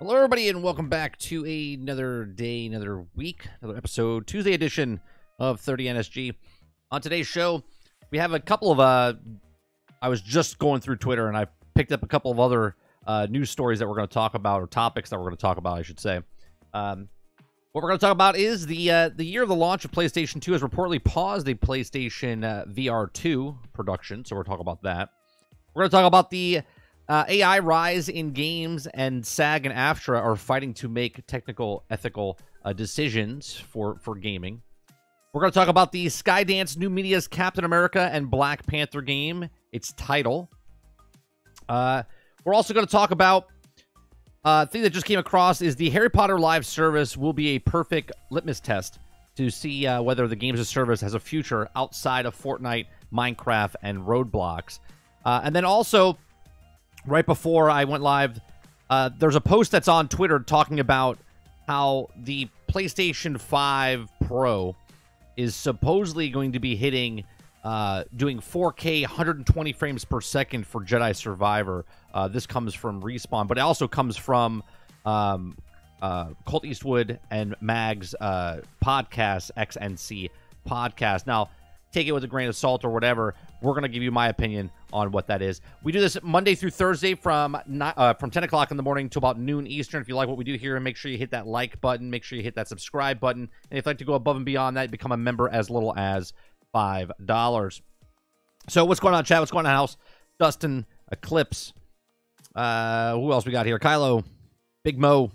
Hello everybody and welcome back to another day, another week, another episode, Tuesday edition of 30NSG. On today's show, we have a couple of, I was just going through Twitter and I picked up a couple of other news stories that we're going to talk about, or topics that we're going to talk about, I should say. What we're going to talk about is the year of the launch of PlayStation 2 has reportedly paused the PlayStation VR2 production, so we're talking about that. We're going to talk about the AI rise in games, and SAG and AFTRA are fighting to make technical, ethical decisions for gaming. We're going to talk about the Skydance New Media's Captain America and Black Panther game, its title. We're also going to talk about a thing that just came across is the Harry Potter live service will be a perfect litmus test to see whether the games of service has a future outside of Fortnite, Minecraft, and Roblox. And then also, right before I went live, there's a post that's on Twitter talking about how the PlayStation 5 Pro is supposedly going to be hitting, doing 4K 120 frames per second for Jedi Survivor. This comes from Respawn, but it also comes from Colt Eastwood and Mag's podcast, XNC podcast. Now, take it with a grain of salt or whatever. We're going to give you my opinion on what that is. We do this Monday through Thursday from 10 o'clock in the morning to about noon Eastern. If you like what we do here, make sure you hit that like button. Make sure you hit that subscribe button. And if you'd like to go above and beyond that, become a member as little as $5. So what's going on, chat? What's going on, house? Dustin, Eclipse. Who else we got here? Kylo, Big Mo.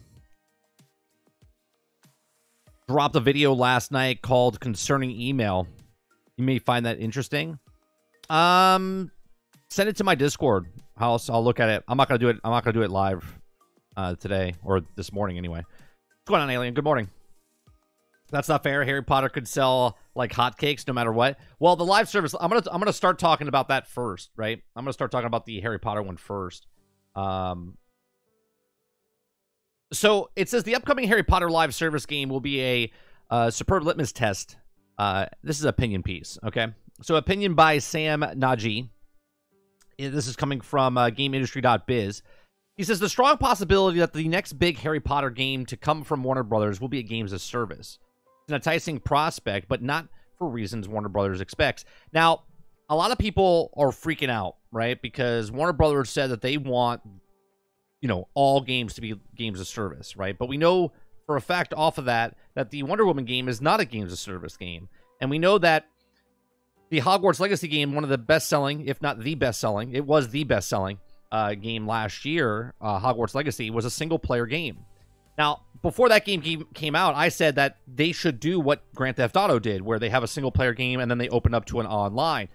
Dropped a video last night called Concerning Email. You may find that interesting. Send it to my Discord house. I'll look at it. I'm not gonna do it. I'm not gonna do it live today, or this morning anyway. What's going on, Alien? Good morning. That's not fair. Harry Potter could sell like hotcakes no matter what. Well, the live service. I'm gonna start talking about that first, right? I'm gonna start talking about the Harry Potter one first. So it says the upcoming Harry Potter live service game will be a superb litmus test. This is an opinion piece, okay? So, opinion by Sam Naji. This is coming from GameIndustry.biz. He says, the strong possibility that the next big Harry Potter game to come from Warner Brothers will be a games of service. It's an enticing prospect, but not for reasons Warner Brothers expects. Now, a lot of people are freaking out, right? Because Warner Brothers said that they want, you know, all games to be games of service, right? But we know for a fact off of that, that the Wonder Woman game is not a games of service game. And we know that the Hogwarts Legacy game, one of the best-selling, if not the best-selling, it was the best-selling game last year, Hogwarts Legacy, was a single-player game. Now, before that game came out, I said that they should do what Grand Theft Auto did, where they have a single-player game and then they open up to an online.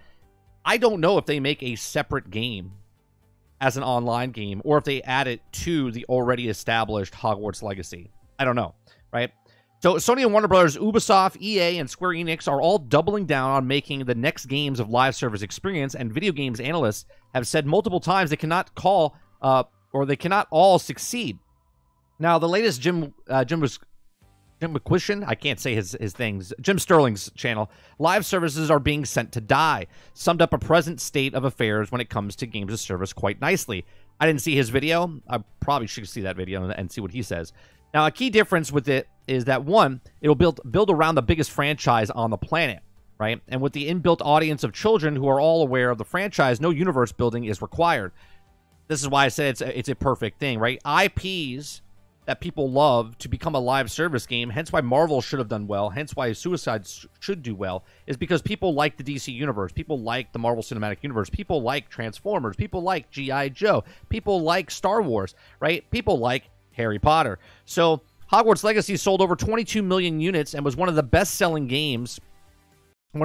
I don't know if they make a separate game as an online game or if they add it to the already established Hogwarts Legacy. I don't know, right? So Sony and Warner Brothers, Ubisoft, EA, and Square Enix are all doubling down on making the next games of live service experience, and video games analysts have said multiple times they cannot call, or they cannot all succeed. Now, the latest Jim McQuishan, I can't say his things, Jim Sterling's channel, live services are being sent to die, summed up a present state of affairs when it comes to games of service quite nicely. I didn't see his video. I probably should see that video and see what he says. Now, a key difference with it is that, one, it'll build around the biggest franchise on the planet, right? And with the inbuilt audience of children who are all aware of the franchise, no universe building is required. This is why I said it's a perfect thing, right? IPs that people love to become a live service game, hence why Marvel should have done well, hence why Suicide should do well, is because people like the DC Universe, people like the Marvel Cinematic Universe, people like Transformers, people like G.I. Joe, people like Star Wars, right? People like Harry Potter. So Hogwarts Legacy sold over 22 million units and was one of the best-selling games of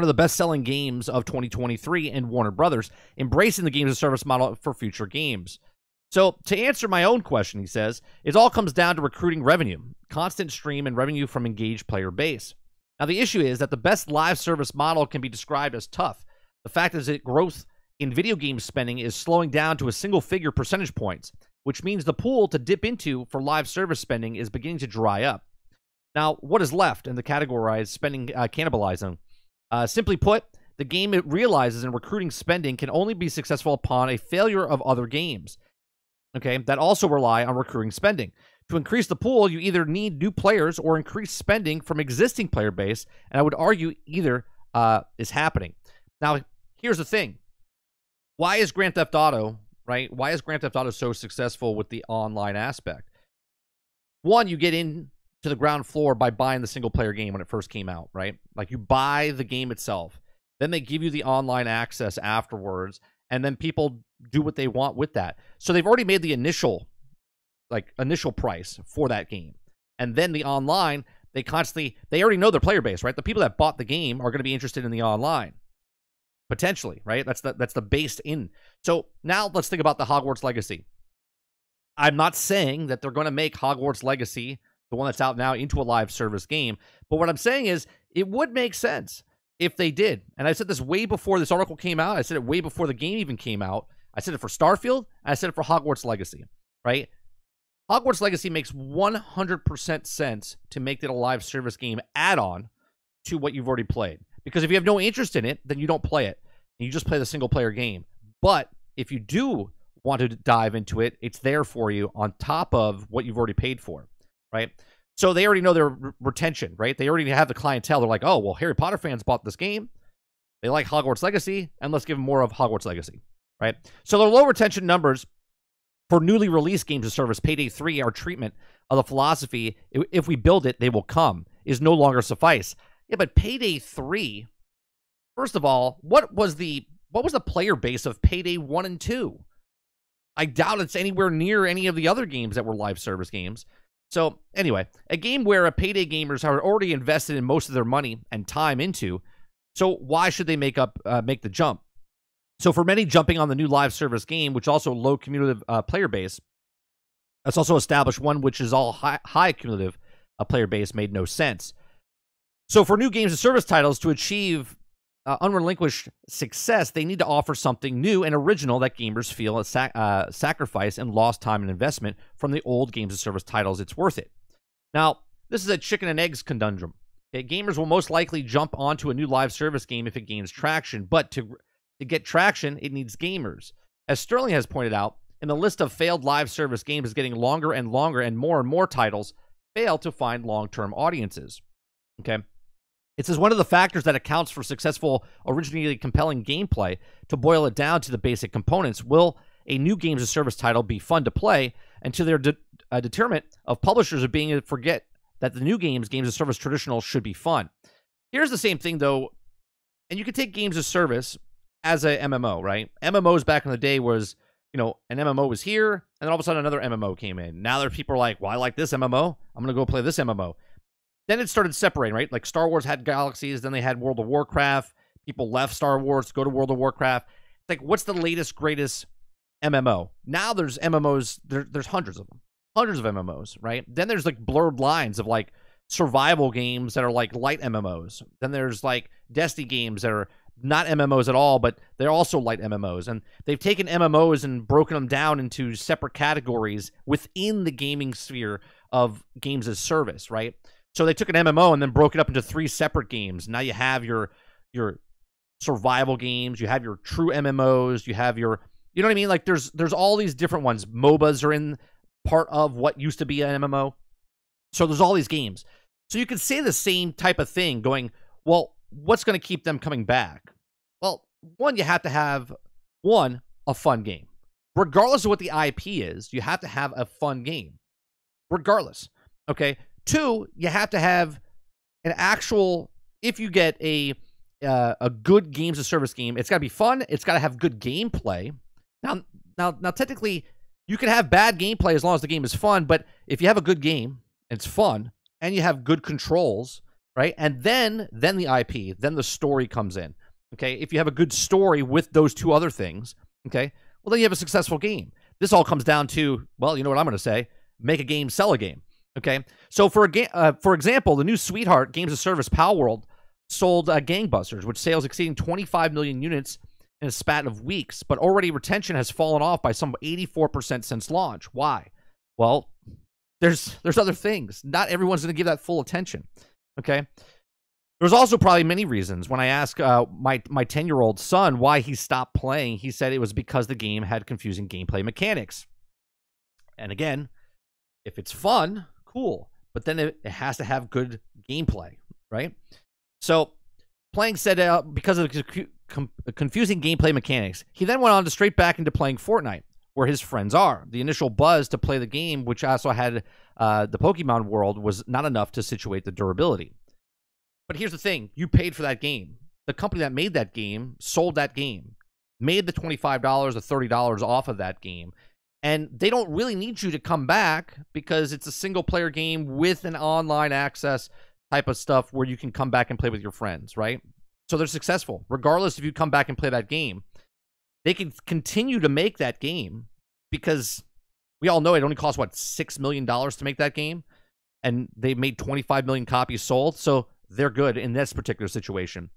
2023 in Warner Brothers, embracing the games of service model for future games. So to answer my own question, he says, it all comes down to recruiting revenue, constant stream, and revenue from engaged player base. Now, the issue is that the best live service model can be described as tough. The fact is that growth in video game spending is slowing down to a single-figure percentage points, which means the pool to dip into for live service spending is beginning to dry up. Now, what is left in the categorized spending cannibalizing? Simply put, the game it realizes in recruiting spending can only be successful upon a failure of other games, okay, that also rely on recruiting spending. To increase the pool, you either need new players or increase spending from existing player base, and I would argue either is happening. Now, here's the thing. Why is Grand Theft Auto, right? Why is Grand Theft Auto so successful with the online aspect? One, you get in to the ground floor by buying the single-player game when it first came out, right? Like, you buy the game itself. Then they give you the online access afterwards, and then people do what they want with that. So they've already made the initial price for that game. And then the online, they already know their player base, right? The people that bought the game are going to be interested in the online, potentially, right? That's the base in. So now let's think about the Hogwarts Legacy. I'm not saying that they're going to make Hogwarts Legacy, the one that's out now, into a live service game. But what I'm saying is it would make sense if they did. And I said this way before this article came out. I said it way before the game even came out. I said it for Starfield. And I said it for Hogwarts Legacy, right? Hogwarts Legacy makes 100% sense to make it a live service game add-on to what you've already played. Because if you have no interest in it, then you don't play it. And you just play the single-player game. But if you do want to dive into it, it's there for you on top of what you've already paid for. Right? So they already know their retention, right? They already have the clientele. They're like, oh, well, Harry Potter fans bought this game. They like Hogwarts Legacy, and let's give them more of Hogwarts Legacy, right? So the low retention numbers for newly released games of service, Payday 3, our treatment of the philosophy, if we build it, they will come, is no longer suffice. Yeah, but Payday 3, first of all, what was the player base of Payday 1 and 2? I doubt it's anywhere near any of the other games that were live service games. So, anyway, a game where a Payday gamers are already invested in most of their money and time into, so why should they make the jump? So for many, jumping on the new live service game, which also low cumulative player base, that's also established one which is all high cumulative player base, made no sense. So for new games and service titles to achieve unrelinquished success, they need to offer something new and original that gamers feel sacrifice and lost time and investment from the old games of service titles. It's worth it. Now, this is a chicken and eggs conundrum. Okay, gamers will most likely jump onto a new live service game if it gains traction, but to get traction, it needs gamers. As Sterling has pointed out, and the list of failed live service games is getting longer and longer, and more titles fail to find long-term audiences. Okay. It says one of the factors that accounts for successful, originally compelling gameplay, to boil it down to the basic components, will a new games of service title be fun to play, and to their determinant of publishers of being forget that the new games of service traditional should be fun. Here's the same thing, though, and you can take games of service as a MMO, right? MMOs back in the day was, you know, an MMO was here, and then all of a sudden another MMO came in. Now there are people like, well, I like this MMO. I'm going to go play this MMO. Then it started separating, right? Like Star Wars had Galaxies, then they had World of Warcraft. People left Star Wars to go to World of Warcraft. It's like, what's the latest, greatest MMO? Now there's MMOs, there's hundreds of them. Hundreds of MMOs, right? Then there's like blurred lines of like survival games that are like light MMOs. Then there's like Destiny games that are not MMOs at all, but they're also light MMOs. And they've taken MMOs and broken them down into separate categories within the gaming sphere of games as service, right? So they took an MMO and then broke it up into three separate games. Now you have your survival games, you have your true MMOs, you have your, you know what I mean? Like there's all these different ones. MOBAs are in part of what used to be an MMO. So there's all these games. So you could say the same type of thing going, well, what's going to keep them coming back? Well, one, you have to have, one, a fun game. Regardless of what the IP is, you have to have a fun game. Regardless. Okay? Two, you have to have an actual, if you get a good games of service game, it's got to be fun. It's got to have good gameplay. Now, technically, you can have bad gameplay as long as the game is fun, but if you have a good game, it's fun, and you have good controls, right? And then the IP, then the story comes in, okay? If you have a good story with those two other things, okay, well, then you have a successful game. This all comes down to, well, you know what I'm going to say, make a game, sell a game. Okay, so for example, the new Sweetheart Games of Service Pal World sold gangbusters, with sales exceeding 25 million units in a span of weeks, but already retention has fallen off by some 84% since launch. Why? Well, there's other things. Not everyone's going to give that full attention. Okay, there's also probably many reasons. When I asked my 10-year-old son why he stopped playing, he said it was because the game had confusing gameplay mechanics. And again, If it's fun, cool. But then it has to have good gameplay, right? So Plank said because of the confusing gameplay mechanics, he then went on to straight back into playing Fortnite, where his friends are. The initial buzz to play the game, which also had the Pokemon world, was not enough to situate the durability. But here's the thing. You paid for that game. The company that made that game sold that game, made the $25 or $30 off of that game. And they don't really need you to come back because it's a single-player game with an online access type of stuff where you can come back and play with your friends, right? So they're successful. Regardless if you come back and play that game, they can continue to make that game because we all know it only cost, what, $6 million to make that game? And they made 25 million copies sold, so they're good in this particular situation.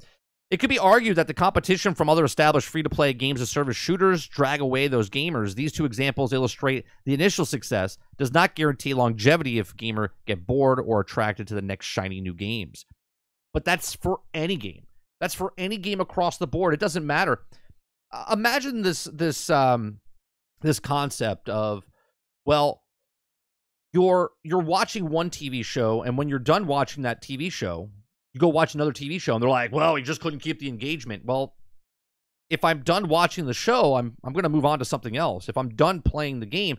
It could be argued that the competition from other established free-to-play games-as-service shooters drag away those gamers. These two examples illustrate the initial success does not guarantee longevity if gamers get bored or attracted to the next shiny new games. But that's for any game. That's for any game across the board. It doesn't matter. Imagine this concept of, well, you're watching one TV show, and when you're done watching that TV show, you go watch another TV show, and they're like, well, we just couldn't keep the engagement. Well, if I'm done watching the show, I'm going to move on to something else. If I'm done playing the game,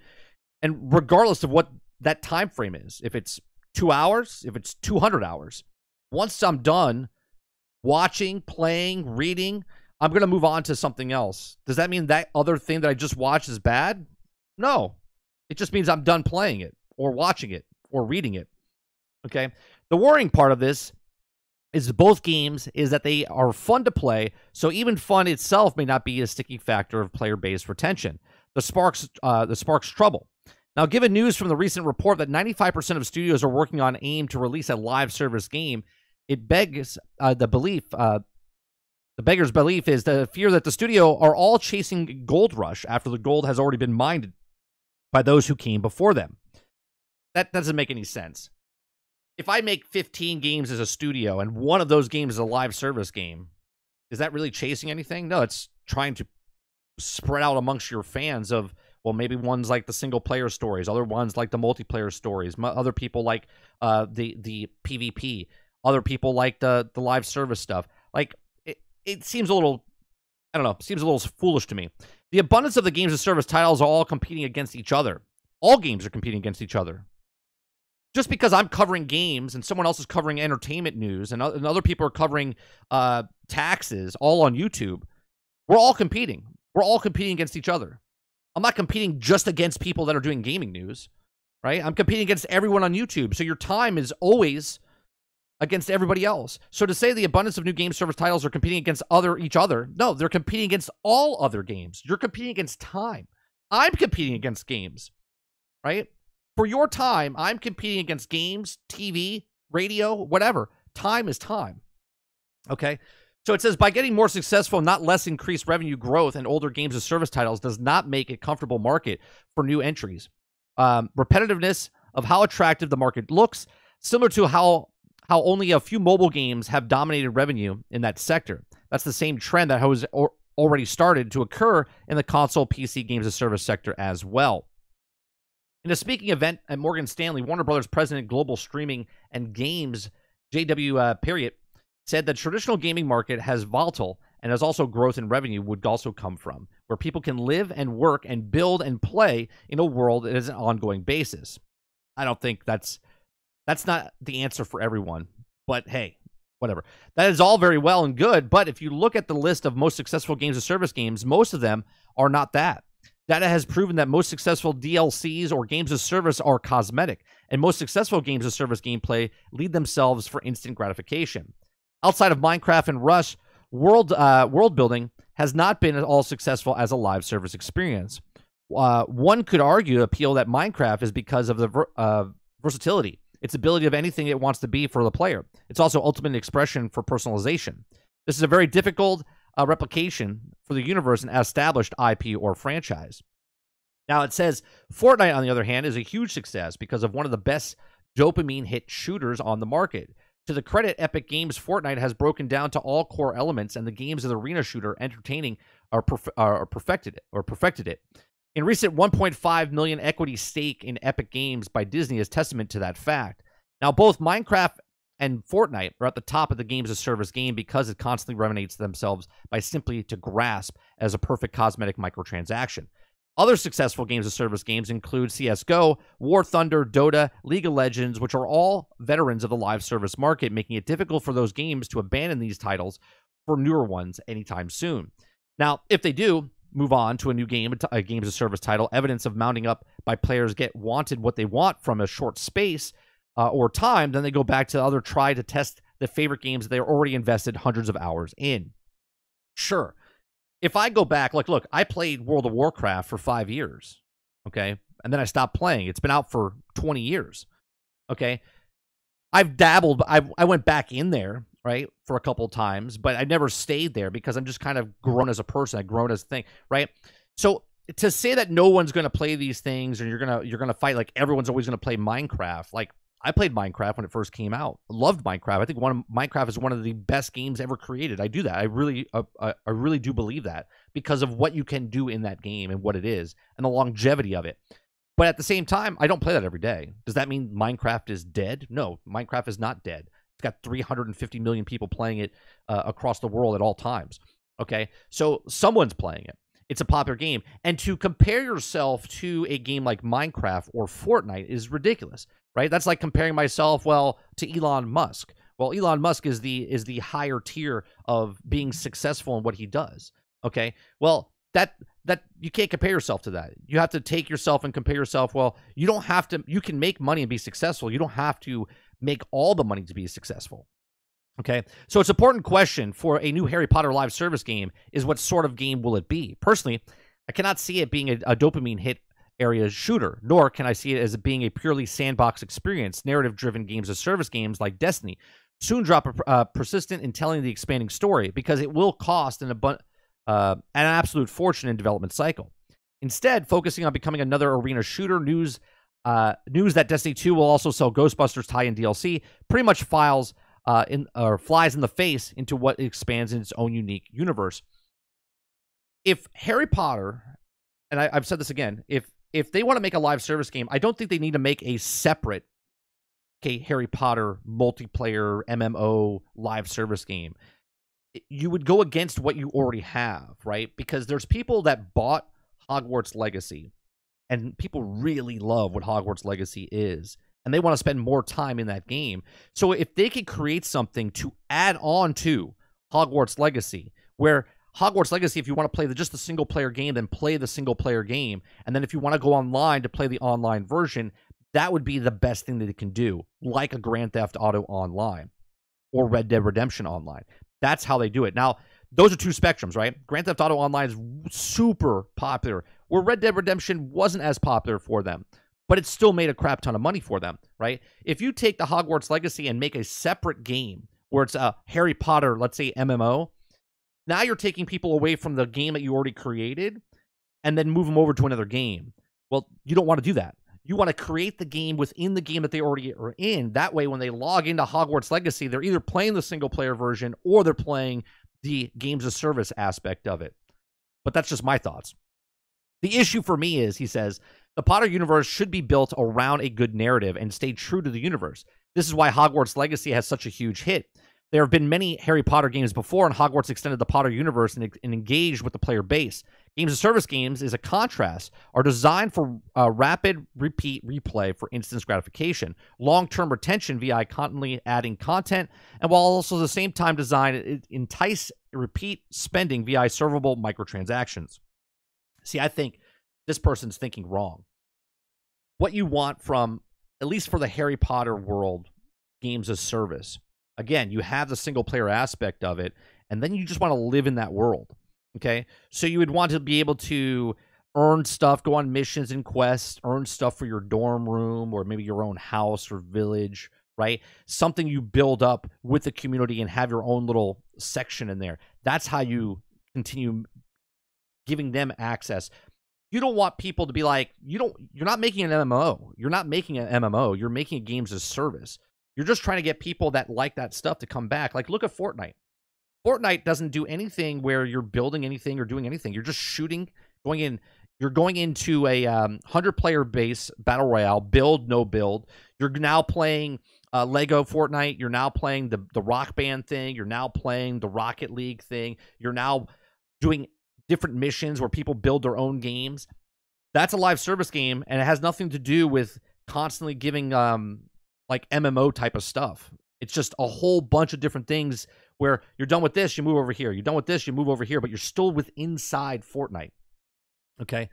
and regardless of what that time frame is, if it's 2 hours, if it's 200 hours, once I'm done watching, playing, reading, I'm going to move on to something else. Does that mean that other thing that I just watched is bad? No. It just means I'm done playing it or watching it or reading it. Okay? The worrying part of this is both games is that they are fun to play, so even fun itself may not be a sticking factor of player-based retention. The sparks trouble. Now, given news from the recent report that 95% of studios are working on AIM to release a live service game, it begs the belief. The beggar's belief is the fear that the studio are all chasing gold rush after the gold has already been mined by those who came before them. That doesn't make any sense. If I make 15 games as a studio and one of those games is a live service game, is that really chasing anything? No, it's trying to spread out amongst your fans of, well, maybe one's like the single-player stories, other ones like the multiplayer stories, other people like the PvP, other people like the live service stuff. Like, it seems a little, I don't know, seems a little foolish to me. The abundance of the games as service titles are all competing against each other. All games are competing against each other. Just because I'm covering games and someone else is covering entertainment news and other people are covering taxes all on YouTube, we're all competing. We're all competing against each other. I'm not competing just against people that are doing gaming news, right? I'm competing against everyone on YouTube. So your time is always against everybody else. So to say the abundance of new game service titles are competing against each other, no, they're competing against all other games. You're competing against time. I'm competing against games, right? For your time, I'm competing against games, TV, radio, whatever. Time is time. Okay? So it says, by getting more successful, not less increased revenue growth and older games and service titles does not make a comfortable market for new entries. Repetitiveness of how attractive the market looks, similar to how only a few mobile games have dominated revenue in that sector. That's the same trend that has already started to occur in the console PC games and service sector as well. In a speaking event at Morgan Stanley, Warner Brothers President Global Streaming and Games, J.W. Perriott, said that traditional gaming market has volatile and has also growth in revenue would also come from, where people can live and work and build and play in a world that is an ongoing basis. I don't think that's not the answer for everyone, but hey, whatever. That is all very well and good, but if you look at the list of most successful games or service games, most of them are not that. Data has proven that most successful DLCs or games of service are cosmetic, and most successful games of service gameplay lead themselves for instant gratification. Outside of Minecraft and Rush, world building has not been at all successful as a live service experience. One could argue appeal that Minecraft is because of the versatility, its ability of anything it wants to be for the player. It's also ultimate expression for personalization. This is a very difficult replication for the universe and established IP or franchise. Now it says Fortnite, on the other hand, is a huge success because of one of the best dopamine hit shooters on the market. To the credit, Epic Games Fortnite has broken down to all core elements and the games of the arena shooter entertaining are perfected it. In recent $1.5 million equity stake in Epic Games by Disney is testament to that fact. Now, both Minecraft and Fortnite are at the top of the games as service game because it constantly remunerates themselves by simply to grasp as a perfect cosmetic microtransaction. Other successful games of service games include CSGO, War Thunder, Dota, League of Legends, which are all veterans of the live service market, making it difficult for those games to abandon these titles for newer ones anytime soon. Now, if they do move on to a new game, a games of service title, evidence of mounting up by players get wanted what they want from a short space or time, then they go back to the other try to test the favorite games they're already invested hundreds of hours in. Sure. If I go back, like, look, I played World of Warcraft for 5 years, okay? And then I stopped playing. It's been out for 20 years, okay? I've dabbled. I went back in there, right, for a couple of times, but I never stayed there because I'm just kind of grown as a person. I've grown as a thing, right? So to say that no one's going to play these things and you're gonna fight, like, everyone's always going to play Minecraft. Like, I played Minecraft when it first came out. Loved Minecraft. I think Minecraft is one of the best games ever created. I do that. I really do believe that because of what you can do in that game and what it is and the longevity of it. But at the same time, I don't play that every day. Does that mean Minecraft is dead? No, Minecraft is not dead. It's got 350 million people playing it across the world at all times. Okay, so someone's playing it. It's a popular game. And to compare yourself to a game like Minecraft or Fortnite is ridiculous. Right? That's like comparing myself, well, to Elon Musk. Well, Elon Musk is the higher tier of being successful in what he does. Okay? Well, that you can't compare yourself to that. You have to take yourself and compare yourself. Well, you don't have to. You can make money and be successful. You don't have to make all the money to be successful. Okay? So it's an important question for a new Harry Potter live service game is what sort of game will it be? Personally, I cannot see it being a dopamine hit area shooter, nor can I see it as being a purely sandbox experience. Narrative-driven games of service games like Destiny soon drop persistent in telling the expanding story because it will cost an absolute fortune in development cycle. Instead, focusing on becoming another arena shooter, news that Destiny 2 will also sell Ghostbusters tie-in DLC pretty much flies in the face into what expands in its own unique universe. If Harry Potter, and I've said this again, if they want to make a live service game, I don't think they need to make a separate, okay, Harry Potter multiplayer MMO live service game. You would go against what you already have, right? Because there's people that bought Hogwarts Legacy, and people really love what Hogwarts Legacy is, and they want to spend more time in that game. So if they could create something to add on to Hogwarts Legacy, where Hogwarts Legacy, if you want to play just the single-player game, then play the single-player game. And then if you want to go online to play the online version, that would be the best thing that it can do, like a Grand Theft Auto Online or Red Dead Redemption Online. That's how they do it. Now, those are two spectrums, right? Grand Theft Auto Online is super popular, where Red Dead Redemption wasn't as popular for them, but it still made a crap ton of money for them, right? If you take the Hogwarts Legacy and make a separate game where it's a Harry Potter, let's say, MMO, now you're taking people away from the game that you already created and then move them over to another game. Well, you don't want to do that. You want to create the game within the game that they already are in. That way, when they log into Hogwarts Legacy, they're either playing the single-player version or they're playing the games of service aspect of it. But that's just my thoughts. The issue for me is, he says, the Potter universe should be built around a good narrative and stay true to the universe. This is why Hogwarts Legacy has such a huge hit. There have been many Harry Potter games before, and Hogwarts extended the Potter universe and engaged with the player base. Games of service games, is a contrast, are designed for rapid repeat replay for instant gratification, long-term retention via constantly adding content, and while also at the same time designed entice repeat spending via servable microtransactions. See, I think this person's thinking wrong. What you want from, at least for the Harry Potter world, games of service, again, you have the single-player aspect of it, and then you just want to live in that world, okay? So you would want to be able to earn stuff, go on missions and quests, earn stuff for your dorm room or maybe your own house or village, right? Something you build up with the community and have your own little section in there. That's how you continue giving them access. You don't want people to be like, you're not making an MMO. You're not making an MMO. You're making a games as service. You're just trying to get people that like that stuff to come back. Like, look at Fortnite. Fortnite doesn't do anything where you're building anything or doing anything. You're just shooting, going in You're going into a 100-player base battle royale, build, no build. You're now playing Lego Fortnite. You're now playing the Rock Band thing. You're now playing the Rocket League thing. You're now doing different missions where people build their own games. That's a live service game, and it has nothing to do with constantly giving like MMO type of stuff. It's just a whole bunch of different things where you're done with this, you move over here. You're done with this, you move over here, but you're still inside Fortnite. Okay,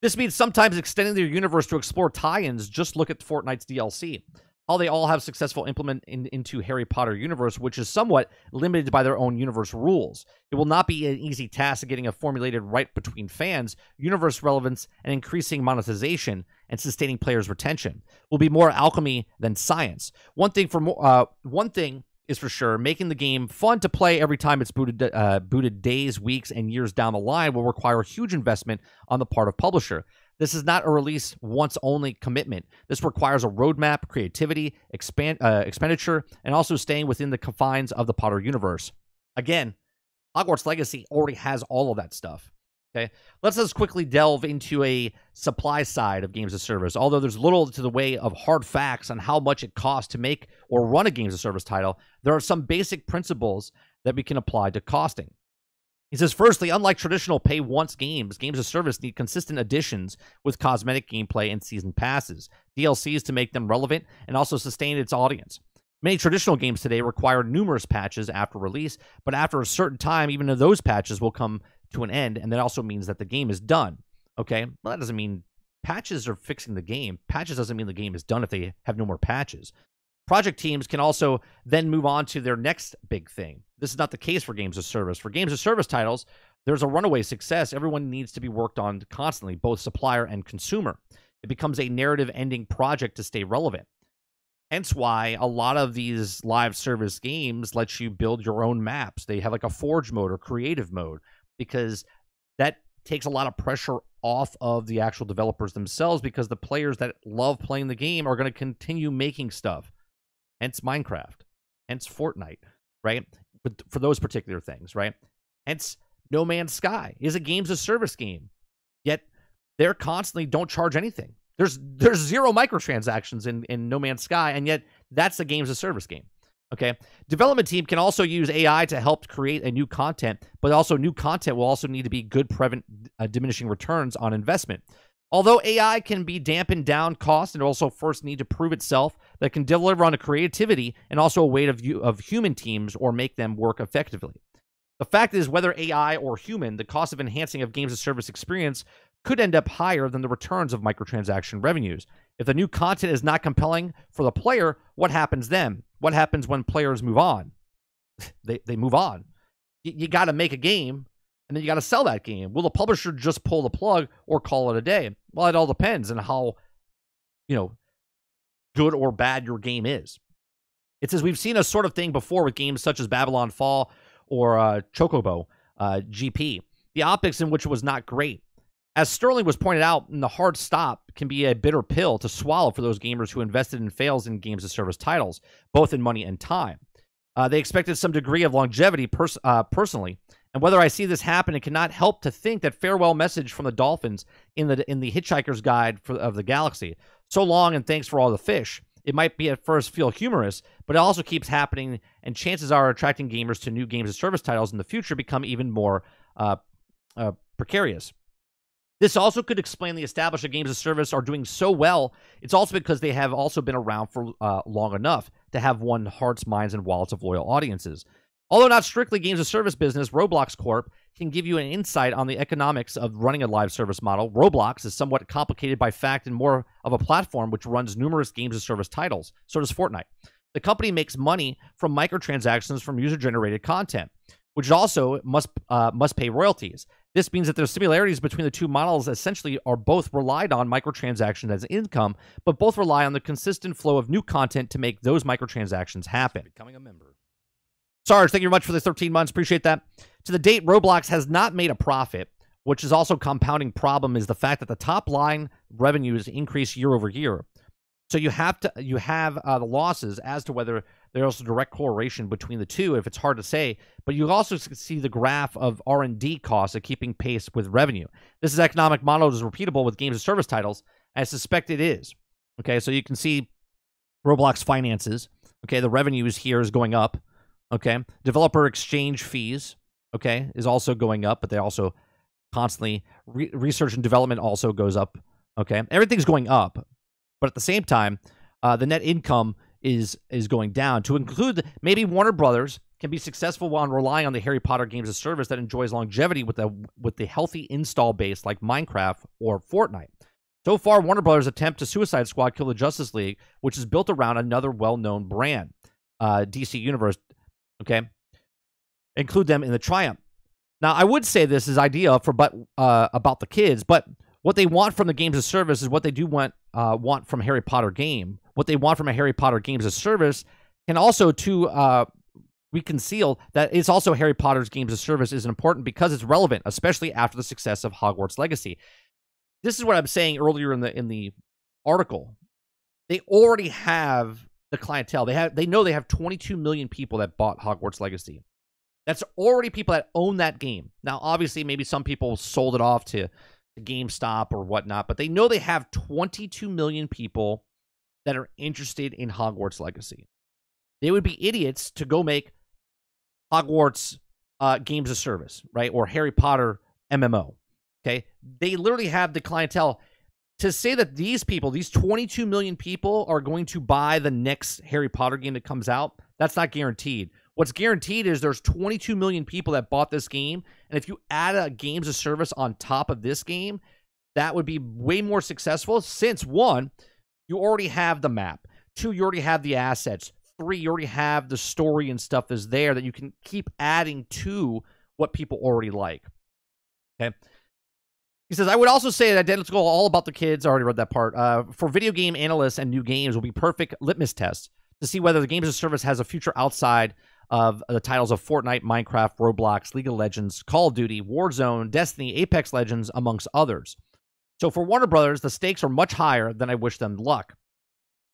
this means sometimes extending their universe to explore tie-ins. Just look at Fortnite's DLC. How they all have successful implement into Harry Potter universe, which is somewhat limited by their own universe rules. It will not be an easy task of getting a formulated right between fans, universe relevance, and increasing monetization and sustaining players' retention. Will be more alchemy than science. One thing is for sure, making the game fun to play every time it's booted, days, weeks, and years down the line will require a huge investment on the part of publisher. This is not a release once only commitment. This requires a roadmap, creativity, expenditure, and also staying within the confines of the Potter universe. Again, Hogwarts Legacy already has all of that stuff. Okay, let's just quickly delve into a supply side of games as service. Although there's little to the way of hard facts on how much it costs to make or run a games as service title, there are some basic principles that we can apply to costing. He says, firstly, unlike traditional pay-once games, games as service need consistent additions with cosmetic gameplay and season passes, DLCs to make them relevant and also sustain its audience. Many traditional games today require numerous patches after release, but after a certain time, even those patches will come to an end, and that also means that the game is done. Okay, well, that doesn't mean patches are fixing the game. Patches doesn't mean the game is done if they have no more patches. Project teams can also then move on to their next big thing. This is not the case for games of service. For games of service titles, there's a runaway success. Everyone needs to be worked on constantly, both supplier and consumer. It becomes a narrative-ending project to stay relevant. Hence why a lot of these live service games let you build your own maps. They have like a forge mode or creative mode, because that takes a lot of pressure off of the actual developers themselves, because the players that love playing the game are going to continue making stuff. Hence Minecraft, hence Fortnite, right? But for those particular things, right? Hence No Man's Sky is a games as service game, yet they're constantly don't charge anything. There's zero microtransactions in No Man's Sky, and yet that's a games as service game. Okay, development team can also use AI to help create a new content, but also new content will also need to be good diminishing returns on investment. Although AI can be dampened down cost, and also first need to prove itself that can deliver on a creativity and also a weight of human teams or make them work effectively. The fact is, whether AI or human, the cost of enhancing of games as service experience could end up higher than the returns of microtransaction revenues. If the new content is not compelling for the player, what happens then? What happens when players move on? They move on. You got to make a game, and then you got to sell that game. Will the publisher just pull the plug or call it a day? Well, it all depends on how, you know, good or bad your game is. It says, we've seen a sort of thing before with games such as Babylon Fall or Chocobo GP. The optics in which was not great. As Sterling was pointed out, the hard stop can be a bitter pill to swallow for those gamers who invested in fails in games as service titles, both in money and time. They expected some degree of longevity personally, and whether I see this happen, it cannot help to think that farewell message from the dolphins in the Hitchhiker's Guide of the Galaxy. So long and thanks for all the fish. It might be at first feel humorous, but it also keeps happening, and chances are attracting gamers to new games as service titles in the future become even more precarious. This also could explain the established games of service are doing so well. It's also because they have also been around for long enough to have won hearts, minds, and wallets of loyal audiences. Although not strictly games of service business, Roblox Corp can give you an insight on the economics of running a live service model. Roblox is somewhat complicated by fact and more of a platform which runs numerous games of service titles. So does Fortnite. The company makes money from microtransactions from user-generated content, which also must pay royalties. This means that there's similarities between the two models. Essentially are both relied on microtransactions as income, but both rely on the consistent flow of new content to make those microtransactions happen. Becoming a member. Sarge, thank you very much for the 13 months. Appreciate that. To the date, Roblox has not made a profit, which is also a compounding problem is the fact that the top line revenues increase year over year. So you have to the losses as to whether there's a direct correlation between the two. If it's hard to say, but you also see the graph of R&D costs at keeping pace with revenue. This is economic model is repeatable with games and service titles. I suspect it is. Okay, so you can see Roblox finances. Okay, the revenues here is going up. Okay, developer exchange fees. Okay, is also going up, but they also constantly research and development also goes up. Okay, everything's going up, but at the same time, the net income is going down. To include maybe Warner Brothers can be successful while relying on the Harry Potter games as service that enjoys longevity with the healthy install base like Minecraft or Fortnite. So far, Warner Brothers' attempt to Suicide Squad Kill the Justice League, which is built around another well-known brand, DC Universe, okay, include them in the triumph. Now, I would say this is idea for about the kids, but what they want from the games as service is what they do want from Harry Potter game. What they want from a Harry Potter games as service can also to reconcile that it's also Harry Potter's games as service is important because it's relevant, especially after the success of Hogwarts Legacy. This is what I'm saying earlier in the article. They already have the clientele. They know they have 22 million people that bought Hogwarts Legacy. That's already people that own that game. Now, obviously, maybe some people sold it off to GameStop or whatnot, but they know they have 22 million people that are interested in Hogwarts Legacy. They would be idiots to go make Hogwarts games of service, right? Or Harry Potter MMO. Okay, they literally have the clientele. To say that these people, these 22 million people are going to buy the next Harry Potter game that comes out, that's not guaranteed. What's guaranteed is there's 22 million people that bought this game, and if you add a games of service on top of this game, that would be way more successful since, one, you already have the map. Two, you already have the assets. Three, you already have the story and stuff is there that you can keep adding to what people already like. Okay. He says, I would also say that Deadpool all about the kids. I already read that part. For video game analysts and new games will be perfect litmus tests to see whether the games of service has a future outside of the titles of Fortnite, Minecraft, Roblox, League of Legends, Call of Duty, Warzone, Destiny, Apex Legends, amongst others. So for Warner Brothers, the stakes are much higher than I wish them luck.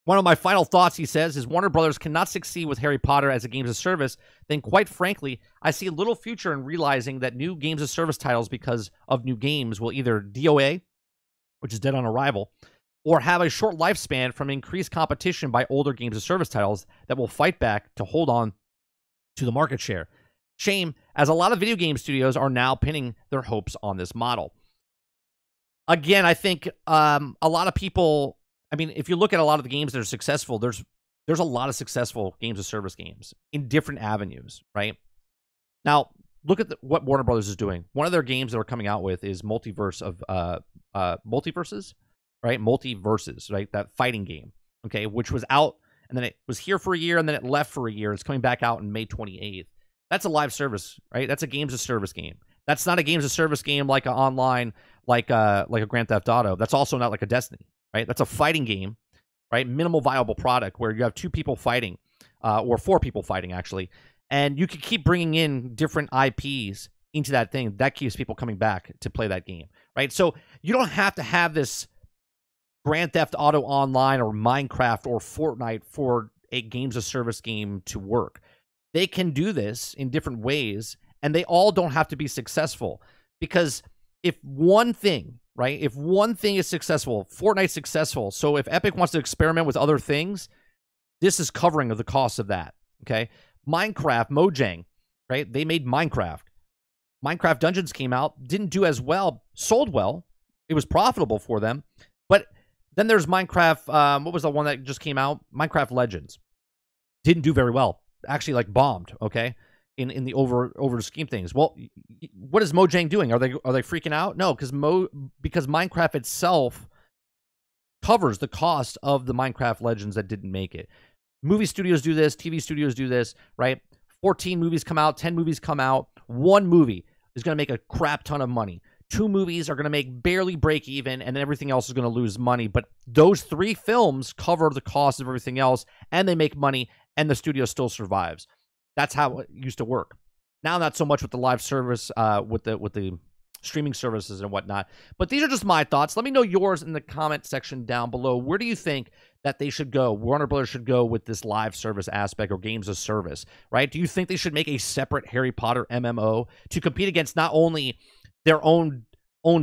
One of my final thoughts, he says, is Warner Brothers cannot succeed with Harry Potter as a games of service. Then quite frankly, I see little future in realizing that new games of service titles because of new games will either DOA, which is dead on arrival, or have a short lifespan from increased competition by older games of service titles that will fight back to hold on to the market share. Shame, as a lot of video game studios are now pinning their hopes on this model. Again, I think a lot of people, I mean, if you look at a lot of the games that are successful, there's a lot of successful games of service games in different avenues, right? Now, look at what Warner Brothers is doing. One of their games that are coming out with is Multiverses, right? Multiverses, right? That fighting game, okay, which was out and then it was here for a year and then it left for a year. It's coming back out on May 28th. That's a live service, right? That's a games of service game. That's not a games of service game like an online, like a Grand Theft Auto. That's also not like a Destiny, right? That's a fighting game, right? Minimal viable product where you have two people fighting, or four people fighting actually, and you can keep bringing in different IPs into that thing. That keeps people coming back to play that game, right? So you don't have to have this Grand Theft Auto Online or Minecraft or Fortnite for a games of service game to work. They can do this in different ways, and they all don't have to be successful because if one thing, right, if one thing is successful, Fortnite's successful. So if Epic wants to experiment with other things, this is covering of the cost of that, okay? Minecraft, Mojang, right? They made Minecraft. Minecraft Dungeons came out, didn't do as well, sold well. It was profitable for them, but then there's Minecraft, what was the one that just came out? Minecraft Legends. Didn't do very well. Actually, like, bombed, okay, in the over scheme things. Well, what is Mojang doing? Are they freaking out? No, because Minecraft itself covers the cost of the Minecraft Legends that didn't make it. Movie studios do this. TV studios do this, right? 14 movies come out. 10 movies come out. One movie is going to make a crap ton of money. Two movies are going to make barely break even, and everything else is going to lose money. But those three films cover the cost of everything else, and they make money, and the studio still survives. That's how it used to work. Now, not so much with the live service, with the streaming services and whatnot. But these are just my thoughts. Let me know yours in the comment section down below. Where do you think that they should go, Warner Brothers should go with this live service aspect or games as service, right? Do you think they should make a separate Harry Potter MMO to compete against not only their own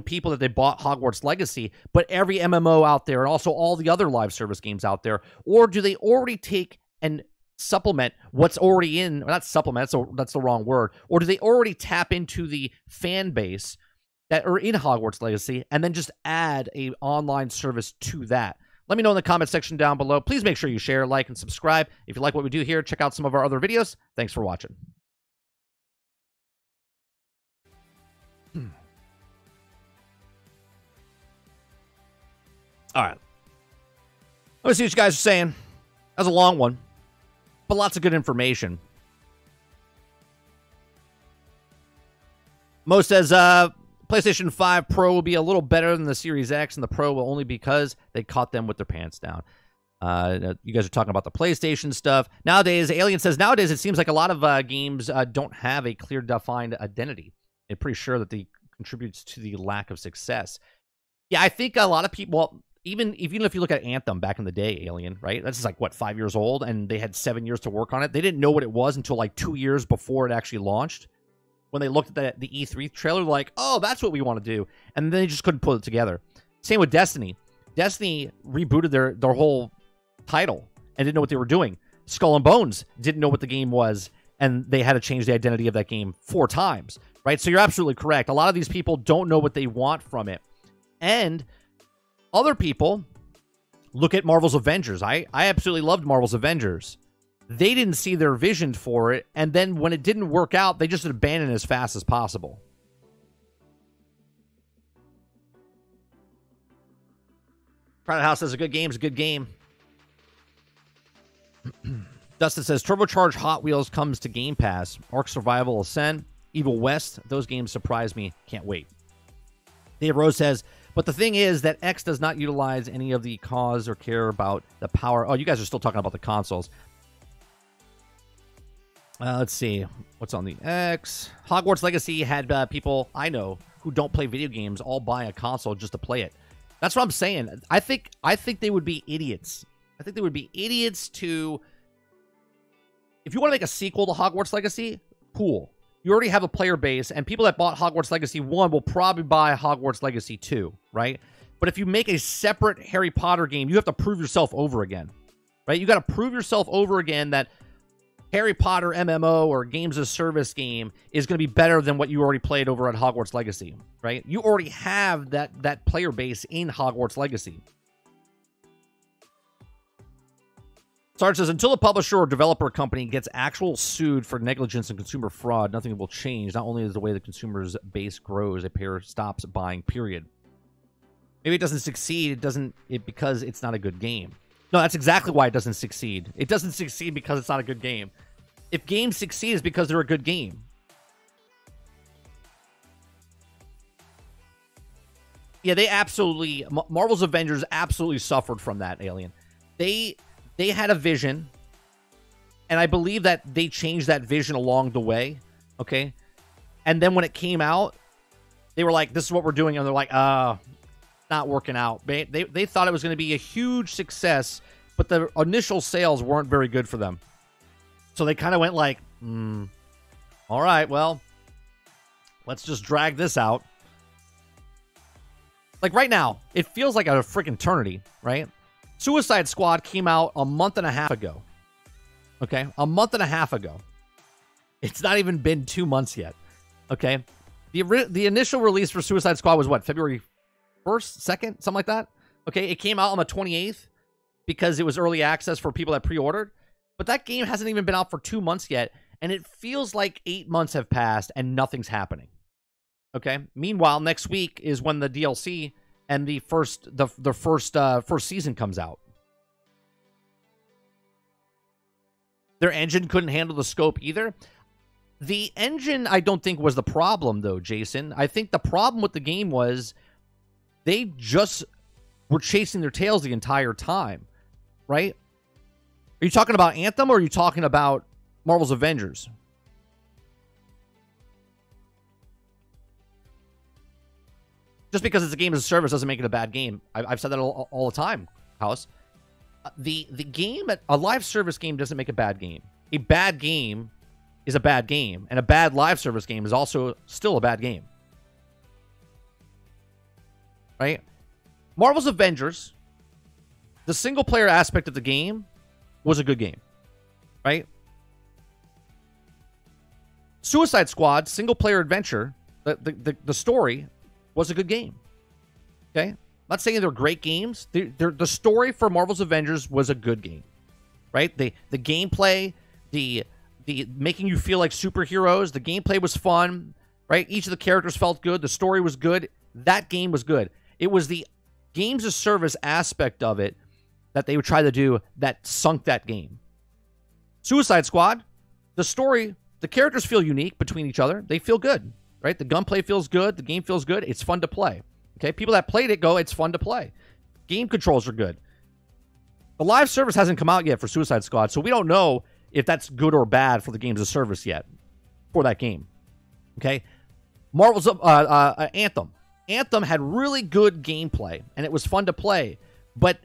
people that they bought Hogwarts Legacy, but every MMO out there and also all the other live service games out there? Or do they already take and supplement what's already in, or not supplement, that's the wrong word, or do they already tap into the fan base that are in Hogwarts Legacy and then just add a online service to that? Let me know in the comment section down below. Please make sure you share, like, and subscribe. If you like what we do here, check out some of our other videos. Thanks for watching. All right. Let me see what you guys are saying. That was a long one, but lots of good information. Mo says, PlayStation 5 Pro will be a little better than the Series X, and the Pro will only because they caught them with their pants down. You guys are talking about the PlayStation stuff. Nowadays, Alien says, nowadays it seems like a lot of games don't have a clear defined identity. I'm pretty sure that they contributes to the lack of success. Yeah, I think a lot of people... Well, even if you look at Anthem back in the day, Alien, right? That's just like, what, 5 years old? And they had 7 years to work on it. They didn't know what it was until like 2 years before it actually launched. When they looked at the E3 trailer, like, oh, that's what we want to do. And then they just couldn't pull it together. Same with Destiny. Destiny rebooted their whole title and didn't know what they were doing. Skull and Bones didn't know what the game was, and they had to change the identity of that game 4 times, right? So you're absolutely correct. A lot of these people don't know what they want from it. And other people look at Marvel's Avengers. I absolutely loved Marvel's Avengers. They didn't see their vision for it, and then when it didn't work out, they just abandoned it as fast as possible. Private House says, a good game's a good game. Dustin says, Turbocharged Hot Wheels comes to Game Pass. Ark Survival Ascent, Evil West, those games surprise me. Can't wait. Dave Rose says, but the thing is that X does not utilize any of the cause or care about the power. Oh, you guys are still talking about the consoles. Let's see. What's on the X? Hogwarts Legacy had people I know who don't play video games all buy a console just to play it. That's what I'm saying. I think they would be idiots. I think they would be idiots to... If you want to make a sequel to Hogwarts Legacy, cool. You already have a player base, and people that bought Hogwarts Legacy 1 will probably buy Hogwarts Legacy 2, right? But if you make a separate Harry Potter game, you have to prove yourself over again, right? You got to prove yourself over again that Harry Potter MMO or games as service game is going to be better than what you already played over at Hogwarts Legacy, right? You already have that player base in Hogwarts Legacy. Sarge says, until a publisher or developer company gets actual sued for negligence and consumer fraud, nothing will change. Not only is the way the consumer's base grows, a pair stops buying, period. Maybe it doesn't succeed. Because it's not a good game. No, that's exactly why it doesn't succeed. It doesn't succeed because it's not a good game. If games succeed, it's because they're a good game. Yeah, they absolutely... Marvel's Avengers absolutely suffered from that, Alien. They had a vision, and I believe that they changed that vision along the way, okay? And then when it came out, they were like, this is what we're doing, and they're like, not working out. They thought it was going to be a huge success, but the initial sales weren't very good for them. So they kind of went like, all right, well, let's just drag this out. Like right now, it feels like a freaking eternity, right? Suicide Squad came out a month and a half ago. Okay? A month and a half ago. It's not even been 2 months yet. Okay? The initial release for Suicide Squad was what? February 1st? 2nd? Something like that? Okay? It came out on the 28th because it was early access for people that pre-ordered. But that game hasn't even been out for 2 months yet, and it feels like 8 months have passed and nothing's happening. Okay? Meanwhile, next week is when the DLC... and the first season comes out. Their engine couldn't handle the scope either. The engine, I don't think, was the problem, though, Jason. I think the problem with the game was they just were chasing their tails the entire time, right? Are you talking about Anthem, or are you talking about Marvel's Avengers? Just because it's a game as a service doesn't make it a bad game. I've said that all the time, House. the game, a live service game doesn't make a bad game. A bad game is a bad game, and a bad live service game is also still a bad game. Right? Marvel's Avengers, the single player aspect of the game was a good game. Right? Suicide Squad, single player adventure, the story was a good game. Okay? I'm not saying they're great games. The story for Marvel's Avengers was a good game. Right? The gameplay, the making you feel like superheroes, the gameplay was fun, right? Each of the characters felt good, the story was good. That game was good. It was the games of service aspect of it that they would try to do that sunk that game. Suicide Squad, the story, the characters feel unique between each other. They feel good, right? The gunplay feels good. The game feels good. It's fun to play. Okay, people that played it go, it's fun to play. Game controls are good. The live service hasn't come out yet for Suicide Squad, so we don't know if that's good or bad for the games of service yet for that game. Okay, Marvel's Anthem. Anthem had really good gameplay, and it was fun to play, but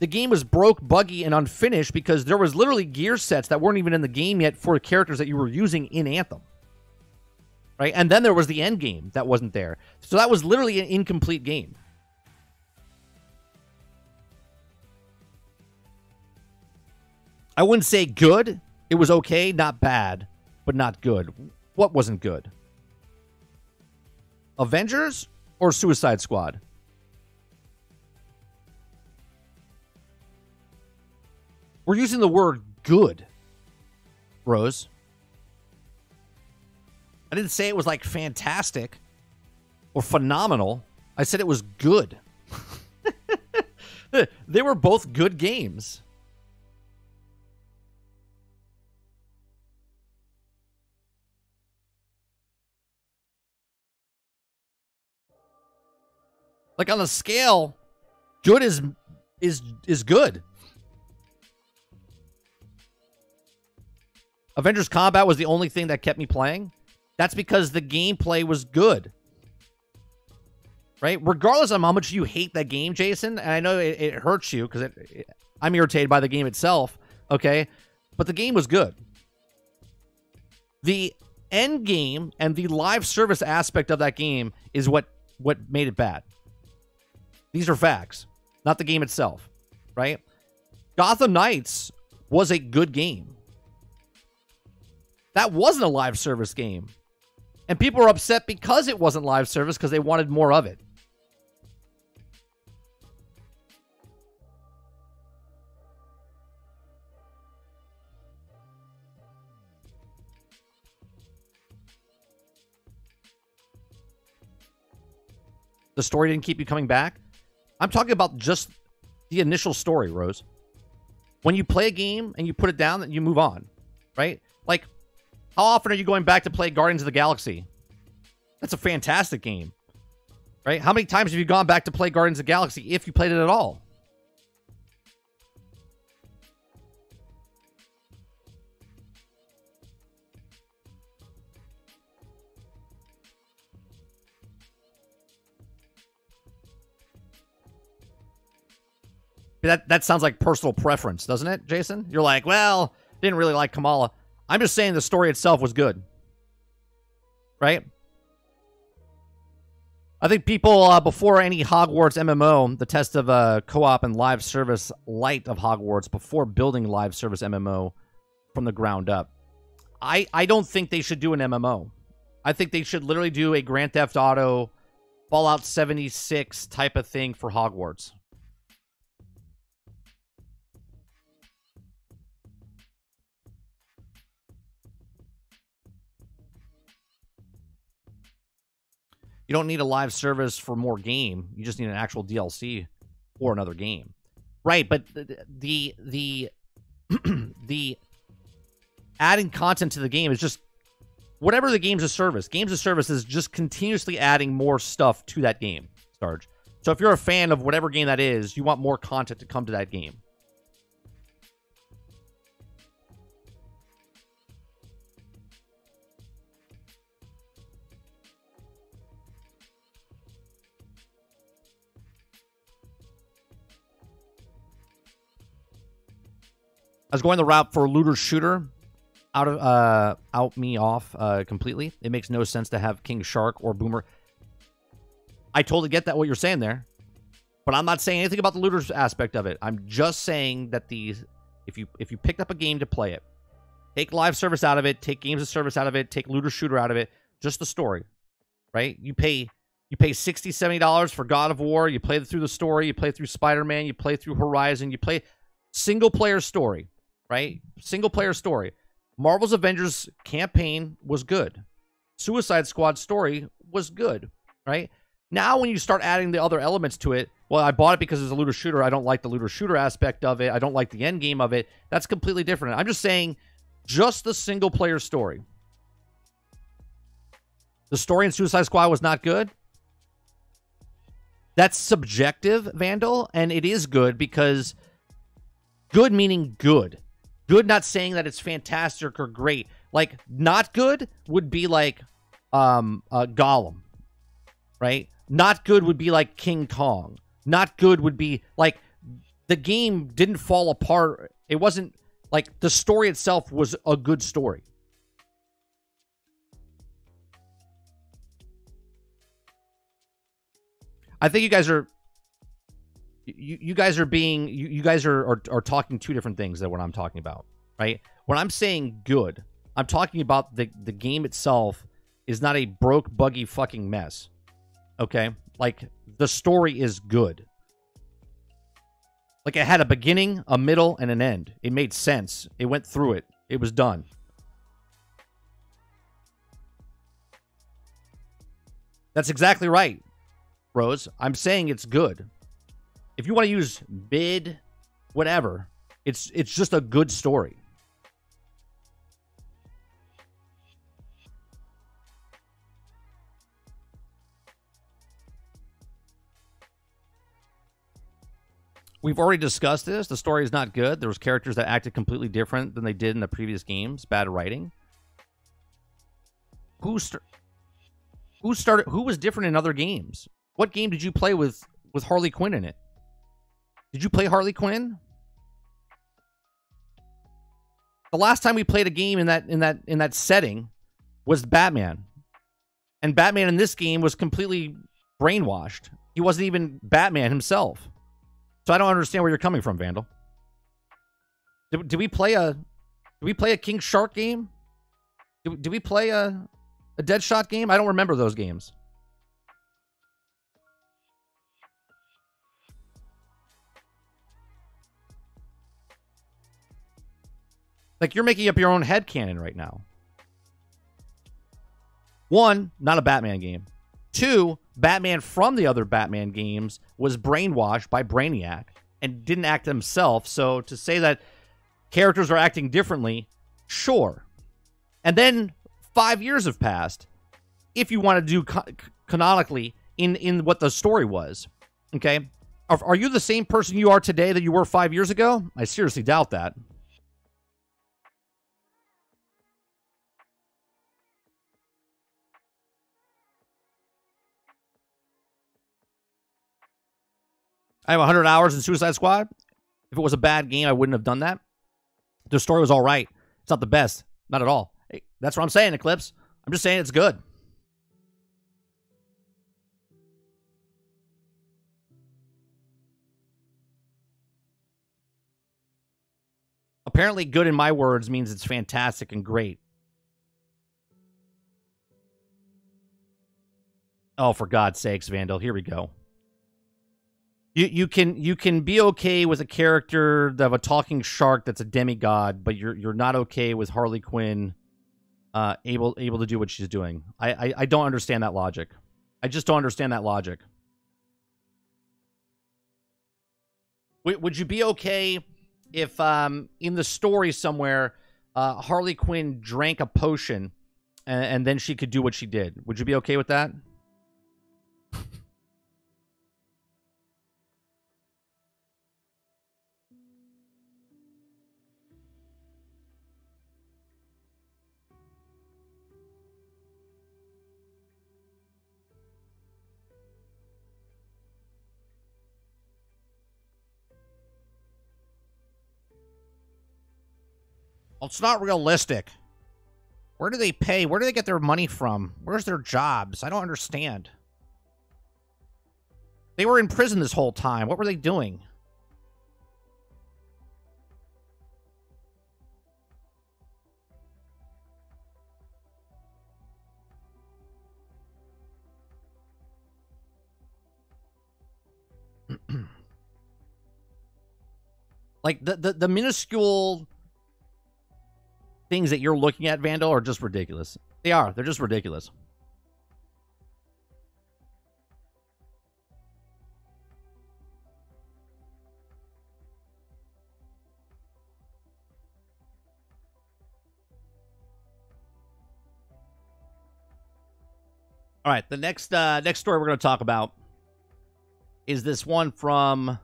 the game was broke, buggy, and unfinished because there was literally gear sets that weren't even in the game yet for the characters that you were using in Anthem. Right? And then there was the end game that wasn't there. So that was literally an incomplete game. I wouldn't say good. It was okay, not bad, but not good. What wasn't good? Avengers or Suicide Squad? We're using the word good, Rose. I didn't say it was like fantastic or phenomenal. I said it was good. They were both good games. Like on the scale, good is good. Avengers Combat was the only thing that kept me playing. That's because the gameplay was good. Right? Regardless of how much you hate that game, Jason, and I know it hurts you because I'm irritated by the game itself, okay? But the game was good. The end game and the live service aspect of that game is what made it bad. These are facts, not the game itself, right? Gotham Knights was a good game. That wasn't a live service game. And people were upset because it wasn't live service because they wanted more of it. The story didn't keep you coming back. I'm talking about just the initial story, Rose. When you play a game and you put it down, then you move on, right? Like, how often are you going back to play Guardians of the Galaxy? That's a fantastic game, right? How many times have you gone back to play Guardians of the Galaxy if you played it at all? That sounds like personal preference, doesn't it, Jason? You're like, well, didn't really like Kamala. I'm just saying the story itself was good. Right? I think people, before any Hogwarts MMO, the test of co-op and live service light of Hogwarts before building live service MMO from the ground up. I don't think they should do an MMO. I think they should literally do a Grand Theft Auto, Fallout 76 type of thing for Hogwarts. You don't need a live service for more game. You just need an actual DLC or another game. Right, but the adding content to the game is just whatever the game's a service. Games of service is just continuously adding more stuff to that game, Sarge. So if you're a fan of whatever game that is, you want more content to come to that game. I was going the route for looter shooter. Out me off completely. It makes no sense to have King Shark or Boomer. I totally get that what you're saying there, but I'm not saying anything about the looters aspect of it. I'm just saying that these, if you picked up a game to play it, take live service out of it, take games of service out of it, take looter shooter out of it, just the story, right? You pay $60, $70 for God of War. You play through the story. You play through Spider-Man. You play through Horizon. You play single player story, right? Single player story. Marvel's Avengers campaign was good. Suicide Squad story was good, right? Now when you start adding the other elements to it, well, I bought it because it's a looter shooter. I don't like the looter shooter aspect of it. I don't like the end game of it. That's completely different. I'm just saying just the single player story. The story in Suicide Squad was not good. That's subjective, Vandal, and it is good because good meaning good. Good not saying that it's fantastic or great. Like, not good would be like Gollum, right? Not good would be like King Kong. Not good would be like the game didn't fall apart. It wasn't like the story itself was a good story. I think you guys are... You guys are talking two different things than what I'm talking about, right? When I'm saying good, I'm talking about the game itself is not a broke, buggy fucking mess, okay? Like, the story is good. Like, it had a beginning, a middle, and an end. It made sense. It went through it. It was done. That's exactly right, Rose. I'm saying it's good. If you want to use mid, whatever, it's just a good story. We've already discussed this. The story is not good. There was characters that acted completely different than they did in the previous games. Bad writing. Who was different in other games? What game did you play with Harley Quinn in it? Did you play Harley Quinn? The last time we played a game in that setting was Batman. And Batman in this game was completely brainwashed. He wasn't even Batman himself. So I don't understand where you're coming from, Vandal. Did we play a King Shark game? Did we play a Deadshot game? I don't remember those games. Like, you're making up your own headcanon right now. One, not a Batman game. Two, Batman from the other Batman games was brainwashed by Brainiac and didn't act himself. So to say that characters are acting differently, sure. And then 5 years have passed, if you want to do canonically in what the story was. Okay? Are you the same person you are today that you were 5 years ago? I seriously doubt that. I have 100 hours in Suicide Squad. If it was a bad game, I wouldn't have done that. The story was all right. It's not the best. Not at all. Hey, that's what I'm saying, Eclipse. I'm just saying it's good. Apparently good in my words means it's fantastic and great. Oh, for God's sakes, Vandal. Here we go. You can be okay with a character of a talking shark that's a demigod, but you're not okay with Harley Quinn able to do what she's doing. I don't understand that logic. I just don't understand that logic. Would you be okay if in the story somewhere Harley Quinn drank a potion and then she could do what she did? Would you be okay with that? Well, it's not realistic. Where do they pay? Where do they get their money from? Where's their jobs? I don't understand. They were in prison this whole time. What were they doing? Like, the minuscule things that you're looking at, Vandal, are just ridiculous. They are. They're just ridiculous. All right, the next story we're going to talk about is this one from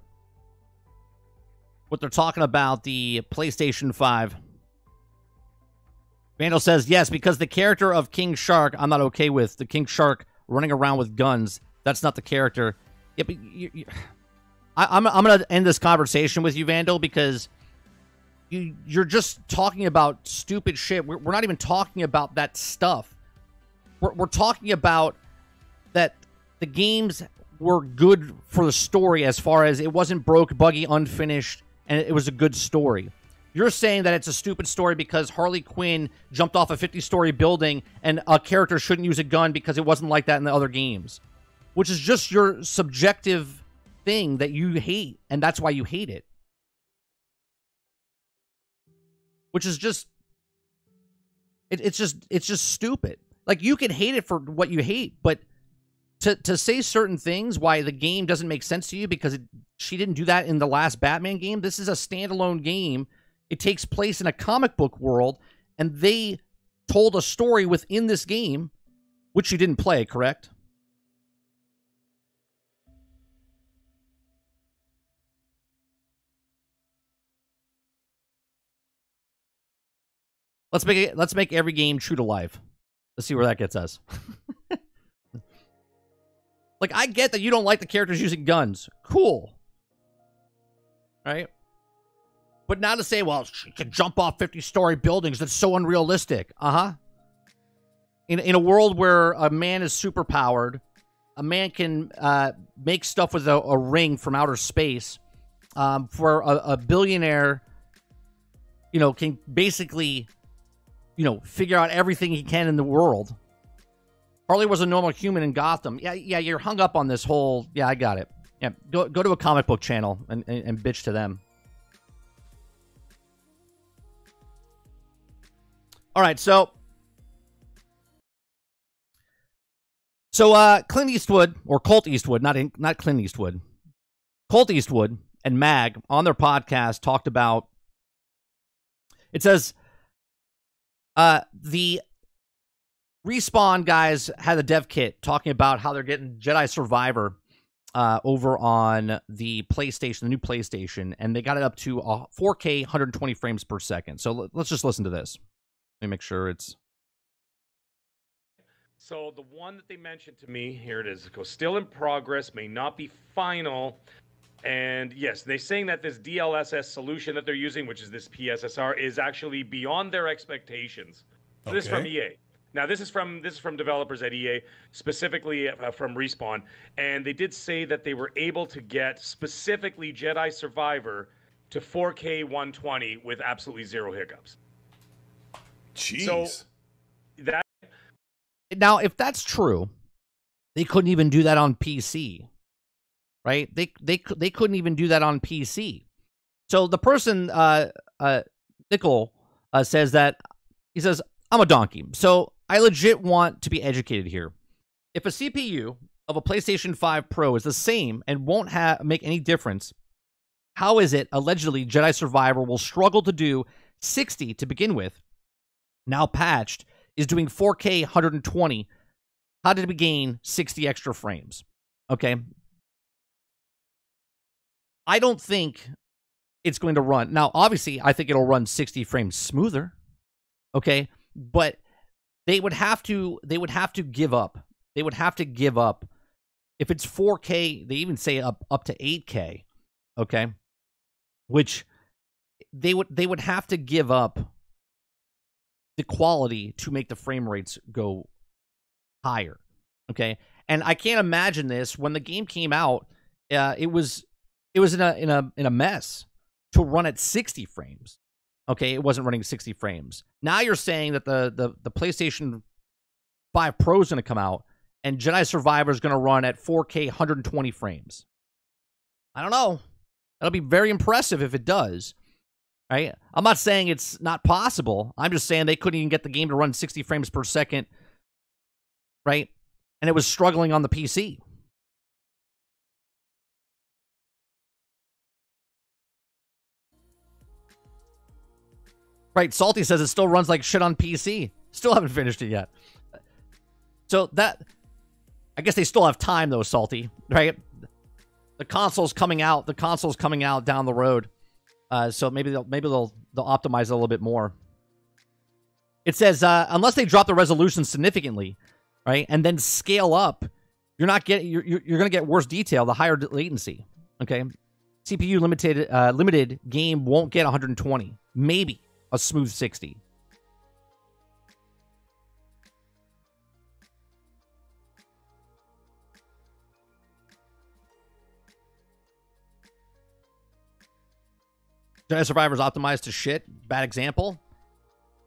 what they're talking about, the PlayStation 5. Vandal says, yes, because the character of King Shark, I'm not okay with. The King Shark running around with guns, that's not the character. Yeah, but I'm going to end this conversation with you, Vandal, because you're just talking about stupid shit. We're not even talking about that stuff. We're talking about that the games were good for the story as far as it wasn't broke, buggy, unfinished, and it was a good story. You're saying that it's a stupid story because Harley Quinn jumped off a 50-story building and a character shouldn't use a gun because it wasn't like that in the other games, which is just your subjective thing that you hate, and that's why you hate it. Which is just... It's just stupid. Like, you can hate it for what you hate, but to say certain things, why the game doesn't make sense to you because she didn't do that in the last Batman game. This is a standalone game. It takes place in a comic book world, and they told a story within this game, which you didn't play, correct? Let's make every game true to life. Let's see where that gets us. Like, I get that you don't like the characters using guns. Cool. Right? But not to say, well, she can jump off 50-story buildings. That's so unrealistic. Uh-huh. In a world where a man is superpowered, a man can make stuff with a ring from outer space. For a billionaire, you know, can basically... you know, figure out everything he can in the world. Harley was a normal human in Gotham. Yeah, you're hung up on this whole... Yeah, I got it. Yeah, go to a comic book channel and bitch to them. All right, so Clint Eastwood, or Colt Eastwood, not Clint Eastwood. Colt Eastwood and Mag, on their podcast, talked about... It says... the Respawn guys had a dev kit talking about how they're getting Jedi Survivor over on the PlayStation, the new PlayStation, and they got it up to 4K, 120 frames per second. So let's just listen to this. Let me make sure it's... So the one that they mentioned to me, here it is. It goes, still in progress, may not be final. And yes, they're saying that this DLSS solution that they're using, which is this PSSR, is actually beyond their expectations. So okay. This is from EA. Now, this is from developers at EA, specifically from Respawn. And they did say that they were able to get specifically Jedi Survivor to 4K 120 with absolutely zero hiccups. Jeez. So that... Now, if that's true, they couldn't even do that on PC. Right? They couldn't even do that on PC. So the person, Nickel, says that, he says, I'm a donkey. So I legit want to be educated here. If a CPU of a PlayStation 5 Pro is the same and won't make any difference, how is it allegedly Jedi Survivor will struggle to do 60 to begin with, now patched, is doing 4K 120? How did we gain 60 extra frames? Okay. I don't think it's going to run. Now, obviously, I think it'll run 60 frames smoother, okay? But they would have to give up. They would have to give up. If it's 4K, they even say up to 8K, okay? Which they would have to give up the quality to make the frame rates go higher, okay? And I can't imagine this. When the game came out, it was in a mess to run at 60 frames. Okay, it wasn't running 60 frames. Now you're saying that the PlayStation 5 Pro is going to come out and Jedi Survivor is going to run at 4K 120 frames. I don't know. That'll be very impressive if it does. Right? I'm not saying it's not possible. I'm just saying they couldn't even get the game to run 60 frames per second. Right? And it was struggling on the PC. Right, Salty says it still runs like shit on PC. Still haven't finished it yet. So that... I guess they still have time, though, Salty. Right? The console's coming out down the road. So maybe they'll optimize it a little bit more. It says, unless they drop the resolution significantly, right, and then scale up, you're going to get worse detail, the higher latency. Okay? CPU limited game won't get 120. Maybe. A smooth 60. Jedi Survivor's optimized to shit. Bad example.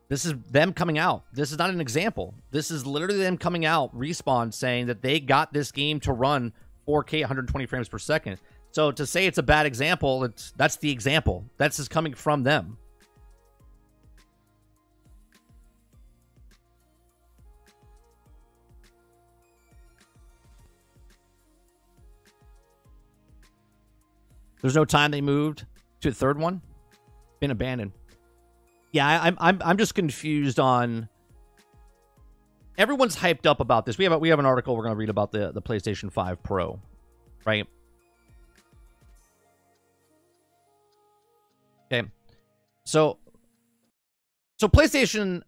This is them coming out. This is not an example. This is literally them coming out, Respawn, saying that they got this game to run 4K 120 frames per second. So to say it's a bad example, that's the example. That's just coming from them. There's no time they moved to the third one. Been abandoned. Yeah, I'm just confused on. Everyone's hyped up about this. We have an article we're gonna read about the PlayStation 5 Pro, right? Okay, so PlayStation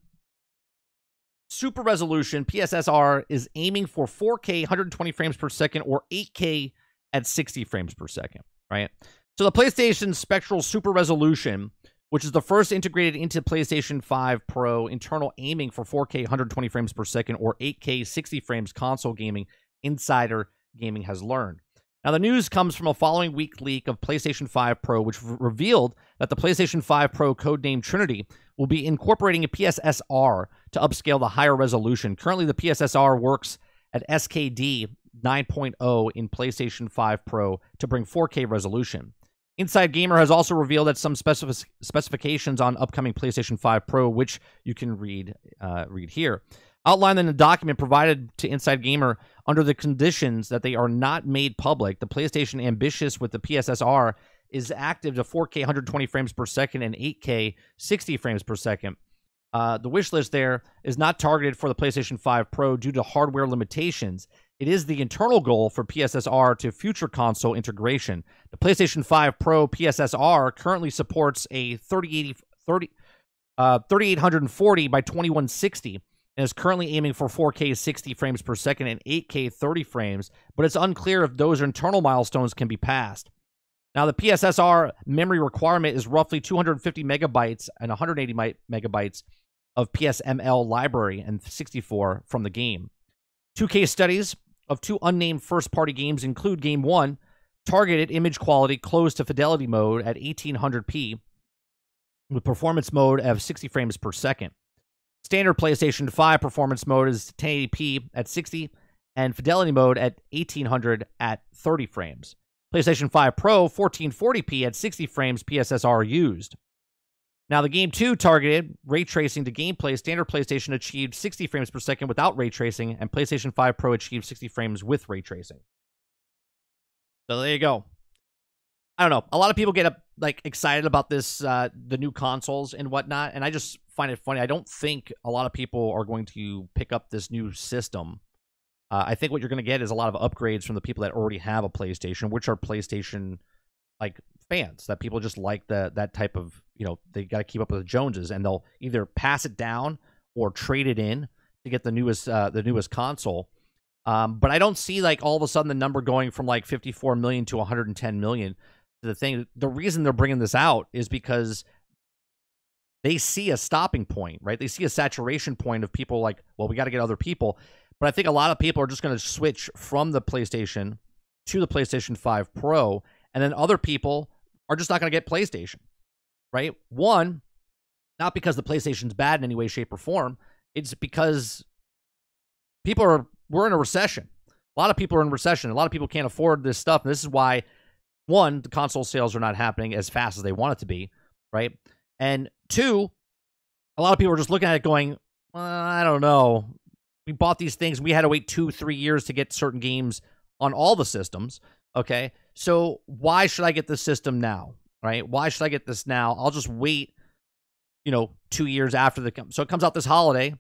Super Resolution (PSSR) is aiming for 4K 120 frames per second or 8K at 60 frames per second. Right? So the PlayStation Spectral Super Resolution, which is the first integrated into PlayStation 5 Pro internal aiming for 4K 120 frames per second or 8K 60 frames console gaming, Insider Gaming has learned. Now, the news comes from a following week leak of PlayStation 5 Pro, which revealed that the PlayStation 5 Pro, codenamed Trinity, will be incorporating a PSSR to upscale the higher resolution. Currently, the PSSR works at SKD 9.0 in PlayStation 5 Pro to bring 4K resolution. Inside Gamer has also revealed that some specifications on upcoming PlayStation 5 Pro, which you can read here, outlined in a document provided to Inside Gamer under the conditions that they are not made public. The PlayStation ambitious with the PSSR is active to 4K 120 frames per second and 8K 60 frames per second. The wish list there is not targeted for the PlayStation 5 Pro due to hardware limitations. It is the internal goal for PSSR to future console integration. The PlayStation 5 Pro PSSR currently supports a 3840 by 2160 and is currently aiming for 4K 60 frames per second and 8K 30 frames, but it's unclear if those internal milestones can be passed. Now, the PSSR memory requirement is roughly 250 megabytes and 180 megabytes of PSML library and 64 from the game. Two case studies of two unnamed first-party games include Game 1, targeted image quality close to fidelity mode at 1800p with performance mode of 60 frames per second. Standard PlayStation 5 performance mode is 1080p at 60 and fidelity mode at 1800 at 30 frames. PlayStation 5 Pro 1440p at 60 frames PSSR used. Now, the Game 2 targeted ray tracing to gameplay. Standard PlayStation achieved 60 frames per second without ray tracing, and PlayStation 5 Pro achieved 60 frames with ray tracing. So there you go. I don't know. A lot of people get like excited about this, the new consoles and whatnot, and I just find it funny. I don't think a lot of people are going to pick up this new system. I think what you're going to get is a lot of upgrades from the people that already have a PlayStation, which are PlayStation like fans, that people just like that type of, you know, they got to keep up with the Joneses, and they'll either pass it down or trade it in to get the newest console. But I don't see like all of a sudden the number going from like 54 million to 110 million. The reason they're bringing this out is because they see a stopping point, right? They see a saturation point of people like, well, we got to get other people. But I think a lot of people are just going to switch from the PlayStation to the PlayStation 5 Pro, and then other people are just not going to get PlayStation, right? One, not because the PlayStation's bad in any way, shape, or form. It's because people are, we're in a recession. A lot of people are in recession. A lot of people can't afford this stuff. And this is why, one, the console sales are not happening as fast as they want it to be, right? And two, a lot of people are just looking at it going, well, I don't know. We bought these things. We had to wait 2-3 years to get certain games on all the systems, okay? So why should I get this system now, right? Why should I get this now? I'll just wait, you know, 2 years after the... So it comes out this holiday.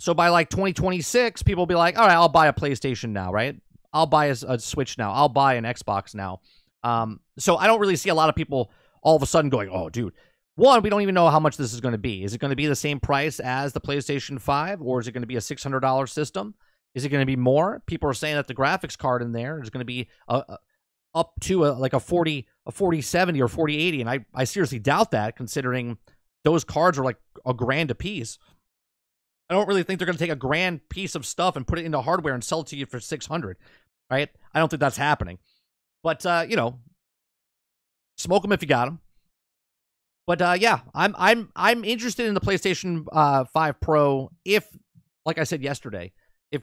So by like 2026, people will be like, all right, I'll buy a PlayStation now, right? I'll buy a Switch now. I'll buy an Xbox now. So I don't really see a lot of people all of a sudden going, oh, dude. One, we don't even know how much this is going to be. Is it going to be the same price as the PlayStation 5, or is it going to be a $600 system? Is it going to be more? People are saying that the graphics card in there is going to be up to like a 4070 or 4080, and I seriously doubt that, considering those cards are like $1,000 a piece. I don't really think they're going to take $1,000 piece of stuff and put it into hardware and sell it to you for $600, right? I don't think that's happening. But, you know, smoke them if you got them. But, yeah, I'm interested in the PlayStation 5 Pro if, like I said yesterday, if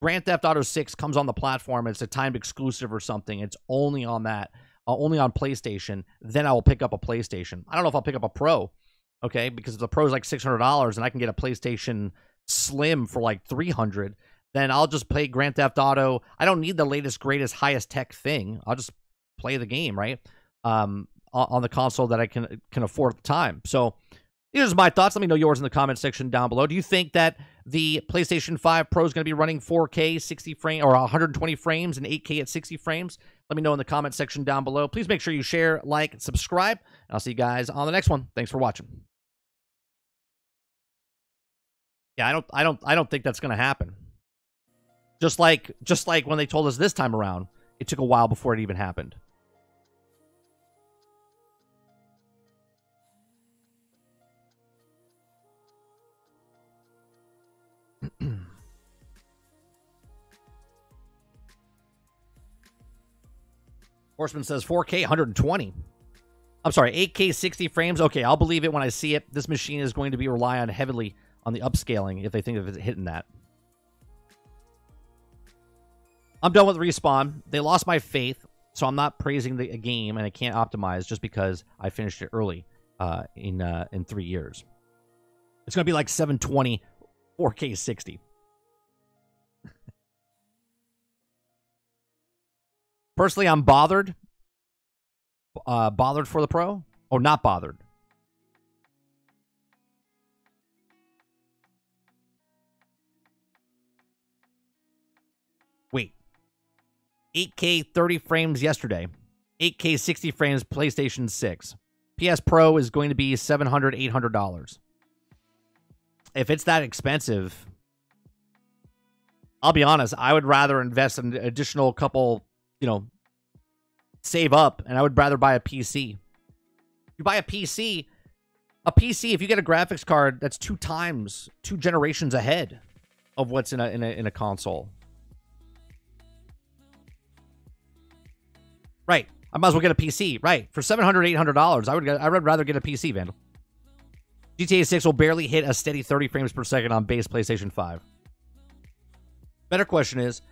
Grand Theft Auto 6 comes on the platform, it's a timed exclusive or something, it's only on that, only on PlayStation, then I will pick up a PlayStation. I don't know if I'll pick up a Pro, okay, because if the Pro is like $600 and I can get a PlayStation Slim for like $300, then I'll just play Grand Theft Auto. I don't need the latest, greatest, highest tech thing. I'll just play the game, right, on the console that I can afford at the time. So here's my thoughts. Let me know yours in the comment section down below. Do you think that the PlayStation 5 Pro is going to be running 4K 60 frames or 120 frames and 8K at 60 frames? Let me know in the comment section down below. Please make sure you share, like, and subscribe. And I'll see you guys on the next one. Thanks for watching. Yeah, I don't think that's going to happen. Just like when they told us this time around, it took a while before it even happened. Horseman says 4K 120. I'm sorry, 8K 60 frames. Okay, I'll believe it when I see it. This machine is going to be relying heavily on the upscaling if they think of it hitting that. I'm done with Respawn. They lost my faith, so I'm not praising the game, and I can't optimize just because I finished it early in 3 years. It's going to be like 720, 4K 60. Personally, I'm bothered. Bothered for the Pro? Oh, not bothered. Wait. 8K 30 frames yesterday. 8K 60 frames PlayStation 6. PS Pro is going to be $700, $800. If it's that expensive, I'll be honest, I would rather invest an additional couple, you know, save up, and I would rather buy a PC. You buy a PC, if you get a graphics card, that's two generations ahead of what's in a console. Right. I might as well get a PC. Right. For $700, $800, I would rather get a PC, Vandal. GTA 6 will barely hit a steady 30 frames per second on base PlayStation 5. Better question is,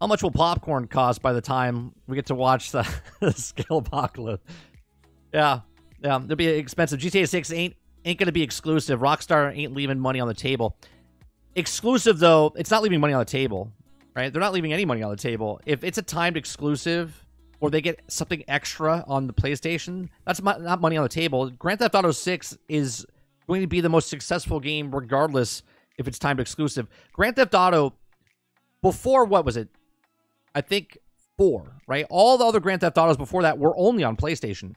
how much will popcorn cost by the time we get to watch the Skillbox? Yeah, it'll be expensive. GTA 6 ain't going to be exclusive. Rockstar ain't leaving money on the table. Exclusive, though, it's not leaving money on the table, right? They're not leaving any money on the table. If it's a timed exclusive, or they get something extra on the PlayStation, that's not money on the table. Grand Theft Auto 6 is going to be the most successful game regardless if it's timed exclusive. Grand Theft Auto, before, what was it? I think 4, right? All the other Grand Theft Autos before that were only on PlayStation.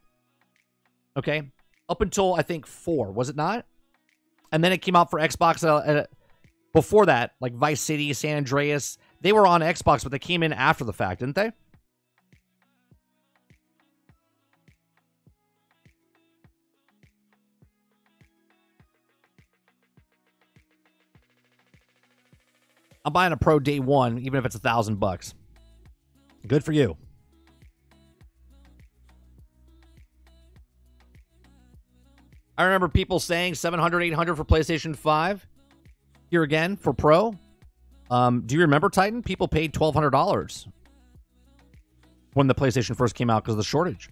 Okay? Up until, I think, 4, was it not? And then it came out for Xbox. Before that, like Vice City, San Andreas, they were on Xbox, but they came in after the fact, didn't they? I'm buying a Pro day one, even if it's $1,000. Good for you. I remember people saying $700, $800 for PlayStation 5. Here again for Pro. Do you remember, Titan? People paid $1,200 when the PlayStation first came out because of the shortage.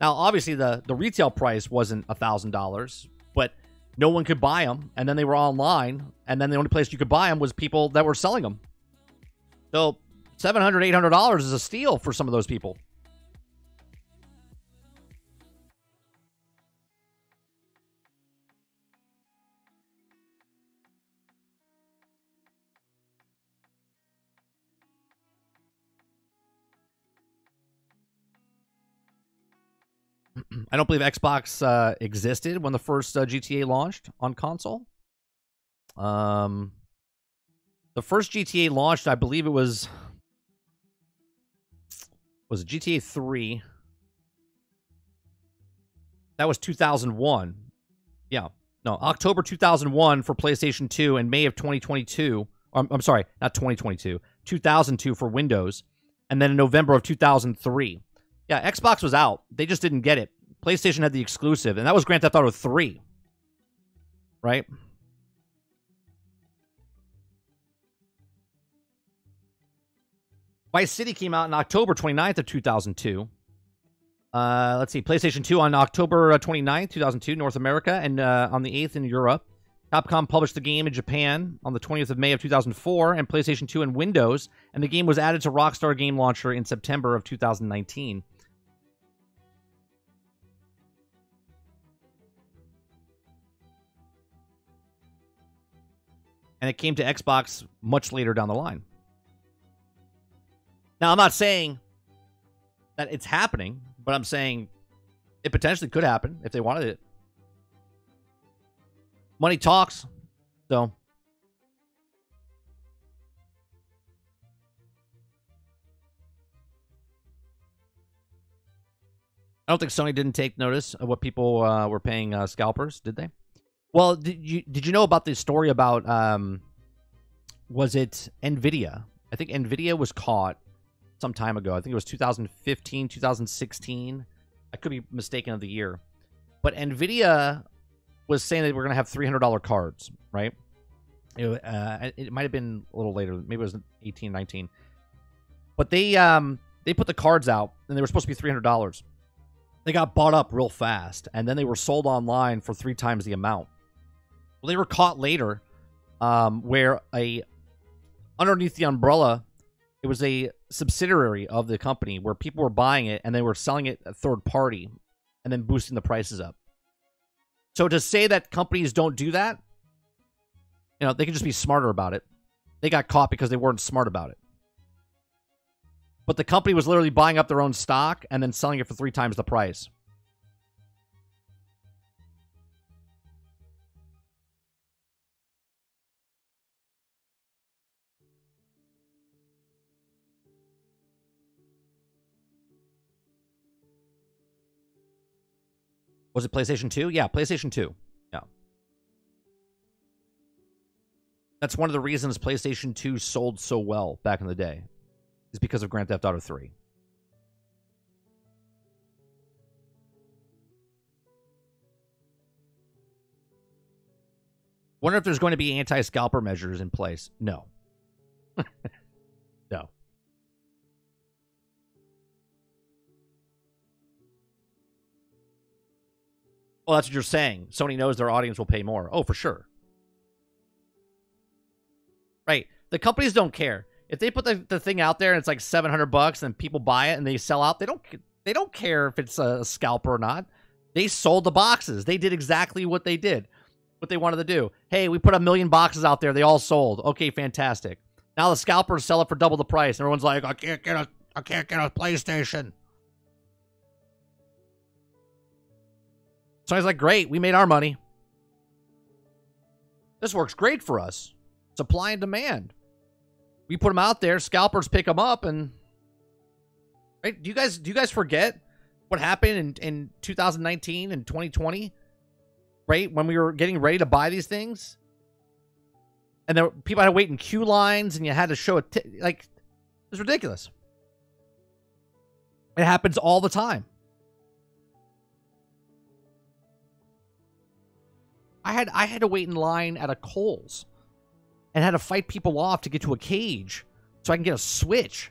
Now, obviously, the retail price wasn't $1,000, but no one could buy them, and then they were online, and then the only place you could buy them was people that were selling them. So $700, $800 is a steal for some of those people. I don't believe Xbox existed when the first GTA launched on console. The first GTA launched, I believe it was GTA 3. That was 2001. Yeah. No, October 2001 for PlayStation 2 and May of 2022. I'm sorry, not 2022. 2002 for Windows. And then in November of 2003. Yeah, Xbox was out. They just didn't get it. PlayStation had the exclusive, and that was Grand Theft Auto 3. Right? Vice City came out on October 29th of 2002. Let's see. PlayStation 2 on October 29th, 2002, North America, and on the 8th in Europe. Capcom published the game in Japan on the 20th of May of 2004, and PlayStation 2 and Windows, and the game was added to Rockstar Game Launcher in September of 2019. And it came to Xbox much later down the line. Now, I'm not saying that it's happening, but I'm saying it potentially could happen if they wanted it. Money talks, so. I don't think Sony didn't take notice of what people were paying scalpers, did they? Well, did you know about the story about, was it NVIDIA? I think NVIDIA was caught some time ago. I think it was 2015, 2016. I could be mistaken of the year. But NVIDIA was saying that we're going to have $300 cards, right? It might have been a little later. Maybe it was 18, 19. But they put the cards out, and they were supposed to be $300. They got bought up real fast, and then they were sold online for 3 times the amount. Well, they were caught later, where underneath the umbrella, it was a subsidiary of the company where people were buying it and they were selling it at third party and then boosting the prices up. So to say that companies don't do that, you know, they can just be smarter about it. They got caught because they weren't smart about it. But the company was literally buying up their own stock and then selling it for 3 times the price. Was it PlayStation 2? Yeah, PlayStation 2. Yeah. That's one of the reasons PlayStation 2 sold so well back in the day, is because of Grand Theft Auto 3. Wonder if there's going to be anti-scalper measures in place. No. No. Well, that's what you're saying. Sony knows their audience will pay more. Oh, for sure. Right. The companies don't care. If they put the thing out there and it's like $700 and people buy it and they sell out, they don't care if it's a scalper or not. They sold the boxes. They did exactly what they did, what they wanted to do. Hey, we put 1 million boxes out there. They all sold. Okay, fantastic. Now the scalpers sell it for double the price. And everyone's like, I can't get a PlayStation. So I was like, great, we made our money. This works great for us. Supply and demand. We put them out there, scalpers pick them up, and right? Do you guys forget what happened in 2019 and 2020? Right? When we were getting ready to buy these things? and there were, people had to wait in queue lines, and you had to show a like, it's ridiculous. It happens all the time. I had to wait in line at a Kohl's and had to fight people off to get to a cage so I can get a Switch.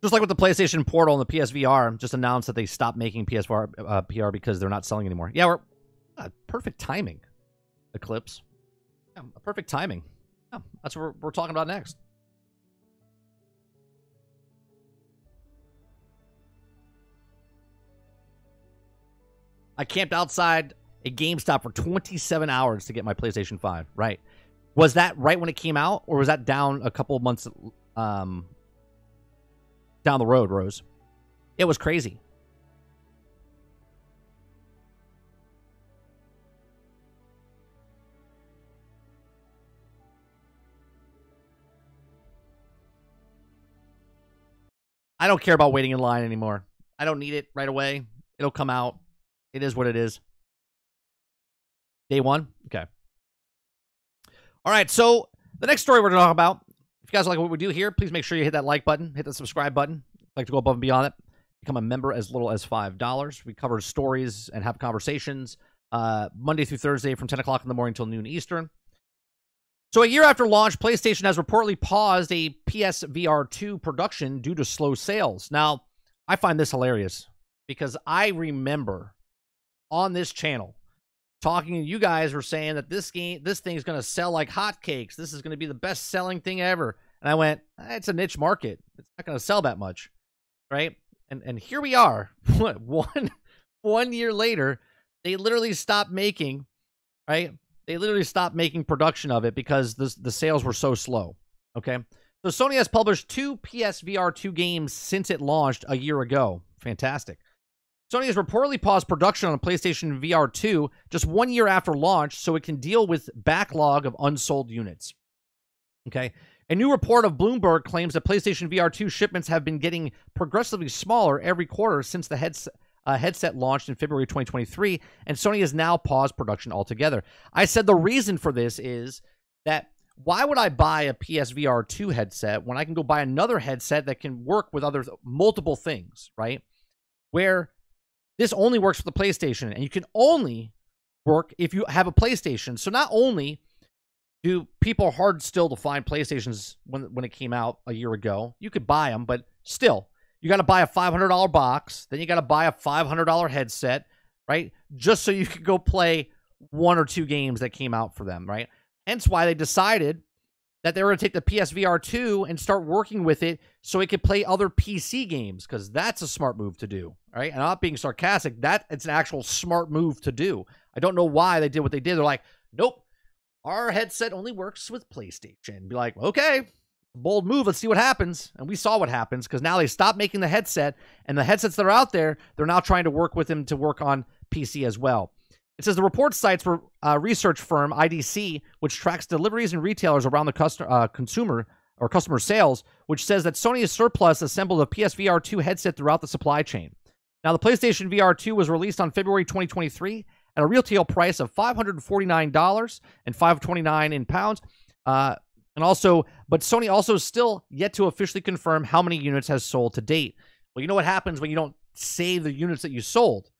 Just like with the PlayStation Portal and the PSVR, just announced that they stopped making PSVR PR because they're not selling anymore. Yeah, we're perfect timing. Eclipse, yeah, perfect timing. Yeah, that's what we're talking about next. I camped outside a GameStop for 27 hours to get my PlayStation 5. Right? Was that right when it came out, or was that down a couple of months? Down the road, Rose. It was crazy. I don't care about waiting in line anymore. I don't need it right away. It'll come out. It is what it is. Day one? Okay. All right, so the next story we're going to talk about, if you guys like what we do here, please make sure you hit that like button, hit that subscribe button. If you'd like to go above and beyond it, become a member as little as $5. We cover stories and have conversations Monday through Thursday from 10 o'clock in the morning till noon Eastern. So a year after launch, PlayStation has reportedly paused a PSVR2 production due to slow sales. Now, I find this hilarious because I remember on this channel talking and you guys were saying that this thing's going to sell like hotcakes. This is going to be the best-selling thing ever. And I went, it's a niche market. It's not going to sell that much, right? And here we are. What, one year later, they literally stopped making, right? They literally stopped making production of it because the sales were so slow, okay? So Sony has published two PSVR2 games since it launched a year ago. Fantastic. Sony has reportedly paused production on PlayStation VR 2 just 1 year after launch so it can deal with backlog of unsold units. Okay. A new report of Bloomberg claims that PlayStation VR 2 shipments have been getting progressively smaller every quarter since the headset launched in February 2023, and Sony has now paused production altogether. I said the reason for this is that why would I buy a PSVR 2 headset when I can go buy another headset that can work with other multiple things, right? Where this only works for the PlayStation, and you can only work if you have a PlayStation. So not only do people hard still to find PlayStations when it came out a year ago, you could buy them, but still, you got to buy a $500 box, then you got to buy a $500 headset, right? Just so you could go play one or two games that came out for them, right? Hence why they decided that they were going to take the PSVR 2 and start working with it so it could play other PC games, because that's a smart move to do, right? And I'm not being sarcastic. It's an actual smart move to do. I don't know why they did what they did. They're like, nope, our headset only works with PlayStation. Be like, okay, bold move. Let's see what happens. And we saw what happens, because now they stopped making the headset, and the headsets that are out there, they're now trying to work with them to work on PC as well. It says the report cites for research firm IDC, which tracks deliveries and retailers around the customer sales, which says that Sony's surplus assembled a PSVR 2 headset throughout the supply chain. Now, the PlayStation VR 2 was released on February 2023 at a retail price of $549 and $529 in pounds. But Sony also still yet to officially confirm how many units has sold to date. Well, you know what happens when you don't say the units that you sold?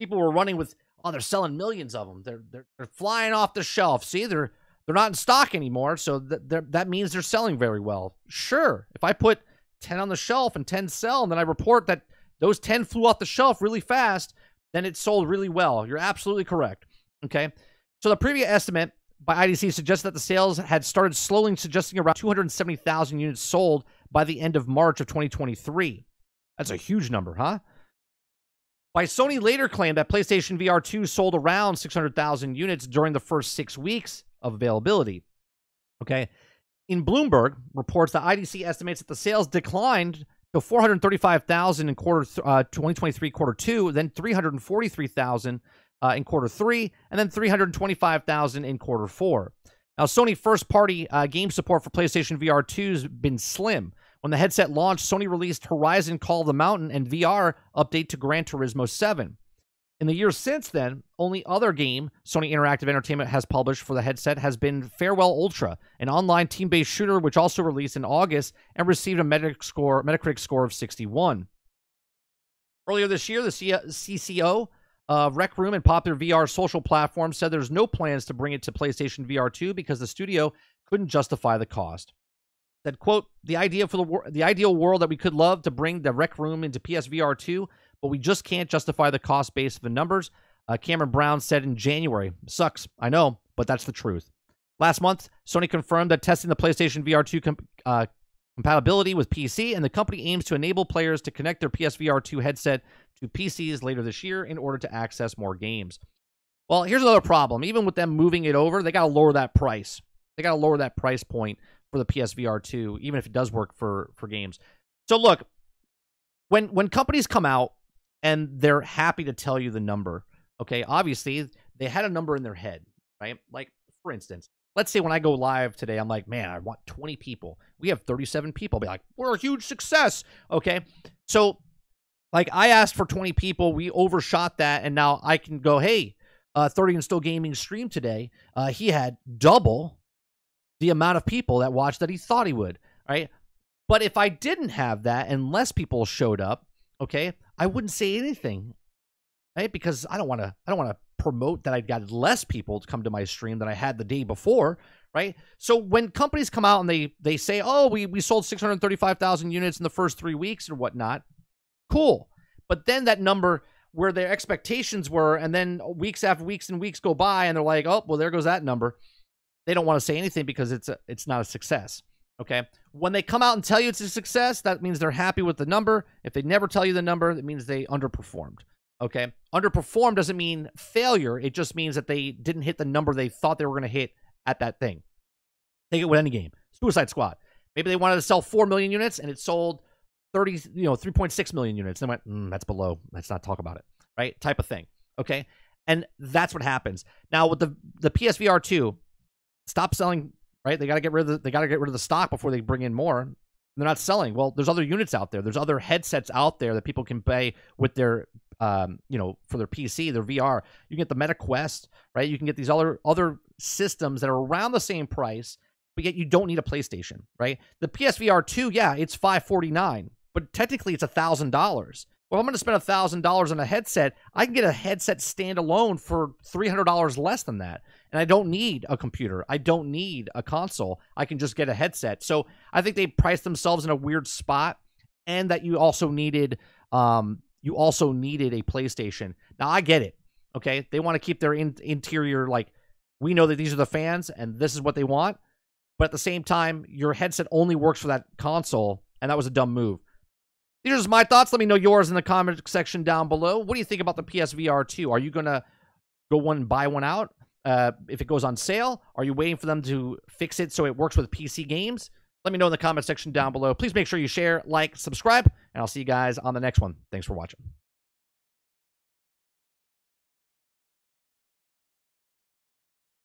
People were running with, oh, they're selling millions of them. They're flying off the shelf. See, they're not in stock anymore, so that means they're selling very well. Sure, if I put 10 on the shelf and 10 sell, and then I report that those 10 flew off the shelf really fast, then it sold really well. You're absolutely correct, okay? So the previous estimate by IDC suggested that the sales had started slowly, suggesting around 270,000 units sold by the end of March of 2023. That's a huge number, huh? By Sony later claimed that PlayStation VR 2 sold around 600,000 units during the first 6 weeks of availability. Okay. In Bloomberg, reports that IDC estimates that the sales declined to 435,000 in quarter 2023 quarter two, then 343,000 in quarter three, and then 325,000 in quarter four. Now, Sony first-party game support for PlayStation VR2 has been slim. When the headset launched, Sony released Horizon Call of the Mountain and VR update to Gran Turismo 7. In the years since then, only other game Sony Interactive Entertainment has published for the headset has been Farewell Ultra, an online team-based shooter which also released in August and received a Metacritic score of 61. Earlier this year, the CCO of Rec Room and popular VR social platform said there's no plans to bring it to PlayStation VR2 because the studio couldn't justify the cost. That quote, "The idea for the ideal world that we could love to bring the Rec Room into PSVR2, but we just can't justify the cost base of the numbers," Cameron Brown said in January. Sucks, I know, but that's the truth. Last month, Sony confirmed that testing the PlayStation VR2 compatibility with PC, and the company aims to enable players to connect their PSVR2 headset to PCs later this year in order to access more games. Well, here's another problem. Even with them moving it over, they got to lower that price. They got to lower that price point for the PSVR2, even if it does work for games. So look, when companies come out and they're happy to tell you the number, okay, obviously they had a number in their head, right? Like, for instance, let's say when I go live today, I'm like, man, I want 20 people. We have 37 people. I'll be like, we're a huge success, okay? So, like, I asked for 20 people. We overshot that, and now I can go, hey, 30 and Still Gaming stream today. He had double the amount of people that watched that he thought he would, right? But if I didn't have that and less people showed up, okay, I wouldn't say anything, right? Because I don't want to promote that I got less people to come to my stream than I had the day before, right? So when companies come out and they say, oh, we sold 635,000 units in the first 3 weeks or whatnot, cool. But then that number where their expectations were, and then weeks after weeks and weeks go by, and they're like, oh, well, there goes that number. They don't want to say anything because it's not a success, okay? When they come out and tell you it's a success, that means they're happy with the number. If they never tell you the number, that means they underperformed, okay? Underperformed doesn't mean failure. It just means that they didn't hit the number they thought they were going to hit at that thing. Take it with any game. Suicide Squad. Maybe they wanted to sell 4 million units, and it sold 3.6 million units. And they went, that's below. Let's not talk about it, right? Type of thing, okay? And that's what happens. Now, with the PSVR 2, stop selling, right? They got to get rid of the stock before they bring in more. And they're not selling. Well, there's other units out there. There's other headsets out there that people can pay with their, you know, for their PC, their VR. You can get the Meta Quest, right? You can get these other systems that are around the same price, but yet you don't need a PlayStation, right? The PSVR 2, yeah, it's $549, but technically it's $1,000. Well, I'm going to spend $1,000 on a headset. I can get a headset standalone for $300 less than that. And I don't need a computer. I don't need a console. I can just get a headset. So I think they priced themselves in a weird spot, and that you also needed a PlayStation. Now, I get it, okay? They want to keep their interior, like, we know that these are the fans and this is what they want. But at the same time, your headset only works for that console, and that was a dumb move. These are just my thoughts. Let me know yours in the comment section down below. What do you think about the PSVR 2? Are you going to go one and buy one out if it goes on sale? Are you waiting for them to fix it so it works with PC games? Let me know in the comment section down below. Please make sure you share, like, subscribe, and I'll see you guys on the next one. Thanks for watching.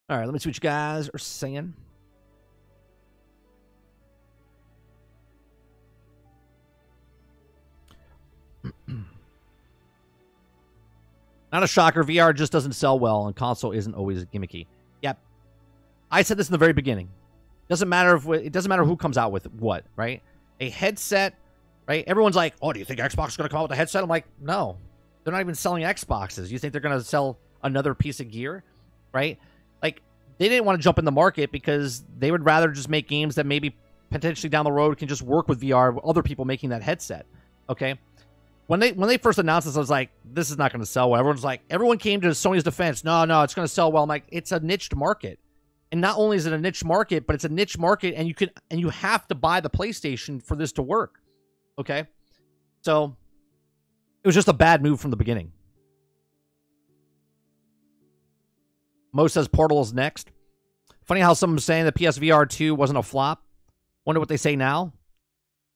All right, let me see what you guys are saying. Not a shocker, VR just doesn't sell well, and console isn't always gimmicky. Yep, I said this in the very beginning. It doesn't matter who comes out with what, right? A headset, right? Everyone's like, oh, do you think Xbox is going to come out with a headset? I'm like, no, they're not even selling Xboxes. You think they're going to sell another piece of gear, right? Like, they didn't want to jump in the market because they would rather just make games that maybe potentially down the road can just work with VR with other people making that headset, okay? When they first announced this, I was like, this is not going to sell well. Everyone came to Sony's defense. No, it's going to sell well. I'm like, it's a niched market. And not only is it a niche market, but it's a niche market, and you have to buy the PlayStation for this to work. Okay? So it was just a bad move from the beginning. Mo says Portal is next. Funny how some saying that PSVR 2 wasn't a flop. Wonder what they say now.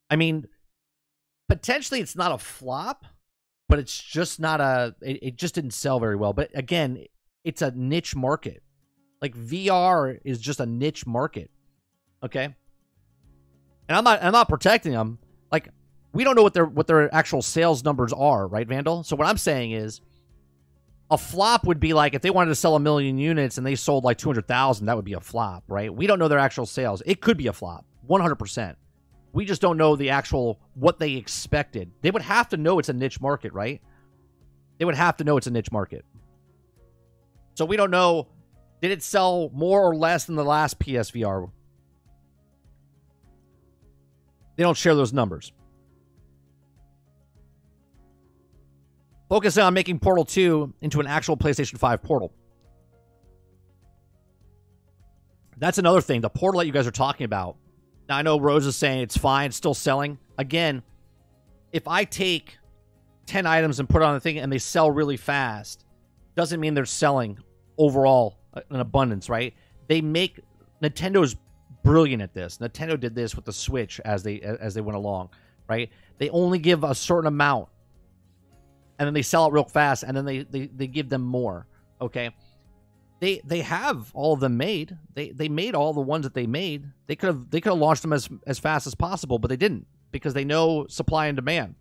I mean, potentially it's not a flop, but it's just not a, it just didn't sell very well. But again, it's a niche market. Like VR is just a niche market. Okay. And I'm not protecting them. Like, we don't know what their actual sales numbers are, right, Vandal? So what I'm saying is a flop would be like if they wanted to sell 1 million units and they sold like 200,000, that would be a flop, right? We don't know their actual sales. It could be a flop, 100%. We just don't know the actual, what they expected. They would have to know it's a niche market, right? They would have to know it's a niche market. So we don't know, did it sell more or less than the last PSVR? They don't share those numbers. Focusing on making Portal 2 into an actual PlayStation 5 Portal. That's another thing, the Portal that you guys are talking about. Now, I know Rose is saying it's fine, it's still selling. Again, if I take 10 items and put it on the thing and they sell really fast, doesn't mean they're selling overall in abundance, right? They make... Nintendo's brilliant at this. Nintendo did this with the Switch as they went along, right? They only give a certain amount, and then they sell it real fast, and then they give them more, okay? They have all of them made. They made all the ones that they made. They could have launched them as fast as possible, but they didn't because they know supply and demand.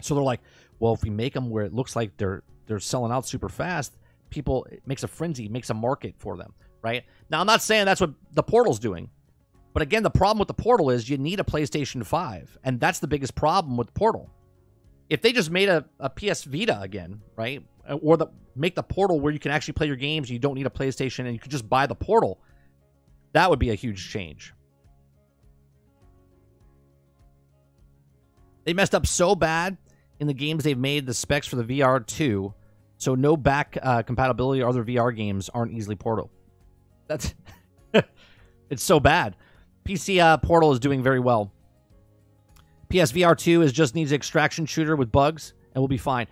So they're like, well, if we make them where it looks like they're selling out super fast, people, it makes a frenzy, it makes a market for them, right? Now, I'm not saying that's what the Portal's doing, but again, the problem with the Portal is you need a PlayStation 5, and that's the biggest problem with the Portal. If they just made a PS Vita again, right? Or make the Portal where you can actually play your games and you don't need a PlayStation and you could just buy the Portal, that would be a huge change. They messed up so bad in the games they've made the specs for the VR2, so no back compatibility or other VR games aren't easily portable. That's... it's so bad. PC Portal is doing very well. PSVR2 just needs an extraction shooter with bugs and we'll be fine.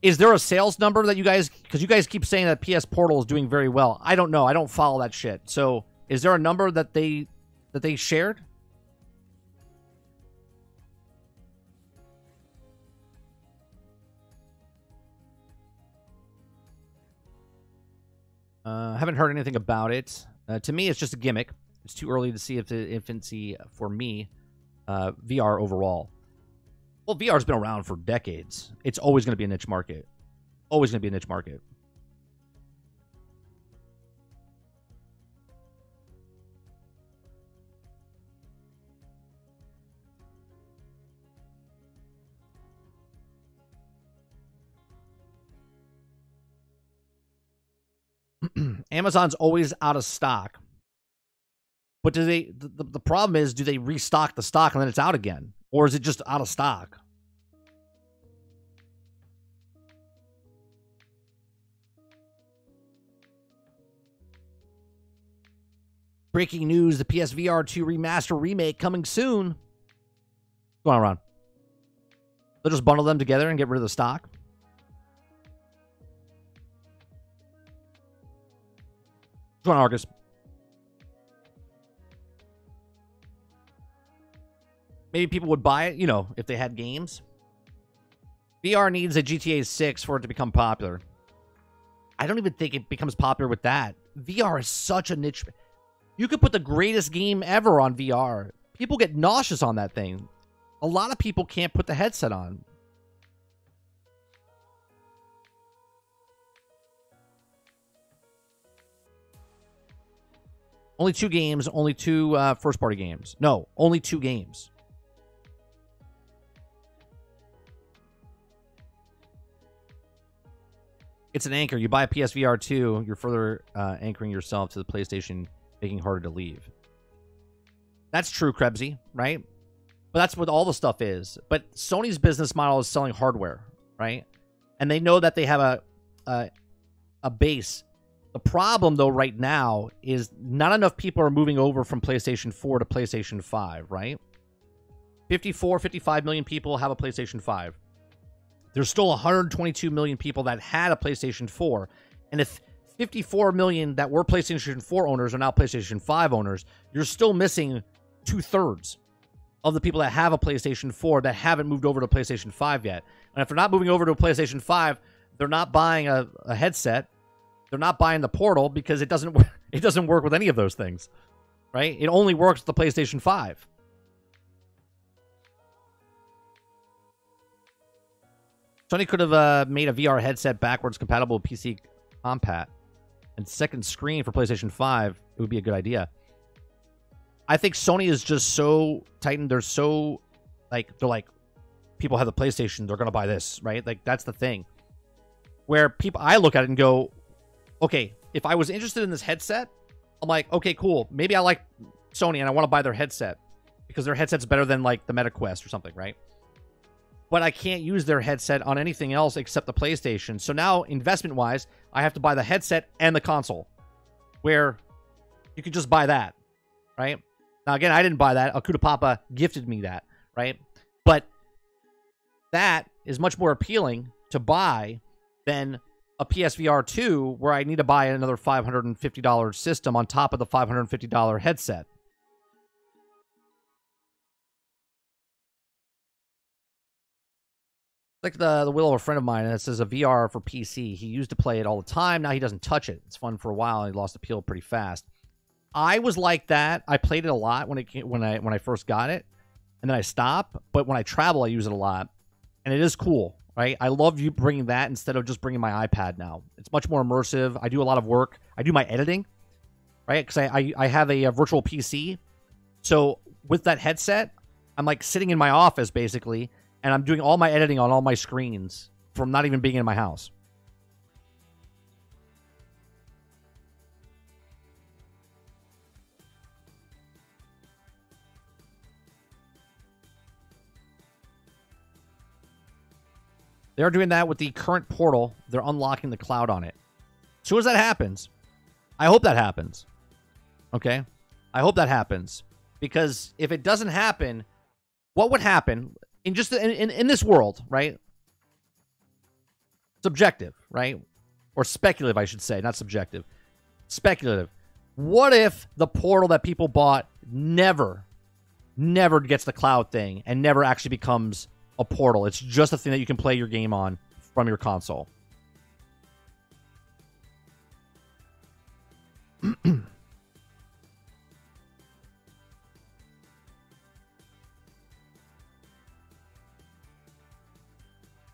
Is there a sales number that you guys... Because you guys keep saying that PS Portal is doing very well. I don't know. I don't follow that shit. So, is there a number that they shared? I haven't heard anything about it. To me, it's just a gimmick. It's too early to see if the infancy for me, VR overall. Well, VR's been around for decades. It's always going to be a niche market. Always going to be a niche market. Amazon's always out of stock. But do they... The problem is, do they restock the stock and then it's out again? Or is it just out of stock? Breaking news, the PSVR 2 remaster remake coming soon. What's going on, Ron? They'll just bundle them together and get rid of the stock. What's going on, Argus? Maybe people would buy it, you know, if they had games. VR needs a GTA 6 for it to become popular. I don't even think it becomes popular with that. VR is such a niche. You could put the greatest game ever on VR. People get nauseous on that thing. A lot of people can't put the headset on. Only two games, only two first-party games. No, only two games. It's an anchor. You buy a PSVR 2, you're further anchoring yourself to the PlayStation, making it harder to leave. That's true, Krebsy, right? But that's what all the stuff is. But Sony's business model is selling hardware, right? And they know that they have a base. The problem, though, right now is not enough people are moving over from PlayStation 4 to PlayStation 5, right? 55 million people have a PlayStation 5. There's still 122 million people that had a PlayStation 4. And if 54 million that were PlayStation 4 owners are now PlayStation 5 owners, you're still missing two-thirds. of the people that have a PlayStation 4 that haven't moved over to PlayStation 5 yet. And if they're not moving over to a PlayStation 5, they're not buying a headset. They're not buying the Portal because it doesn't work with any of those things, right? It only works with the PlayStation 5. Sony could have made a VR headset backwards compatible with PC compat and second screen for PlayStation 5. It would be a good idea. I think Sony is just so tightened. They're so like, people have the PlayStation, they're going to buy this, right? Like, that's the thing. Where people, I look at it and go, okay, if I was interested in this headset, I'm like, okay, cool. Maybe I like Sony and I want to buy their headset because their headset's better than like the Meta Quest or something, right? But I can't use their headset on anything else except the PlayStation. So now, investment-wise, I have to buy the headset and the console, where you can just buy that, right? Now, again, I didn't buy that. Akuda Papa gifted me that, right? But that is much more appealing to buy than a PSVR 2, where I need to buy another $550 system on top of the $550 headset. Like the will of a friend of mine, and it says a VR for PC. He used to play it all the time. Now he doesn't touch it. It's fun for a while, and he lost appeal pretty fast. I was like that. I played it a lot when I first got it, and then I stopped. But when I travel, I use it a lot, and it is cool, right? I love you bringing that instead of just bringing my iPad now. It's much more immersive. I do a lot of work. I do my editing, right? Because I have a virtual PC. So with that headset, I'm like sitting in my office basically. And I'm doing all my editing on all my screens from not even being in my house. They are doing that with the current Portal. They're unlocking the cloud on it. As soon as that happens, I hope that happens. Okay? I hope that happens. Because if it doesn't happen, what would happen... In just in this world, right? Subjective, right? Or speculative, I should say. Not subjective. Speculative. What if the Portal that people bought never gets the cloud thing and never actually becomes a Portal? It's just a thing that you can play your game on from your console.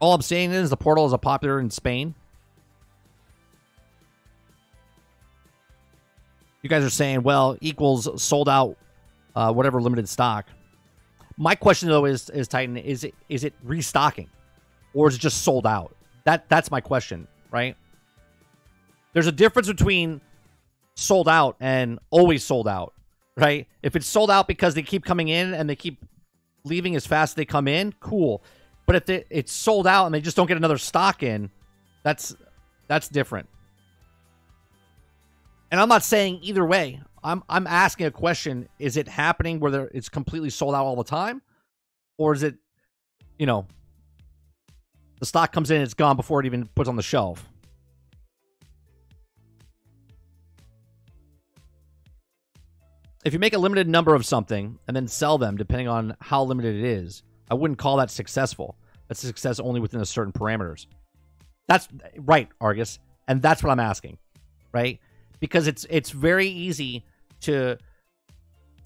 All I'm saying is the Portal is a popular in Spain. You guys are saying, well, equals sold out, whatever limited stock. My question though is Titan, is it restocking, or is it just sold out? That's my question, right? There's a difference between sold out and always sold out, right? If it's sold out because they keep coming in and they keep leaving as fast as they come in, cool. But if it's sold out and they just don't get another stock in, that's different. And I'm not saying either way. I'm asking a question: is it happening where it's completely sold out all the time, or is it, you know, the stock comes in and it's gone before it even puts on the shelf? If you make a limited number of something and then sell them, depending on how limited it is, I wouldn't call that successful. That's success only within a certain parameters. That's right, Argus, and that's what I'm asking, right? Because it's very easy to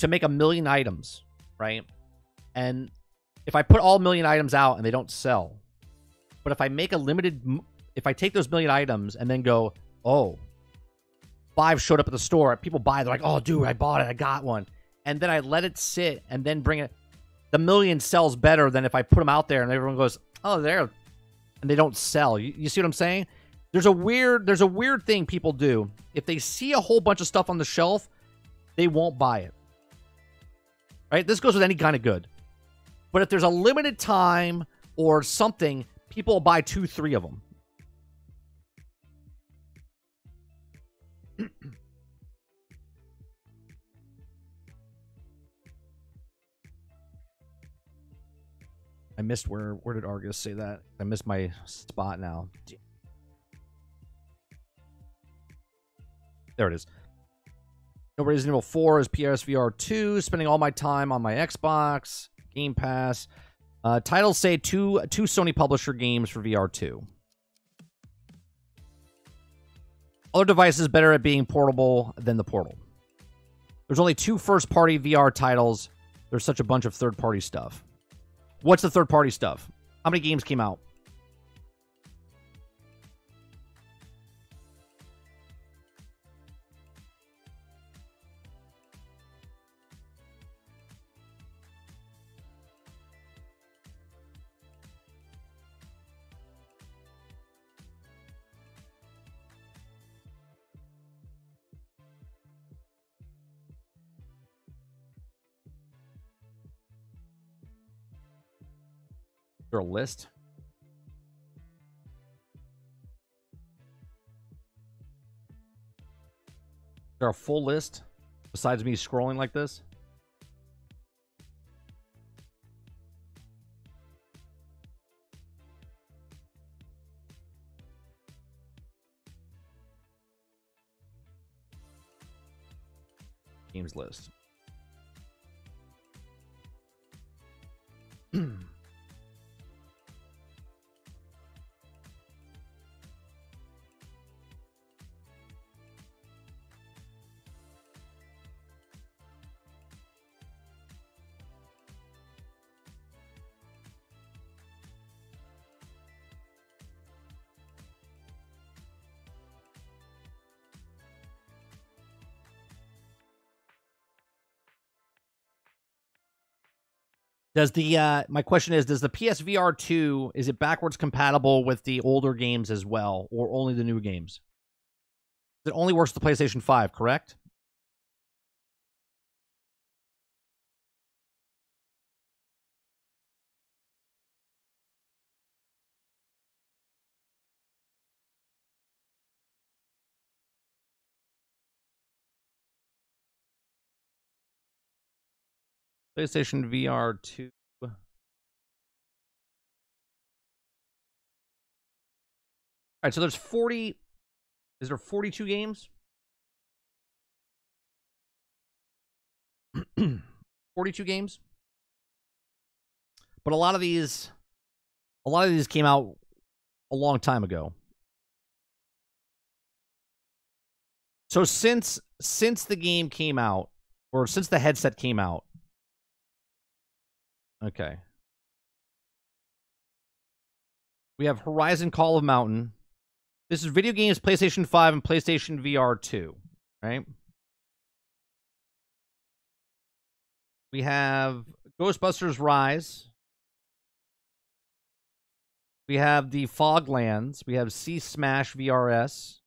make 1 million items, right? And if I put all 1 million items out and they don't sell, but if I make a limited, if I take those 1 million items and then go, oh, 5 showed up at the store, people buy, they're like, oh, dude, I bought it, I got one, and then I let it sit and then bring it. The 1 million sells better than if I put them out there and everyone goes, oh, there, and they don't sell. You see what I'm saying? There's a weird thing people do. If they see a whole bunch of stuff on the shelf, they won't buy it. Right? This goes with any kind of good. But if there's a limited time or something, people will buy 2, 3 of them. I missed where did Argus say that? I missed my spot now. There it is. No Resident Evil 4 is PSVR 2. Spending all my time on my Xbox, Game Pass. Titles say two Sony publisher games for VR 2. Other devices better at being portable than the Portal. There's only two first-party VR titles. There's such a bunch of third-party stuff. What's the third-party stuff? How many games came out? Is there a list? Is there a full list besides me scrolling like this? Games list. Does the my question is, does the PSVR 2, is it backwards compatible with the older games as well, or only the new games? It only works with the PlayStation 5, correct? PlayStation VR 2. All right, so there's 40. Is there 42 games? 42 games. But a lot of these came out a long time ago. So since the game came out, or since the headset came out. Okay. We have Horizon Call of Mountain. This is video games, PlayStation 5 and PlayStation VR 2, right? We have Ghostbusters Rise. We have the Foglands. We have Sea Smash VRS.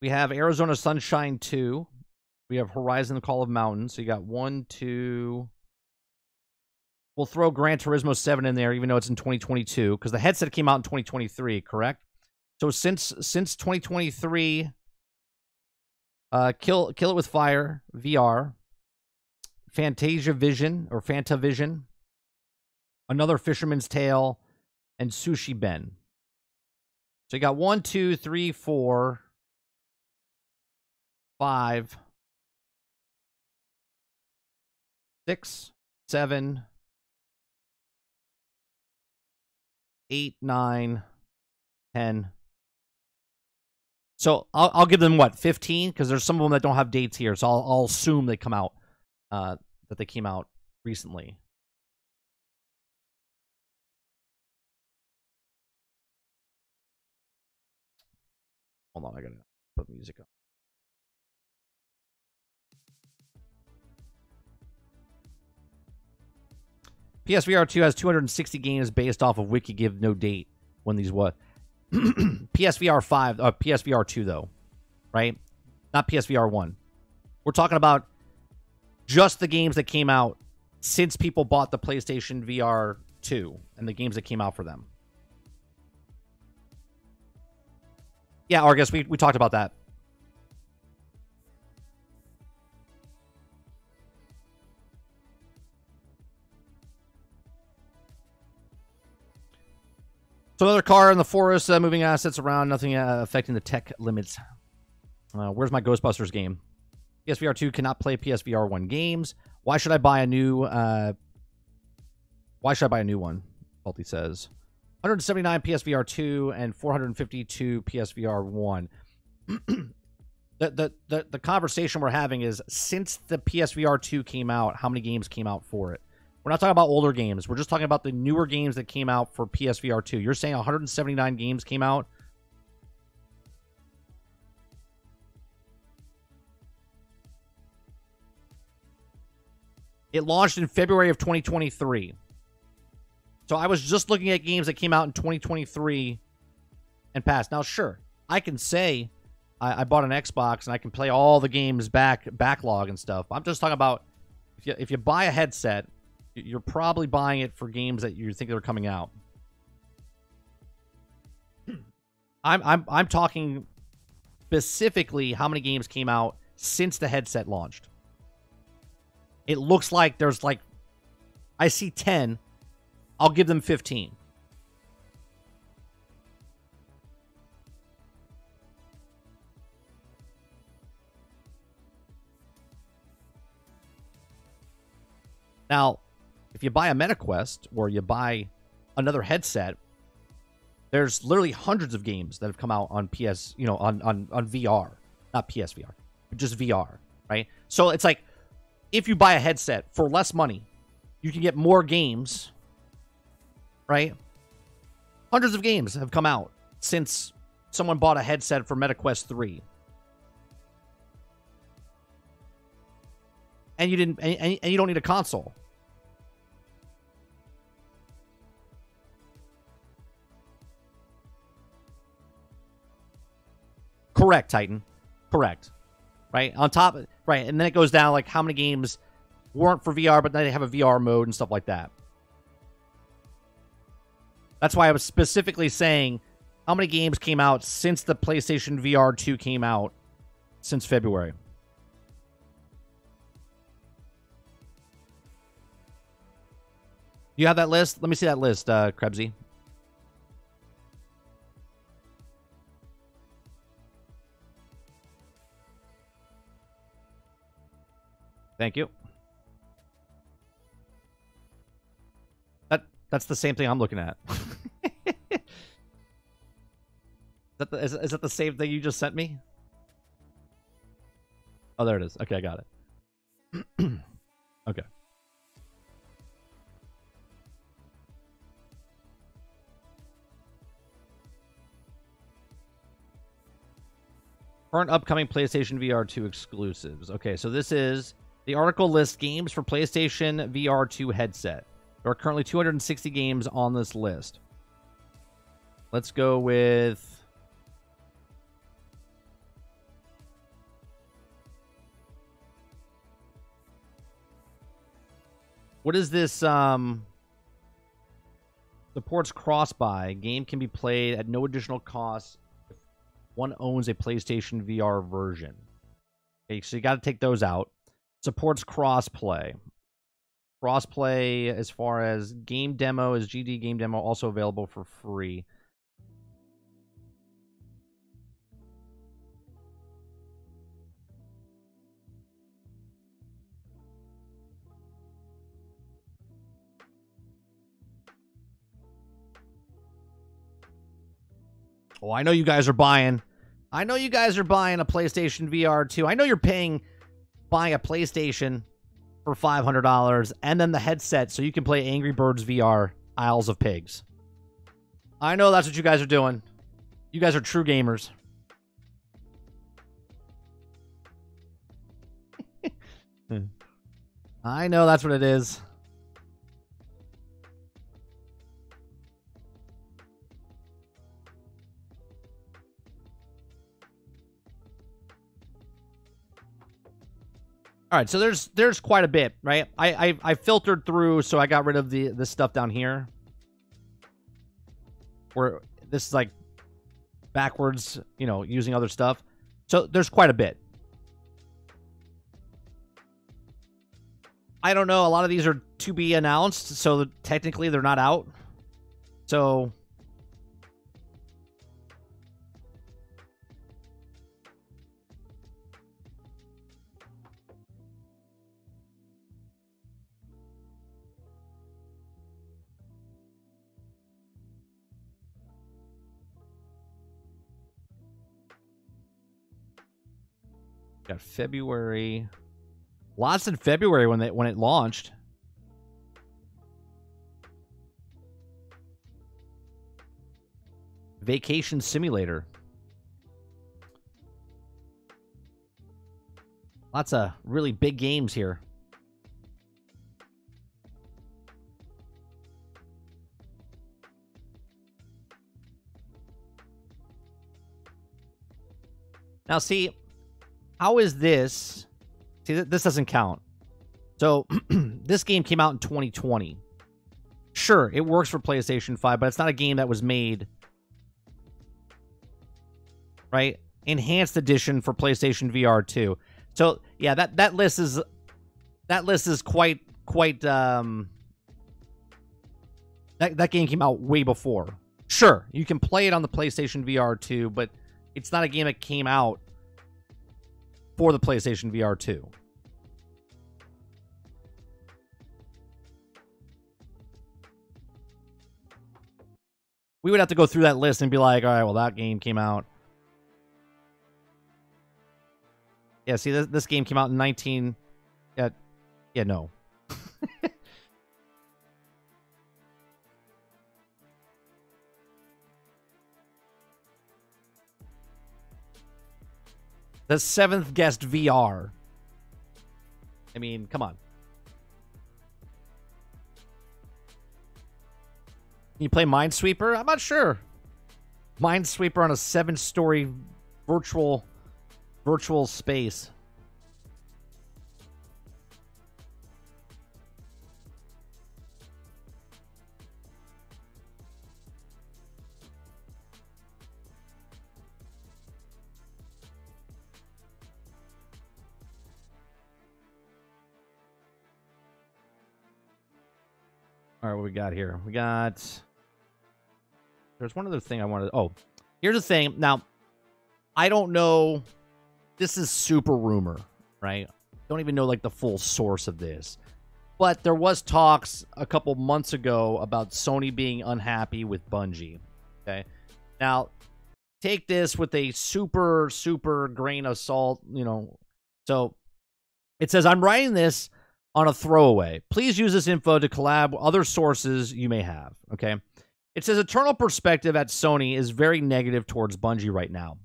We have Arizona Sunshine 2. We have Horizon Call of Mountain. So you got 1, 2. We'll throw Gran Turismo 7 in there, even though it's in 2022, because the headset came out in 2023, correct? So since 2023, Kill It With Fire VR, Fantasia Vision or Fantavision, Another Fisherman's Tale, and Sushi Ben. So you got 1, 2, 3, 4, 5. 6, 7, 8, 9, 10. So I'll give them what, 15, because there's some of them that don't have dates here. So I'll assume they come out that they came out recently. Hold on, I gotta put music on. PSVR 2 has 260 games based off of WikiGive, no date when these were. PSVR 5, PSVR 2 though, right? Not PSVR 1. We're talking about just the games that came out since people bought the PlayStation VR 2 and the games that came out for them. Yeah, Argus, we talked about that. So another car in the forest, moving assets around, nothing affecting the tech limits. Where's my Ghostbusters game? PSVR 2 cannot play PSVR 1 games. Why should I buy a new? Why should I buy a new one? Balti says, 179 PSVR 2 and 452 PSVR 1. The conversation we're having is, since the PSVR 2 came out, how many games came out for it? We're not talking about older games. We're just talking about the newer games that came out for PSVR 2. You're saying 179 games came out? It launched in February of 2023. So I was just looking at games that came out in 2023 and past. Now, sure, I can say I bought an Xbox and I can play all the games backlog and stuff. I'm just talking about if you buy a headset, you're probably buying it for games that you think are coming out. I'm talking specifically how many games came out since the headset launched. It looks like there's like, I see 10. I'll give them 15. Now, if you buy a MetaQuest or you buy another headset, there's literally hundreds of games that have come out on PS, you know, on VR, not PSVR, but just VR, right? So it's like, if you buy a headset for less money, you can get more games, right? Hundreds of games have come out since someone bought a headset for MetaQuest 3. And you don't need a console. Correct, Titan. Correct. Right? On top, right, and then it goes down like how many games weren't for VR, but then they have a VR mode and stuff like that. That's why I was specifically saying how many games came out since the PlayStation VR 2 came out since February. You have that list? Let me see that list, Krebsy. Thank you. That's the same thing I'm looking at. Is that the same thing you just sent me? Oh, there it is. Okay, I got it. Okay. Current upcoming PlayStation VR 2 exclusives. Okay, so this is... The article lists games for PlayStation VR 2 headset. There are currently 260 games on this list. Let's go with... What is this? Supports cross-buy. Game can be played at no additional cost if one owns a PlayStation VR version. Okay, so you got to take those out. Supports crossplay. Crossplay as far as game demo is GD game demo, also available for free. Oh, I know you guys are buying. I know you guys are buying a PlayStation VR 2. I know you're buying a PlayStation for $500 and then the headset so you can play Angry Birds VR Isles of Pigs. I know that's what you guys are doing. You guys are true gamers. I know that's what it is. All right, so there's quite a bit, right? I filtered through, so I got rid of the stuff down here. Where this is like backwards, you know, using other stuff. So there's quite a bit. I don't know. A lot of these are to be announced, so technically they're not out. So... Got February. Lots in February when it launched. Vacation Simulator. Lots of really big games here. Now, see, how is this? See, this doesn't count. So, this game came out in 2020. Sure, it works for PlayStation 5, but it's not a game that was made, right? Enhanced edition for PlayStation VR2. So, yeah, that list is quite. That game came out way before. Sure, you can play it on the PlayStation VR2, but it's not a game that came out for the PlayStation VR 2. We would have to go through that list and be like, all right, well, that game came out. Yeah, see, this game came out in 19... Yeah, no. The seventh guest VR. I mean, come on. Can you play Minesweeper? I'm not sure. Minesweeper on a 7-story virtual space. All right, what we got here? We got... There's one other thing I wanted... Oh, here's the thing. Now, I don't know... This is super rumor, right? Don't even know, like, the full source of this. But there was talks a couple months ago about Sony being unhappy with Bungie, okay? Now, take this with a super, super grain of salt, you know. So, it says, I'm writing this on a throwaway. Please use this info to collab with other sources you may have, okay? It says Eternal perspective at Sony is very negative towards Bungie right now.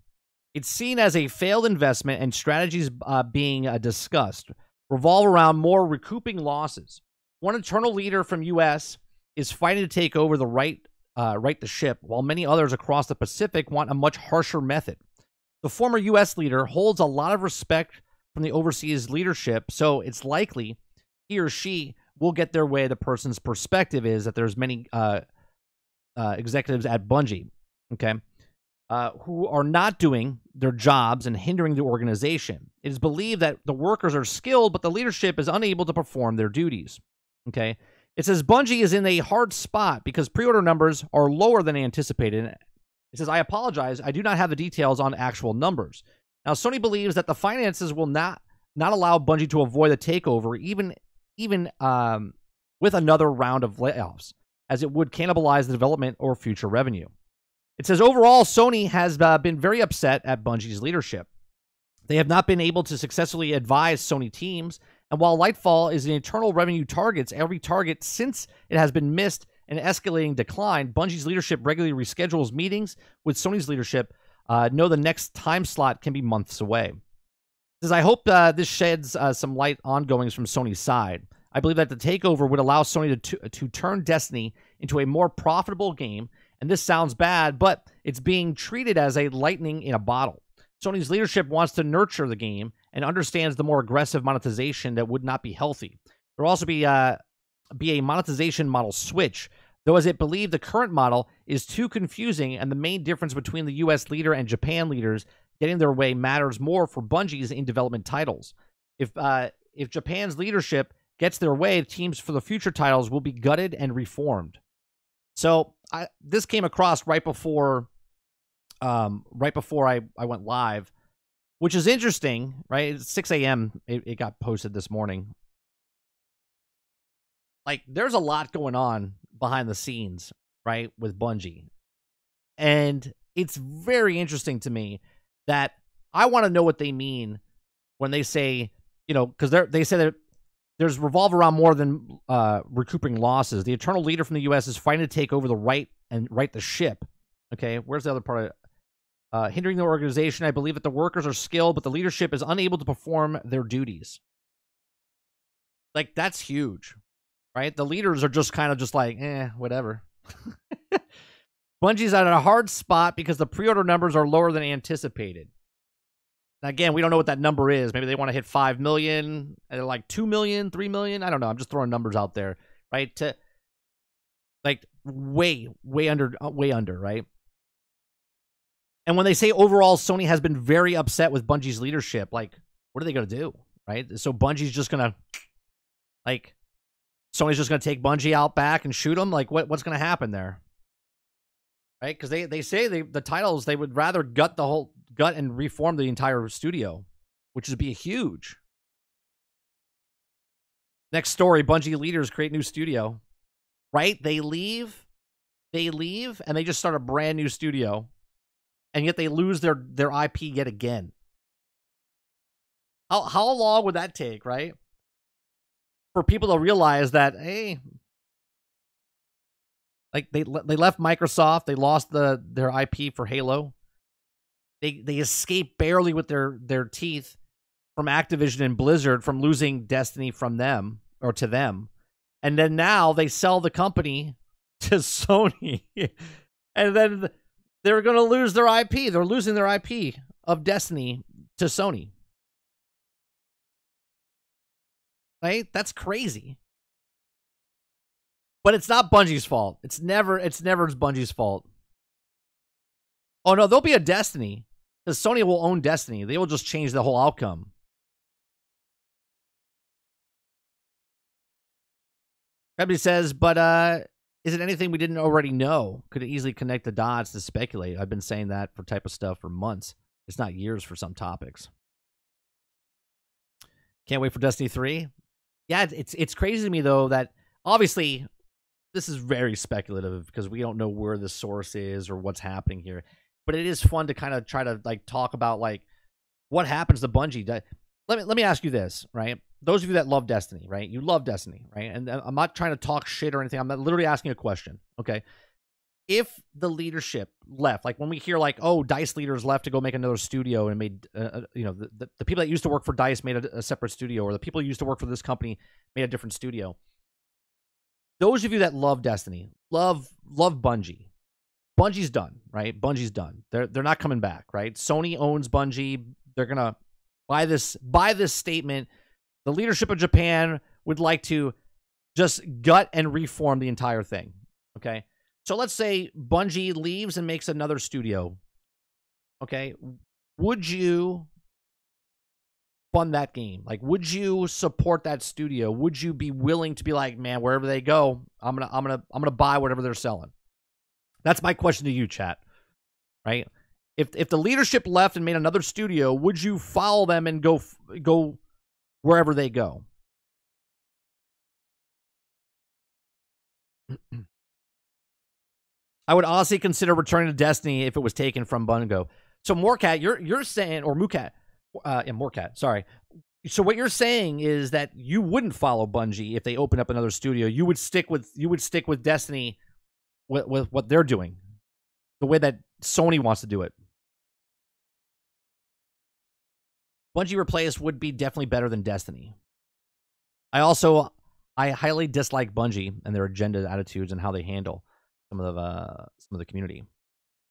It's seen as a failed investment and strategies being discussed revolve around more recouping losses. One Eternal leader from U.S. is fighting to take over the right the ship, while many others across the Pacific want a much harsher method. The former U.S. leader holds a lot of respect from the overseas leadership, so it's likely he or she will get their way. The person's perspective is that there's many executives at Bungie, okay, who are not doing their jobs and hindering the organization. It is believed that the workers are skilled, but the leadership is unable to perform their duties, okay? It says Bungie is in a hard spot because pre-order numbers are lower than anticipated. It says, I apologize, I do not have the details on actual numbers. Now, Sony believes that the finances will not allow Bungie to avoid the takeover, even with another round of layoffs, as it would cannibalize the development or future revenue. It says, overall, Sony has been very upset at Bungie's leadership. They have not been able to successfully advise Sony teams, and while Lightfall is an internal revenue targets, every target since it has been missed an escalating decline, Bungie's leadership regularly reschedules meetings with Sony's leadership, know the next time slot can be months away. Says, I hope this sheds some light on goings from Sony's side. I believe that the takeover would allow Sony to turn Destiny into a more profitable game, and this sounds bad, but it's being treated as a lightning in a bottle. Sony's leadership wants to nurture the game and understands the more aggressive monetization that would not be healthy. There will also be a monetization model switch, though as it believed the current model is too confusing, and the main difference between the U.S. leader and Japan leaders getting their way matters more for Bungie's in development titles. If Japan's leadership gets their way, teams for the future titles will be gutted and reformed. So this came across right before I went live, which is interesting, right? It's 6 a.m. It got posted this morning. Like, there's a lot going on behind the scenes, right, with Bungie. And it's very interesting to me that I want to know what they mean when they say, you know, because they say that there's revolve around more than recouping losses. The eternal leader from the U.S. is fighting to take over the right and right the ship. Okay, where's the other part of it? Hindering the organization, I believe that the workers are skilled, but the leadership is unable to perform their duties. Like, that's huge, right? The leaders are just kind of just like, eh, whatever. Bungie's at a hard spot because the pre-order numbers are lower than anticipated. Now, again, we don't know what that number is. Maybe they want to hit 5 million, like 2 million, 3 million. I don't know. I'm just throwing numbers out there, right? To, like, way under, right? And when they say overall, Sony has been very upset with Bungie's leadership, like, what are they going to do, right? So Bungie's just going to, like, Sony's just going to take Bungie out back and shoot them? Like, what's going to happen there? Right? Because they say the titles, they would rather gut and reform the entire studio, which would be huge. Next story, Bungie leaders create new studio. Right? They leave, and they just start a brand new studio. And yet they lose their IP yet again. How long would that take, right? For people to realize that, hey, like they left Microsoft, they lost their IP for Halo. They escaped barely with their teeth from Activision and Blizzard from losing Destiny from them or to them. And then now they sell the company to Sony. And then they're going to lose their IP. They're losing their IP of Destiny to Sony. Right? That's crazy. But it's not Bungie's fault. It's never Bungie's fault. Oh, no, there'll be a Destiny. Because Sony will own Destiny. They will just change the whole outcome. Everybody says, but, is it anything we didn't already know? Could it easily connect the dots to speculate? I've been saying that for type of stuff for months. It's not years for some topics. Can't wait for Destiny 3. Yeah, it's crazy to me, though, that obviously this is very speculative because we don't know where the source is or what's happening here. But it is fun to kind of try to, like, talk about, like, what happens to Bungie. Let me ask you this, right? Those of you that love Destiny, right? You love Destiny, right? And I'm not trying to talk shit or anything. I'm literally asking a question, okay? If the leadership left, like when we hear like, oh, DICE leaders left to go make another studio and made, you know, the people that used to work for DICE made a separate studio, or the people who used to work for this company made a different studio. Those of you that love Destiny, love Bungie. Bungie's done, right? Bungie's done. They're not coming back, right? Sony owns Bungie. They're going to buy this statement. The leadership of Japan would like to just gut and reform the entire thing, okay? So let's say Bungie leaves and makes another studio, okay? Would you fund that game? Like, would you support that studio? Would you be willing to be like, man, wherever they go, I'm gonna buy whatever they're selling? That's my question to you, chat, right? If the leadership left and made another studio, would you follow them and go wherever they go? I would honestly consider returning to Destiny if it was taken from Bungo. So Morecat, you're saying, or Moocat, yeah, Morecat, sorry. So what you're saying is that you wouldn't follow Bungie if they opened up another studio. You would stick with Destiny with what they're doing, the way that Sony wants to do it. Bungie replaced would be definitely better than Destiny. I highly dislike Bungie and their agenda, attitudes, and how they handle some of the community.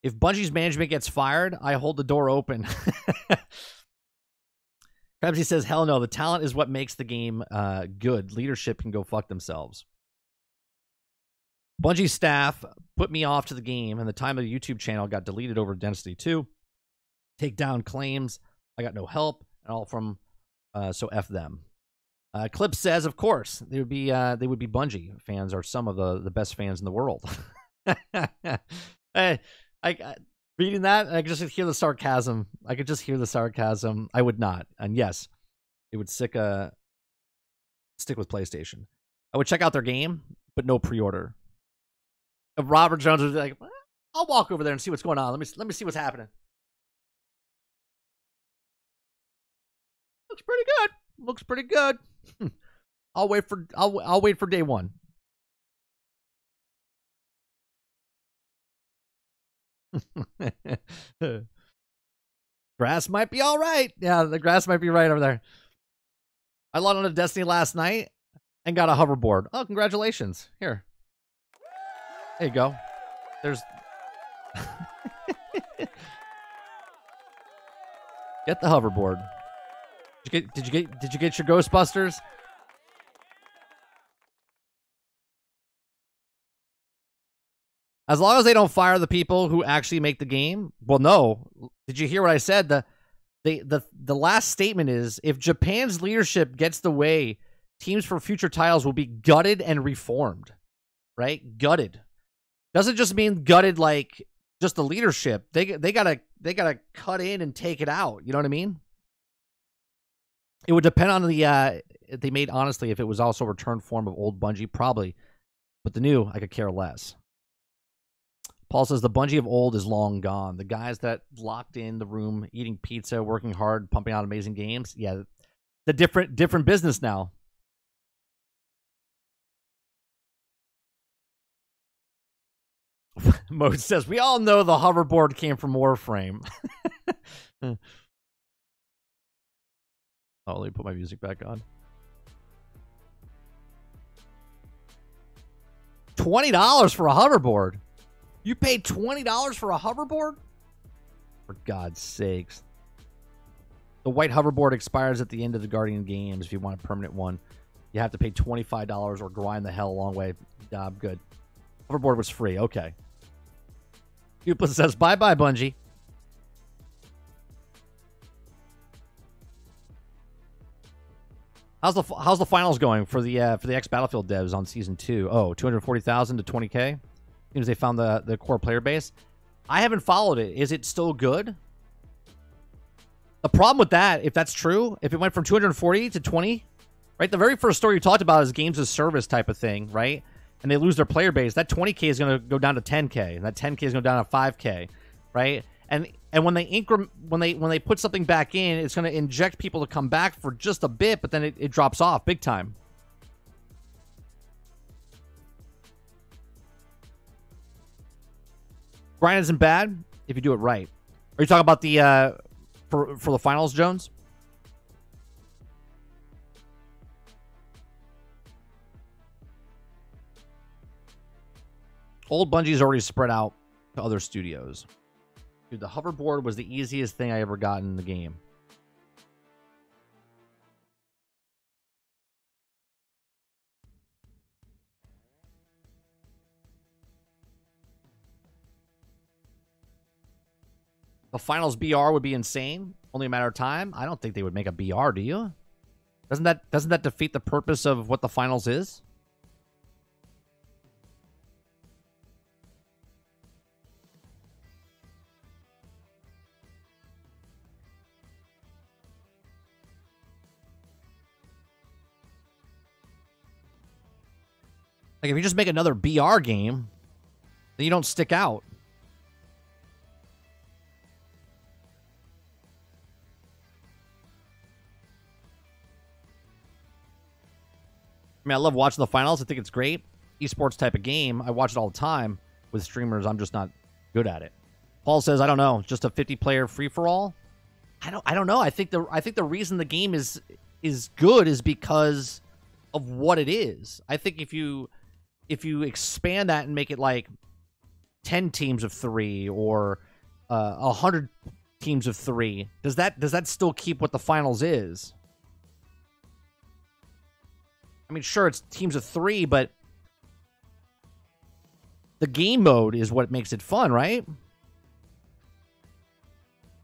If Bungie's management gets fired, I hold the door open. Krebsy says, hell no, the talent is what makes the game good. Leadership can go fuck themselves. Bungie staff put me off to the game, and the time of the YouTube channel got deleted over Destiny 2. Take down claims. I got no help, and all from, so F them. Clip says, of course, they would be Bungie. Fans are some of the best fans in the world. Reading that, I could just hear the sarcasm. I would not. And yes, it would stick with PlayStation. I would check out their game, but no pre-order. If Robert Jones would be like, I'll walk over there and see what's going on. Let me see what's happening. Looks pretty good. Looks pretty good. I'll wait for day one. Grass might be all right. Yeah, the grass might be right over there. I logged on to Destiny last night and got a hoverboard. Oh, congratulations. Here. There you go. There's... Get the hoverboard. Did you get your Ghostbusters? As long as they don't fire the people who actually make the game. Well, no. Did you hear what I said? The last statement is, if Japan's leadership gets the way, teams for future titles will be gutted and reformed. Right? Gutted. Doesn't just mean gutted like just the leadership. They gotta cut in and take it out. You know what I mean? It would depend on the they made, honestly, if it was also a return form of old Bungie, probably. But the new, I could care less. Paul says, the Bungie of old is long gone. The guys that locked in the room, eating pizza, working hard, pumping out amazing games. Yeah, the different business now. Mode says, we all know the hoverboard came from Warframe. Oh, let me put my music back on. $20 for a hoverboard. You paid $20 for a hoverboard? For God's sakes. The white hoverboard expires at the end of the Guardian games. If you want a permanent one, you have to pay $25 or grind the hell a long way. Nah, I'm good. Hoverboard was free. Okay. Dupla says, bye-bye, Bungie. How's the finals going for the ex-Battlefield devs on Season 2? Oh, 240,000 to 20K? Seems they found the core player base. I haven't followed it. Is it still good? The problem with that, if that's true, if it went from 240 to 20, right? The very first story you talked about is games as service type of thing, right? And they lose their player base. That 20K is going to go down to 10K. And that 10K is going to go down to 5K, right? And when they put something back in, it's going to inject people to come back for just a bit, but then it drops off big time. Grind isn't bad if you do it right. Are you talking about the for the finals, Jones? Old Bungie's already spread out to other studios. Dude, the hoverboard was the easiest thing I ever got in the game. The finals BR would be insane. Only a matter of time. I don't think they would make a BR, do you? Doesn't that defeat the purpose of what the finals is? Like, if you just make another BR game, then you don't stick out. I mean, I love watching the finals. I think it's great. Esports type of game. I watch it all the time with streamers. I'm just not good at it. Paul says, I don't know, just a 50-player free-for-all? I don't know. I think the reason the game is good is because of what it is. I think if you expand that and make it like 10 teams of 3 or 100 teams of 3, does that still keep what the finals is? I mean, sure, it's teams of 3, but the game mode is what makes it fun, right?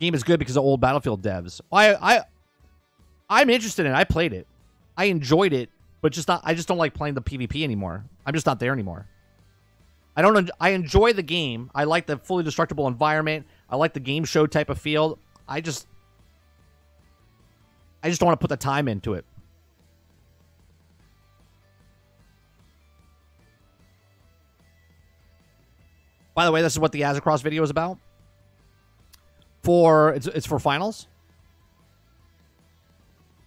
Game is good because of old Battlefield devs. I'm interested in it. I played it. I enjoyed it, but I just don't like playing the PvP anymore. I'm just not there anymore. I enjoy the game. I like the fully destructible environment. I like the game show type of feel. I just don't want to put the time into it. By the way, this is what the Azacross video is about. It's for finals.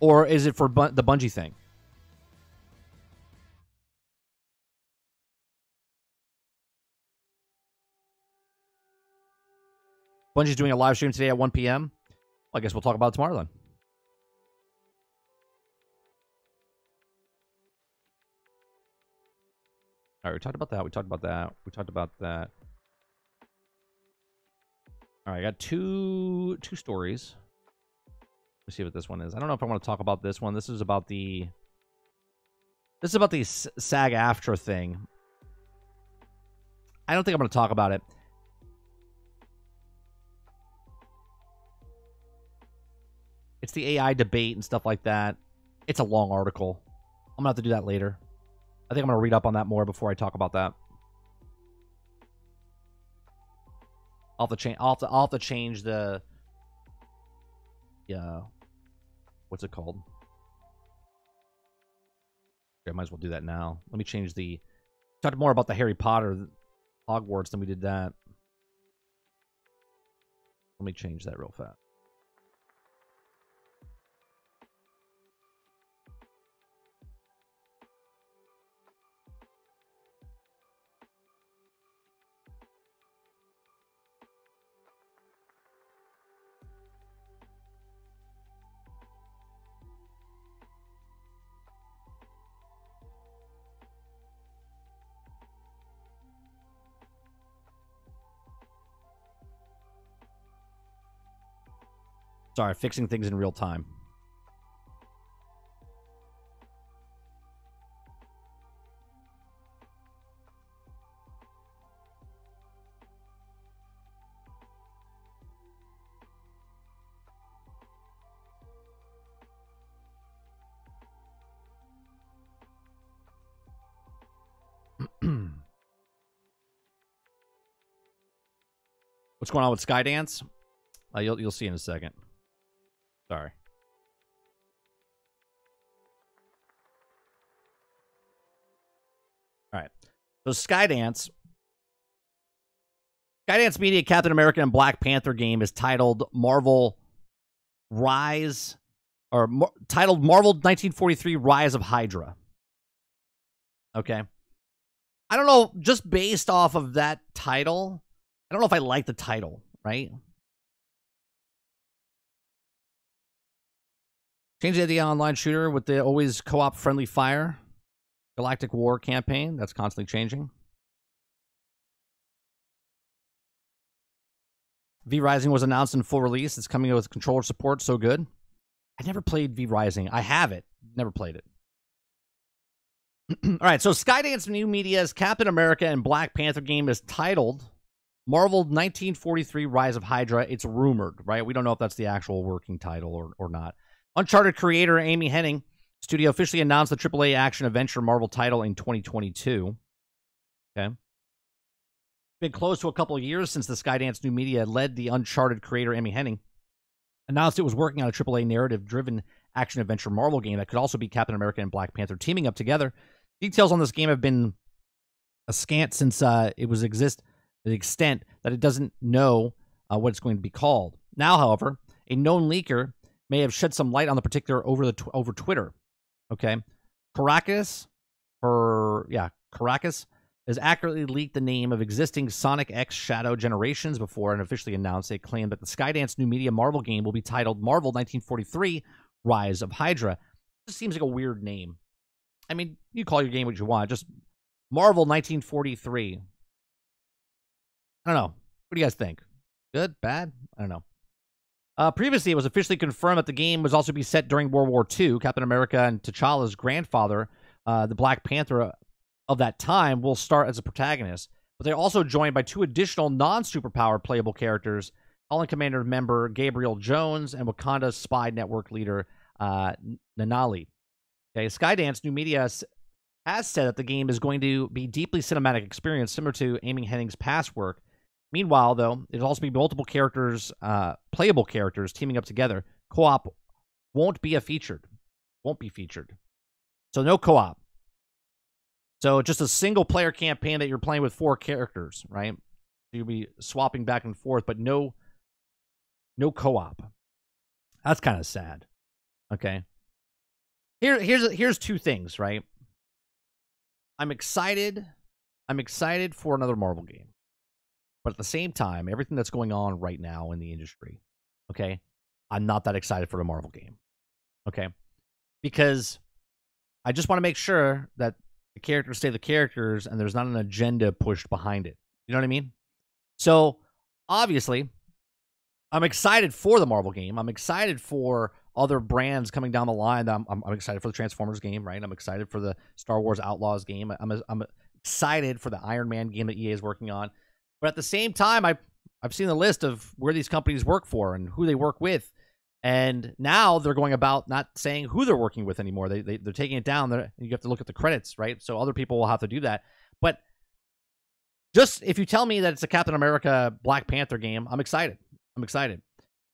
Or is it for the Bungie thing? Bungie's doing a live stream today at 1 p.m. I guess we'll talk about it tomorrow then. All right, we talked about that. We talked about that. We talked about that. All right, I got two stories. Let's see what this one is. I don't know if I want to talk about this one. This is about the SAG-AFTRA thing. I don't think I'm going to talk about it. It's the AI debate and stuff like that. It's a long article. I'm going to have to do that later. I think I'm going to read up on that more before I talk about that. I'll have to change the... Yeah. What's it called? I might as well do that now. Let me change the... Talked more about the Harry Potter Hogwarts than we did that. Let me change that real fast. Sorry, fixing things in real time. What's going on with Skydance? You'll see in a second. Sorry. All right. So Skydance Media, Captain America, and Black Panther game is titled Marvel 1943 Rise of Hydra. Okay. I don't know. Just based off of that title, I don't know if I like the title, right? Change the idea online shooter with the always co-op friendly fire. Galactic War campaign. That's constantly changing. V-Rising was announced in full release. It's coming with controller support. So good. I never played V-Rising. I have it. Never played it. All right. So Skydance New Media's Captain America and Black Panther game is titled Marvel 1943 Rise of Hydra. It's rumored, right? We don't know if that's the actual working title or not. Uncharted creator Amy Hennig studio officially announced the AAA action adventure Marvel title in 2022. Okay. Been close to a couple of years since the Skydance New Media led the Uncharted creator Amy Hennig announced it was working on a AAA narrative-driven action adventure Marvel game that could also be Captain America and Black Panther teaming up together. Details on this game have been scant since it was to the extent that it doesn't know what it's going to be called. Now, however, a known leaker may have shed some light on the particular over Twitter. Okay, Caracas has accurately leaked the name of existing Sonic X Shadow Generations before and officially announced a claim that the Skydance New Media Marvel game will be titled Marvel 1943 Rise of Hydra. This seems like a weird name. I mean, you call your game what you want, just Marvel 1943. I don't know. What do you guys think? Good? Bad? I don't know. Previously, it was officially confirmed that the game was also be set during World War II. Captain America and T'Challa's grandfather, the Black Panther of that time, will start as a protagonist. But they're also joined by two additional non-superpower playable characters, Holland Commander member Gabriel Jones and Wakanda spy network leader Nanali. Okay, Skydance New Media has said that the game is going to be deeply cinematic experience, similar to Amy Hennig's past work. Meanwhile, though, it'll also be multiple characters, playable characters teaming up together. Co-op won't be featured. So no co-op. So just a single-player campaign that you're playing with four characters, right? You'll be swapping back and forth, but no co-op. That's kind of sad. Okay. Here's two things, right? I'm excited for another Marvel game. But at the same time, everything that's going on right now in the industry, okay, I'm not that excited for the Marvel game, okay? Because I just want to make sure that the characters stay the characters and there's not an agenda pushed behind it. You know what I mean? So, obviously, I'm excited for the Marvel game. I'm excited for other brands coming down the line. I'm excited for the Transformers game, right? I'm excited for the Star Wars Outlaws game. I'm excited for the Iron Man game that EA is working on. But at the same time, I've seen the list of where these companies work for and who they work with. And now they're going about not saying who they're working with anymore. They're taking it down. You have to look at the credits, right? So other people will have to do that. But just if you tell me that it's a Captain America Black Panther game, I'm excited. I'm excited.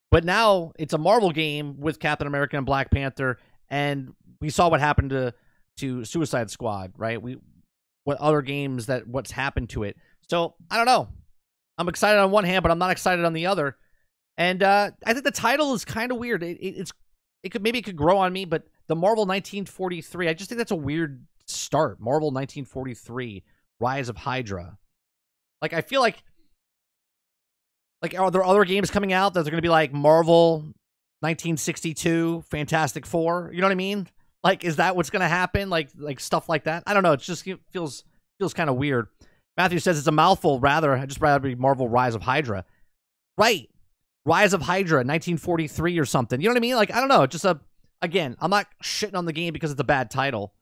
But now it's a Marvel game with Captain America and Black Panther, and we saw what happened to Suicide Squad, right? What other games that what's happened to it. So I don't know. I'm excited on one hand, but I'm not excited on the other. And I think the title is kind of weird. It could grow on me, but the Marvel 1943. I just think that's a weird start. Marvel 1943 Rise of Hydra. Like I feel like. Like, are there other games coming out that are going to be like Marvel 1962, Fantastic Four? You know what I mean? Like, is that what's going to happen? Like stuff like that? I don't know. It feels kind of weird. Matthew says it's a mouthful. I'd rather be Marvel Rise of Hydra. Right. Rise of Hydra, 1943 or something. You know what I mean? Like, I don't know. Again, I'm not shitting on the game because it's a bad title.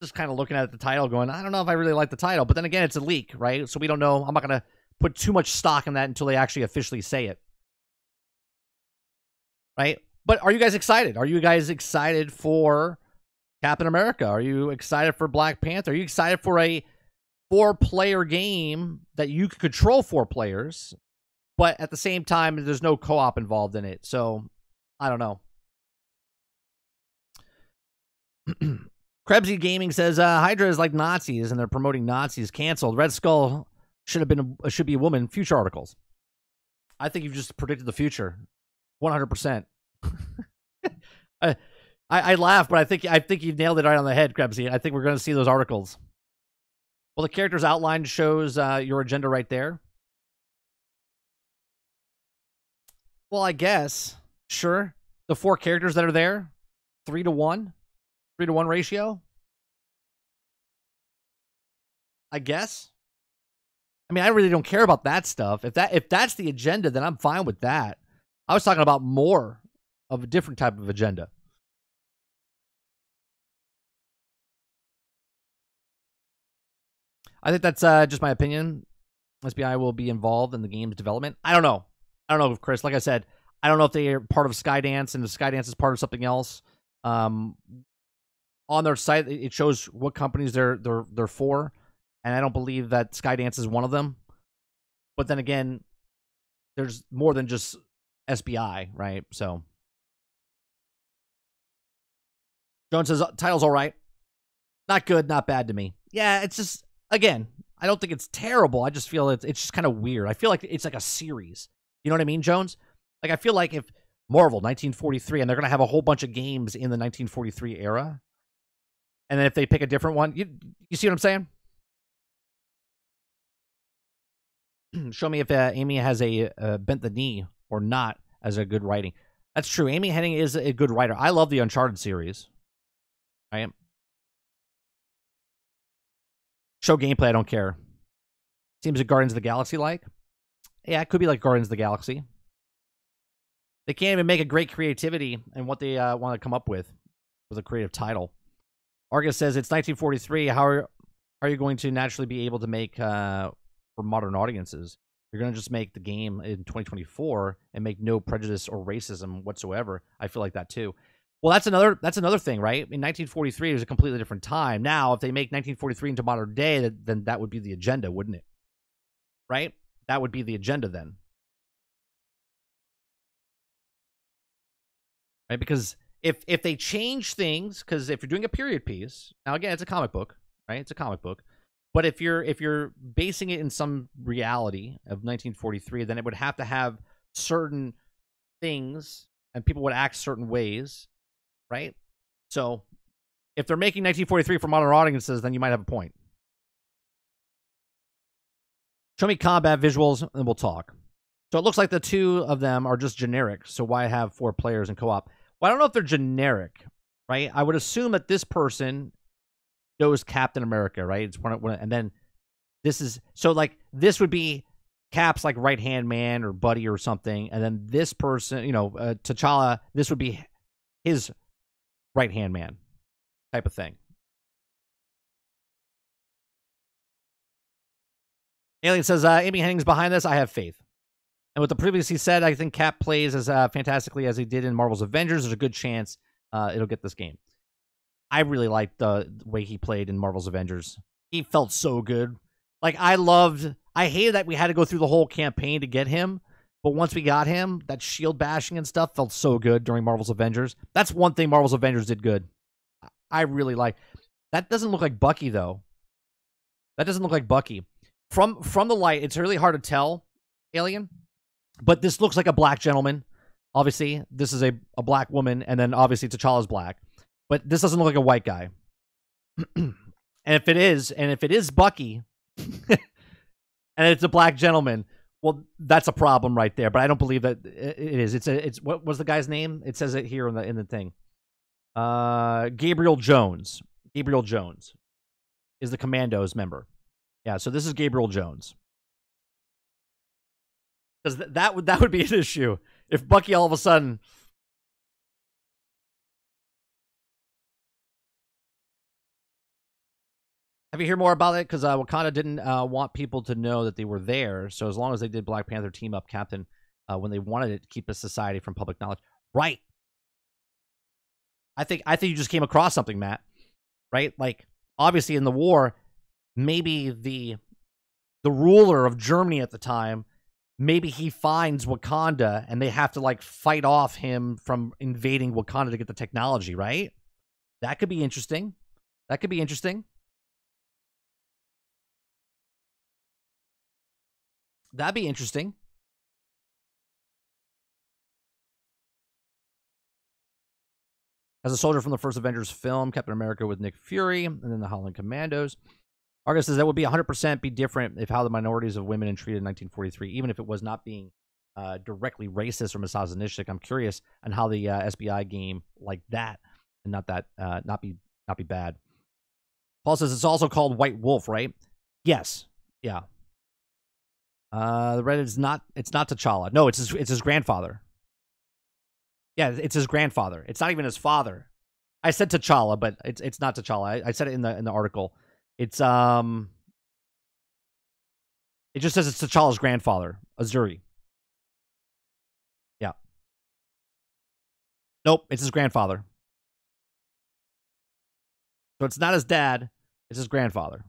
Just kind of looking at the title going, I don't know if I really like the title. But then again, it's a leak, right? So we don't know. I'm not going to put too much stock in that until they actually officially say it. Right? But are you guys excited? Are you guys excited for Captain America? Are you excited for Black Panther? Are you excited for a 4-player game that you could control 4 players, but at the same time, there's no co-op involved in it? So, I don't know. Krebsy Gaming says, Hydra is like Nazis, and they're promoting Nazis. Canceled. Red Skull should be a woman. Future articles. I think you've just predicted the future, 100%. I laugh, but I think you've nailed it right on the head, Krebsy. I think we're going to see those articles. Well, the character's outline shows your agenda right there. Well, I guess sure. The 4 characters that are there, 3 to 1 ratio. I guess. I mean, I really don't care about that stuff. If that's the agenda, then I'm fine with that. I was talking about more of a different type of agenda. I think that's just my opinion. SBI will be involved in the game's development. I don't know. I don't know if Chris, like I said, I don't know if they are part of Skydance and if Skydance is part of something else. On their site, it shows what companies they're for. And I don't believe that Skydance is one of them. But then again, there's more than just SBI, right? So. Jones says, title's all right. Not good, not bad to me. Yeah, it's just, again, I don't think it's terrible. I just feel it's just kind of weird. I feel like it's like a series. You know what I mean, Jones? Like, I feel like if Marvel, 1943, and they're going to have a whole bunch of games in the 1943 era. And then if they pick a different one, you see what I'm saying? Show me if Amy has a bent the knee or not as a good writing. That's true. Amy Hennig is a good writer. I love the Uncharted series. Right? Show gameplay. I don't care. Seems like Guardians of the Galaxy like. Yeah, it could be like Guardians of the Galaxy. They can't even make a great creativity and what they want to come up with a creative title. Argus says it's 1943. How are you going to naturally be able to make... for modern audiences? You're going to just make the game in 2024 and make no prejudice or racism whatsoever. I feel like that too. Well, that's another thing, right? In 1943, it was a completely different time. Now, if they make 1943 into modern day, then that would be the agenda, wouldn't it? Right? That would be the agenda then. Right? Because if they change things, because if you're doing a period piece, now again, it's a comic book, right? It's a comic book. But if you're basing it in some reality of 1943, then it would have to have certain things, and people would act certain ways, right? So if they're making 1943 for modern audiences, then you might have a point. Show me combat visuals, and we'll talk. So it looks like the two of them are just generic, so why have four players in co-op? Well, I don't know if they're generic, right? I would assume that this person knows Captain America, right? It's one, and then this is... So, like, this would be Cap's, like, right-hand man or buddy or something, and then this person, you know, T'Challa, this would be his right-hand man type of thing. Alien says, Amy Hennig's behind this. I have faith. And with the previous he said, I think Cap plays as fantastically as he did in Marvel's Avengers. There's a good chance it'll get this game. I really liked the way he played in Marvel's Avengers. He felt so good. Like, I hated that we had to go through the whole campaign to get him. But once we got him, that shield bashing and stuff felt so good during Marvel's Avengers. That's one thing Marvel's Avengers did good. I really like. That doesn't look like Bucky, though. That doesn't look like Bucky. From the light, it's really hard to tell, Alien. But this looks like a black gentleman. Obviously, this is a black woman, and then obviously T'Challa's black. But this doesn't look like a white guy. And if it is Bucky, and it's a black gentleman, well, that's a problem right there. But I don't believe that it is. It's what was the guy's name? It says it here in the thing. Gabriel Jones. Gabriel Jones is the Commandos member. Yeah, so this is Gabriel Jones. Because that would be an issue if Bucky all of a sudden. Have you heard more about it? Because Wakanda didn't want people to know that they were there. So as long as they did Black Panther team up Captain when they wanted it to keep the society from public knowledge, right? I think you just came across something, Matt. Right? Like obviously in the war. Maybe the ruler of Germany at the time, maybe he finds Wakanda and they have to like fight off him from invading Wakanda to get the technology, right? That could be interesting. That could be interesting. That'd be interesting. As a soldier from the first Avengers film, Captain America with Nick Fury, and then the Howling Commandos. Argus says that would be 100% be different if how the minorities of women are treated in 1943, even if it was not being directly racist or misogynistic. I'm curious on how the SBI game like that and not be bad. Paul says it's also called White Wolf, right? Yes, yeah. The Reddit is not. It's not T'Challa. No, it's his grandfather. Yeah, it's his grandfather. It's not even his father. I said T'Challa, but it's not T'Challa. I said it in the article. It's, it just says it's T'Challa's grandfather, Azuri. Yeah. Nope, it's his grandfather. So it's not his dad, it's his grandfather.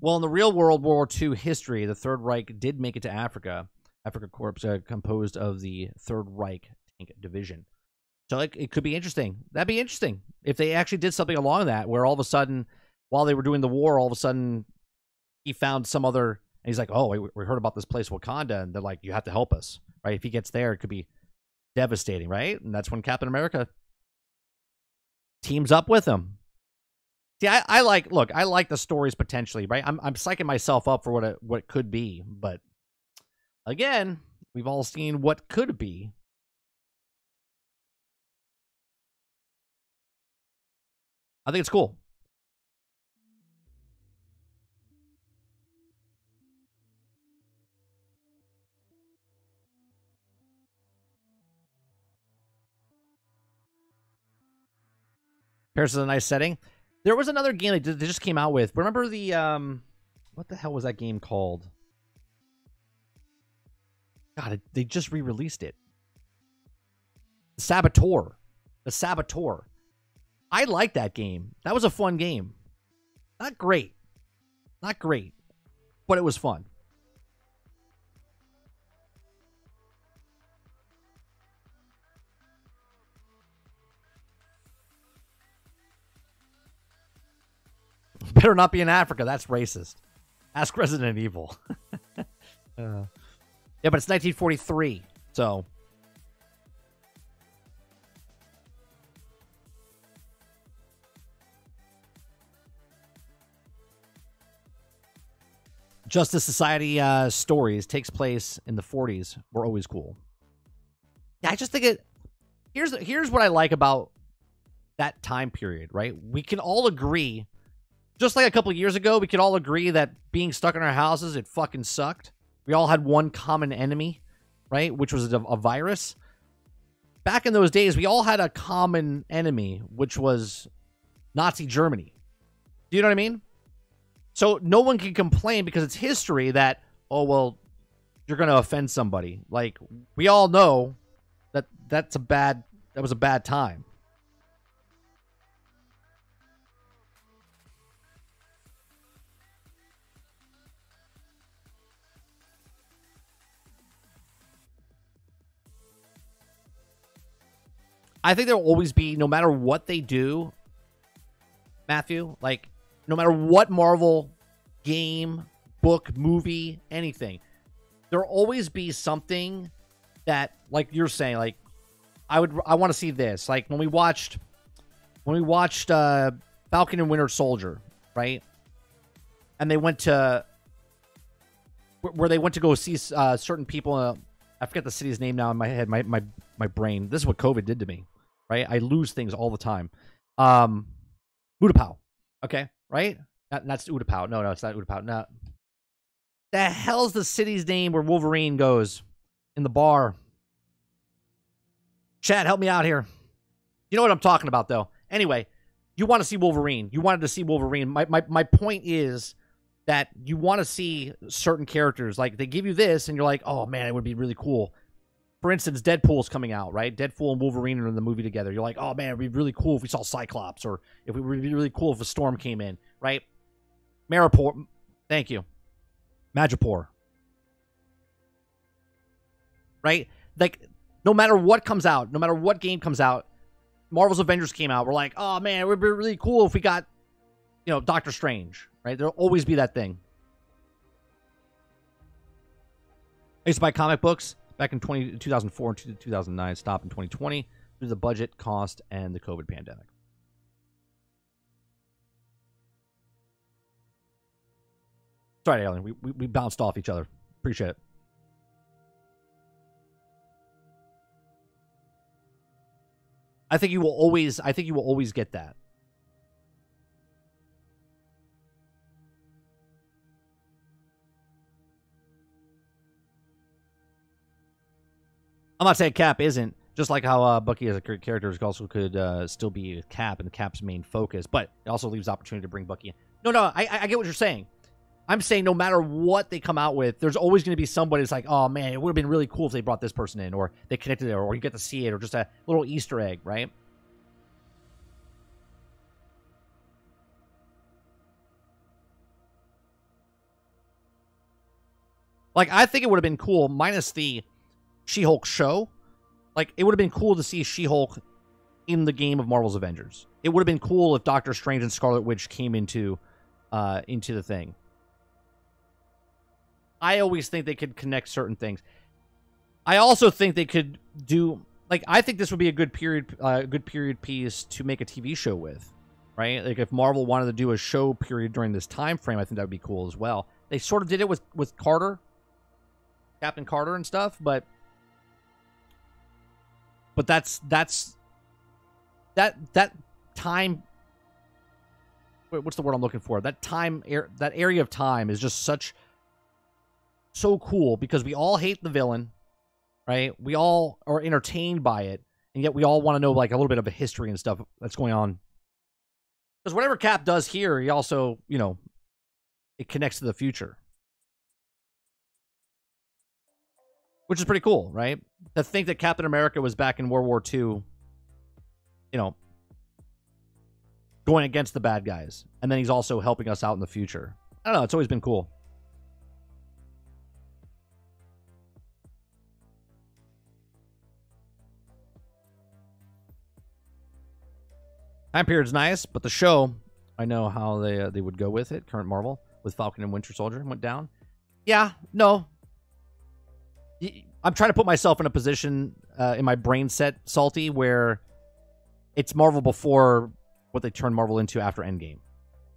Well, in the real world, World War II history, the Third Reich did make it to Africa. Africa Corps composed of the Third Reich division. So like, it could be interesting. That'd be interesting if they actually did something along that where all of a sudden while they were doing the war, all of a sudden he found some other and he's like, oh, we heard about this place Wakanda, and they're like, you have to help us, right? If he gets there, it could be devastating, right? And that's when Captain America teams up with him. See, I like the stories potentially, right? I'm psyching myself up for what it could be, but again, we've all seen what could be. I think it's cool. Paris is a nice setting. There was another game they just came out with. Remember the, what the hell was that game called? God, they just re-released it. The Saboteur. The Saboteur. I like that game. That was a fun game. Not great. Not great. But it was fun. Better not be in Africa. That's racist. Ask Resident Evil. Yeah, but it's 1943. So Justice Society stories takes place in the 40s were always cool. I just think it here's what I like about that time period, right? We can all agree, just like a couple of years ago, we could all agree that being stuck in our houses, it fucking sucked. We all had one common enemy, right? Which was a virus. Back in those days, we all had a common enemy, which was Nazi Germany. Do you know what I mean? So no one can complain because it's history that, oh, well, you're going to offend somebody. Like, we all know that that was a bad time. I think there will always be, no matter what they do, Matthew, like, no matter what Marvel game, book, movie, anything, there will always be something that, like you're saying, like, I want to see this. Like, when we watched Falcon and Winter Soldier, right? And they went to, where they went to go see certain people, I forget the city's name now in my head, my brain. This is what COVID did to me, right? I lose things all the time. Utapau, okay, right? Not Utapau. No, it's not Utapau. No. The hell's the city's name where Wolverine goes in the bar? Chad, help me out here. You know what I'm talking about, though. Anyway, you want to see Wolverine. You wanted to see Wolverine. My point is that you want to see certain characters. Like, they give you this, and you're like, oh, man, it would be really cool. For instance, Deadpool's coming out, right? Deadpool and Wolverine are in the movie together. You're like, oh, man, it would be really cool if we saw Cyclops, or it would be really cool if a storm came in, right? Maripor, thank you. Madripoor. Right? Like, no matter what comes out, no matter what game comes out, Marvel's Avengers came out. We're like, oh, man, it would be really cool if we got, you know, Doctor Strange. Right? There'll always be that thing. I used to buy comic books back in 2004 and 2009, stopped in 2020 due to the budget, cost, and the COVID pandemic. Sorry, Alien. We bounced off each other. Appreciate it. I think you will always get that. I'm not saying Cap isn't, just like how Bucky as a character also could still be Cap and Cap's main focus, but it also leaves opportunity to bring Bucky in. No, I get what you're saying. I'm saying no matter what they come out with, there's always going to be somebody that's like, oh, man, it would have been really cool if they brought this person in, or they connected it, or you get to see it, or just a little Easter egg, right? Like, I think it would have been cool, minus the She-Hulk show. Like, it would have been cool to see She-Hulk in the game of Marvel's Avengers. It would have been cool if Doctor Strange and Scarlet Witch came into the thing. I always think they could connect certain things. I also think they could do, like, I think this would be a good period piece to make a TV show with, right? Like, if Marvel wanted to do a show period during this time frame, I think that would be cool as well. They sort of did it with Carter, Captain Carter and stuff, but that time, what's the word I'm looking for? That time, that area of time is just so cool because we all hate the villain, right? We all are entertained by it, and yet we all want to know, like, a little bit of a history and stuff that's going on. Because whatever Cap does here, he also, you know, it connects to the future. Which is pretty cool, right? To think that Captain America was back in World War II, you know, going against the bad guys. And then he's also helping us out in the future. I don't know. It's always been cool. Time period's nice, but the show, I know how they would go with it. Current Marvel with Falcon and Winter Soldier went down. Yeah, no. I'm trying to put myself in a position in my brain set, Salty, where it's Marvel before what they turned Marvel into after Endgame,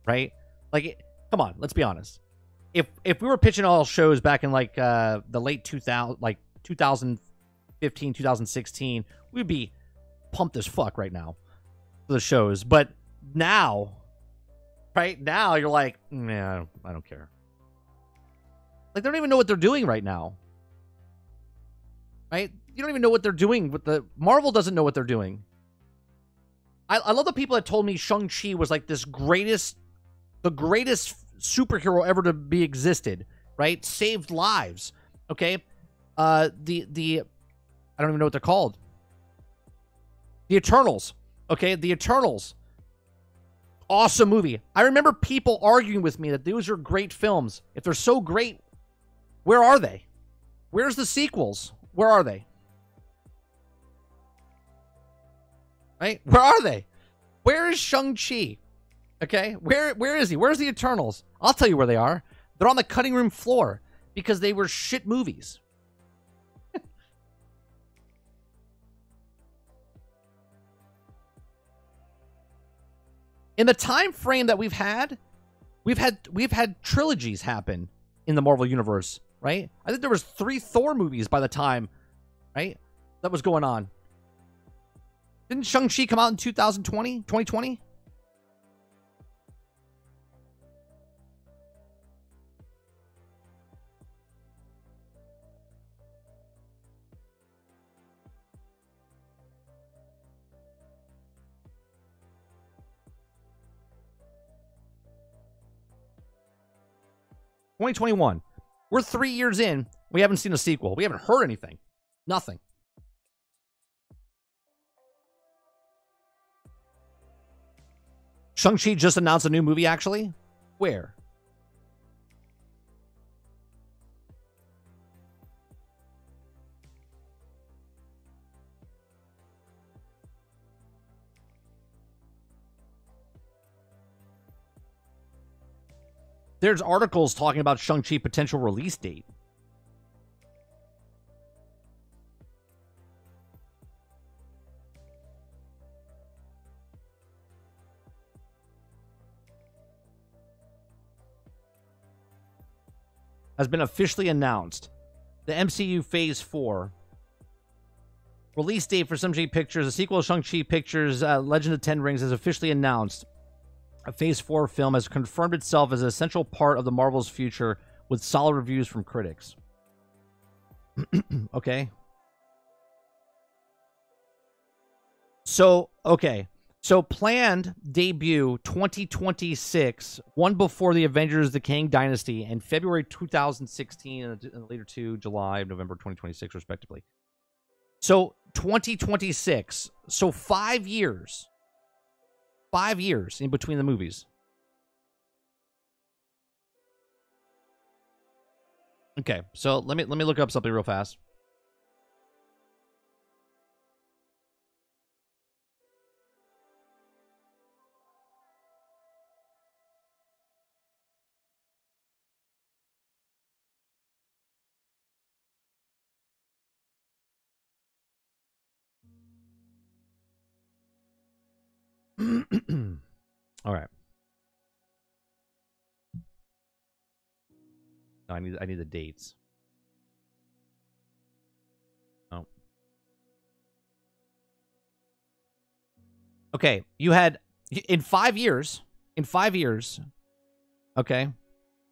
right? Like, come on, let's be honest. If we were pitching all shows back in like the late 2015, 2016, we'd be pumped as fuck right now for the shows. But now, right now, you're like, nah, I don't care. Like, they don't even know what they're doing right now. Right? You don't even know what they're doing with the... Marvel doesn't know what they're doing. I love the people that told me Shang-Chi was like this greatest... The greatest superhero ever to be existed. Right? Saved lives. Okay? I don't even know what they're called. The Eternals. Okay? The Eternals. Awesome movie. I remember people arguing with me that those are great films. If they're so great, where are they? Where's the sequels? Where are they? Right? Where are they? Where is Shang-Chi? Okay? Where is he? Where's the Eternals? I'll tell you where they are. They're on the cutting room floor because they were shit movies. In the time frame that we've had trilogies happen in the Marvel universe, right? I think there was 3 Thor movies by the time, right, that was going on. Didn't Shang-Chi come out in 2020? We're 3 years in. We haven't seen a sequel. We haven't heard anything. Nothing. Shang-Chi just announced a new movie, actually? Where? There's articles talking about Shang-Chi potential release date. Has been officially announced. The MCU Phase 4. Release date for Shang-Chi Pictures. A sequel to Shang-Chi Pictures, Legend of Ten Rings, is officially announced. A Phase 4 film has confirmed itself as an essential part of the Marvel's future with solid reviews from critics. Okay. So planned debut 2026, one before the Avengers, the Kang Dynasty, and February 2016 and later to July and November 2026, respectively. So 2026. So 5 years. 5 years in between the movies. Okay, so let me look up something real fast. All right. No, I need the dates. Oh. Okay, you had in 5 years, okay,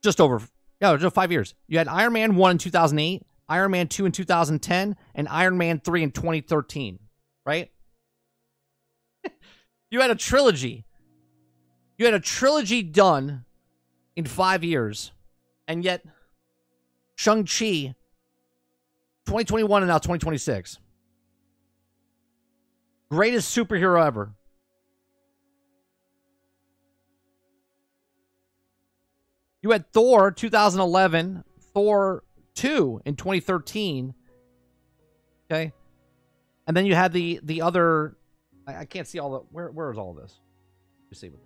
just over. No, just 5 years. You had Iron Man 1 in 2008, Iron Man 2 in 2010, and Iron Man 3 in 2013. Right? You had a trilogy. You had a trilogy done in 5 years, and yet Shang-Chi, 2021 and now 2026. Greatest superhero ever. You had Thor 2011, Thor 2 in 2013. Okay. And then you had the other... I can't see all the... Where is all of this? You see what...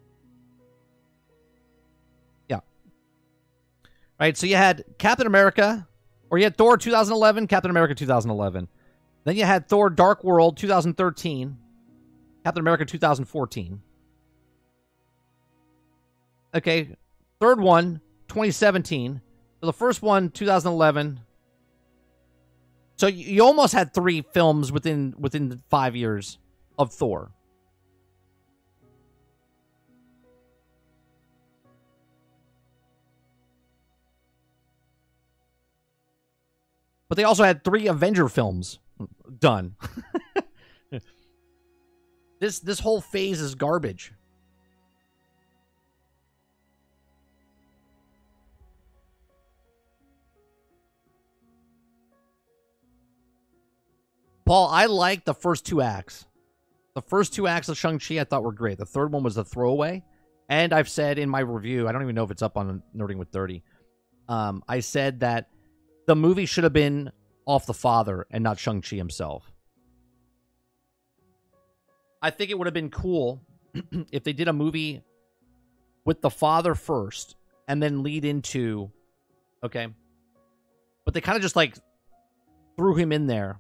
Yeah. All right, so you had Captain America Or you had Thor 2011, Captain America 2011. Then you had Thor Dark World 2013, Captain America 2014. Okay, third one, 2017. So the first one, 2011. So you almost had three films within 5 years of Thor. But they also had three Avenger films done. This whole phase is garbage. Paul, I liked the first two acts. The first two acts of Shang-Chi I thought were great. The third one was the throwaway. And I've said in my review, I don't even know if it's up on Nerding with 30. I said that the movie should have been off the father and not Shang-Chi himself. I think it would have been cool if they did a movie with the father first and then lead into, okay. But they kind of just like threw him in there.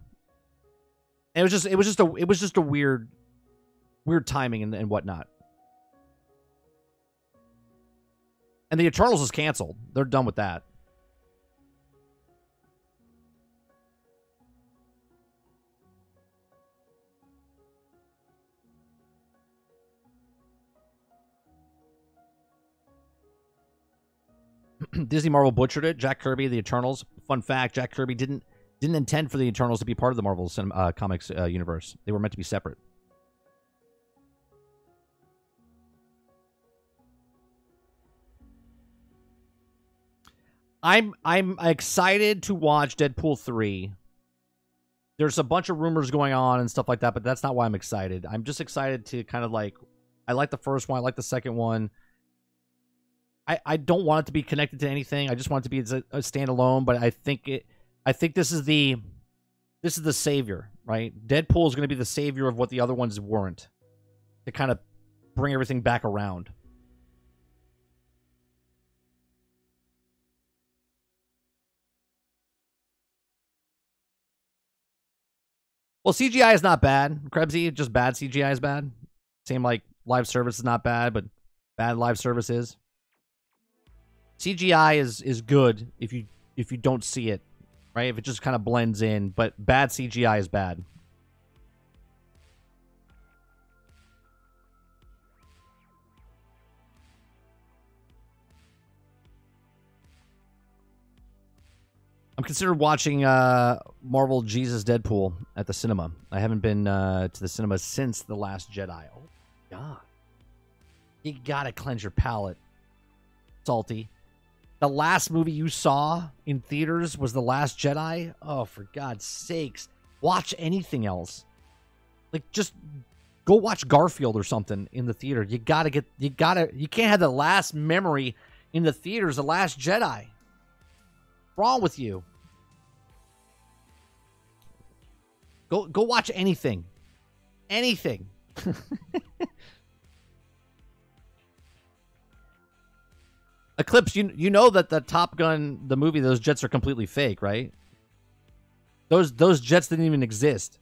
And it was just a weird timing and whatnot. And The Eternals is canceled. They're done with that. Disney Marvel butchered it. Jack Kirby, The Eternals. Fun fact, Jack Kirby didn't intend for The Eternals to be part of the Marvel Comics universe. They were meant to be separate. I'm excited to watch Deadpool 3. There's a bunch of rumors going on and stuff like that, but that's not why I'm excited. I'm just excited to kind of like... I like the first one. I like the second one. I don't want it to be connected to anything. I just want it to be a standalone, but I think it... I think this is the savior, right? Deadpool is going to be the savior of what the other ones weren't, to kind of bring everything back around. Well, CGI is not bad, Krebsy. Just bad CGI is bad. Same like live service is not bad, but bad live service is. CGI is good if you don't see it. Right? If it just kind of blends in, but bad CGI is bad. I'm considering watching Marvel Jesus Deadpool at the cinema. I haven't been to the cinema since The Last Jedi. Oh, God. You gotta cleanse your palate, Salty. The last movie you saw in theaters was The Last Jedi? Oh, for God's sakes. Watch anything else. Like, just go watch Garfield or something in the theater. You can't have the last memory in the theaters, The Last Jedi. What's wrong with you? Go watch anything. Anything. Eclipse, you know that the Top Gun, the movie, those jets are completely fake, right? Those jets didn't even exist.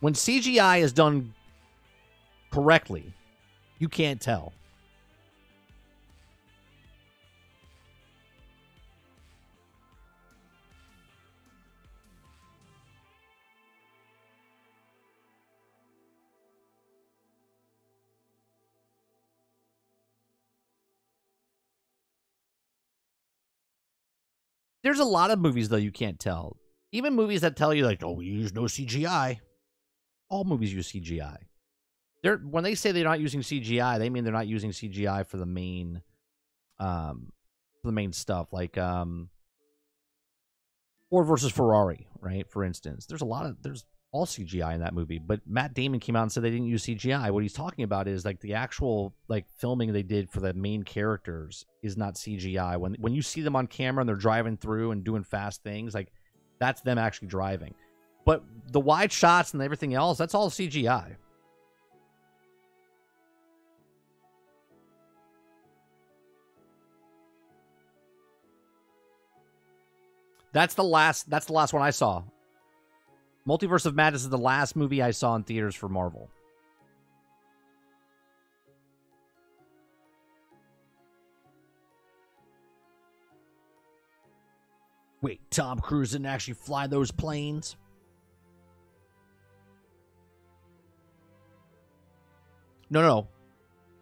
When CGI is done correctly, you can't tell. There's a lot of movies, though, you can't tell. Even movies that tell you, like, oh, we use no CGI. All movies use CGI. When they say they're not using CGI, they mean they're not using CGI for the main, stuff. Like Ford versus Ferrari, right? For instance, there's a lot of all CGI in that movie, but Matt Damon came out and said they didn't use CGI. What he's talking about is like the actual like filming they did for the main characters is not CGI. When you see them on camera and they're driving through and doing fast things, like that's them actually driving. But the wide shots and everything else, that's all CGI. That's the last one I saw. Multiverse of Madness is the last movie I saw in theaters for Marvel. Wait, Tom Cruise didn't actually fly those planes? No, no.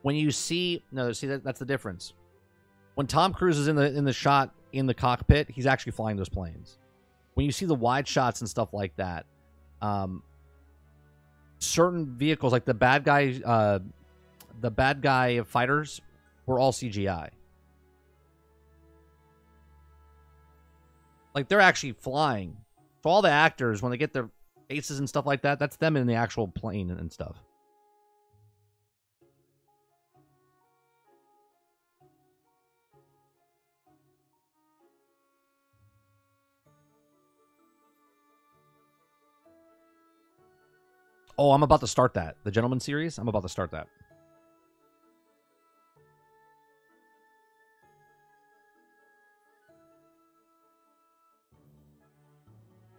When you see... No, see, that's the difference. When Tom Cruise is in the shot in the cockpit, he's actually flying those planes. When you see the wide shots and stuff like that, certain vehicles, like the bad guy fighters, were all CGI. Like, they're actually flying. So all the actors, when they get their faces and stuff like that, that's them in the actual plane and stuff. Oh, I'm about to start that. The Gentleman series? I'm about to start that.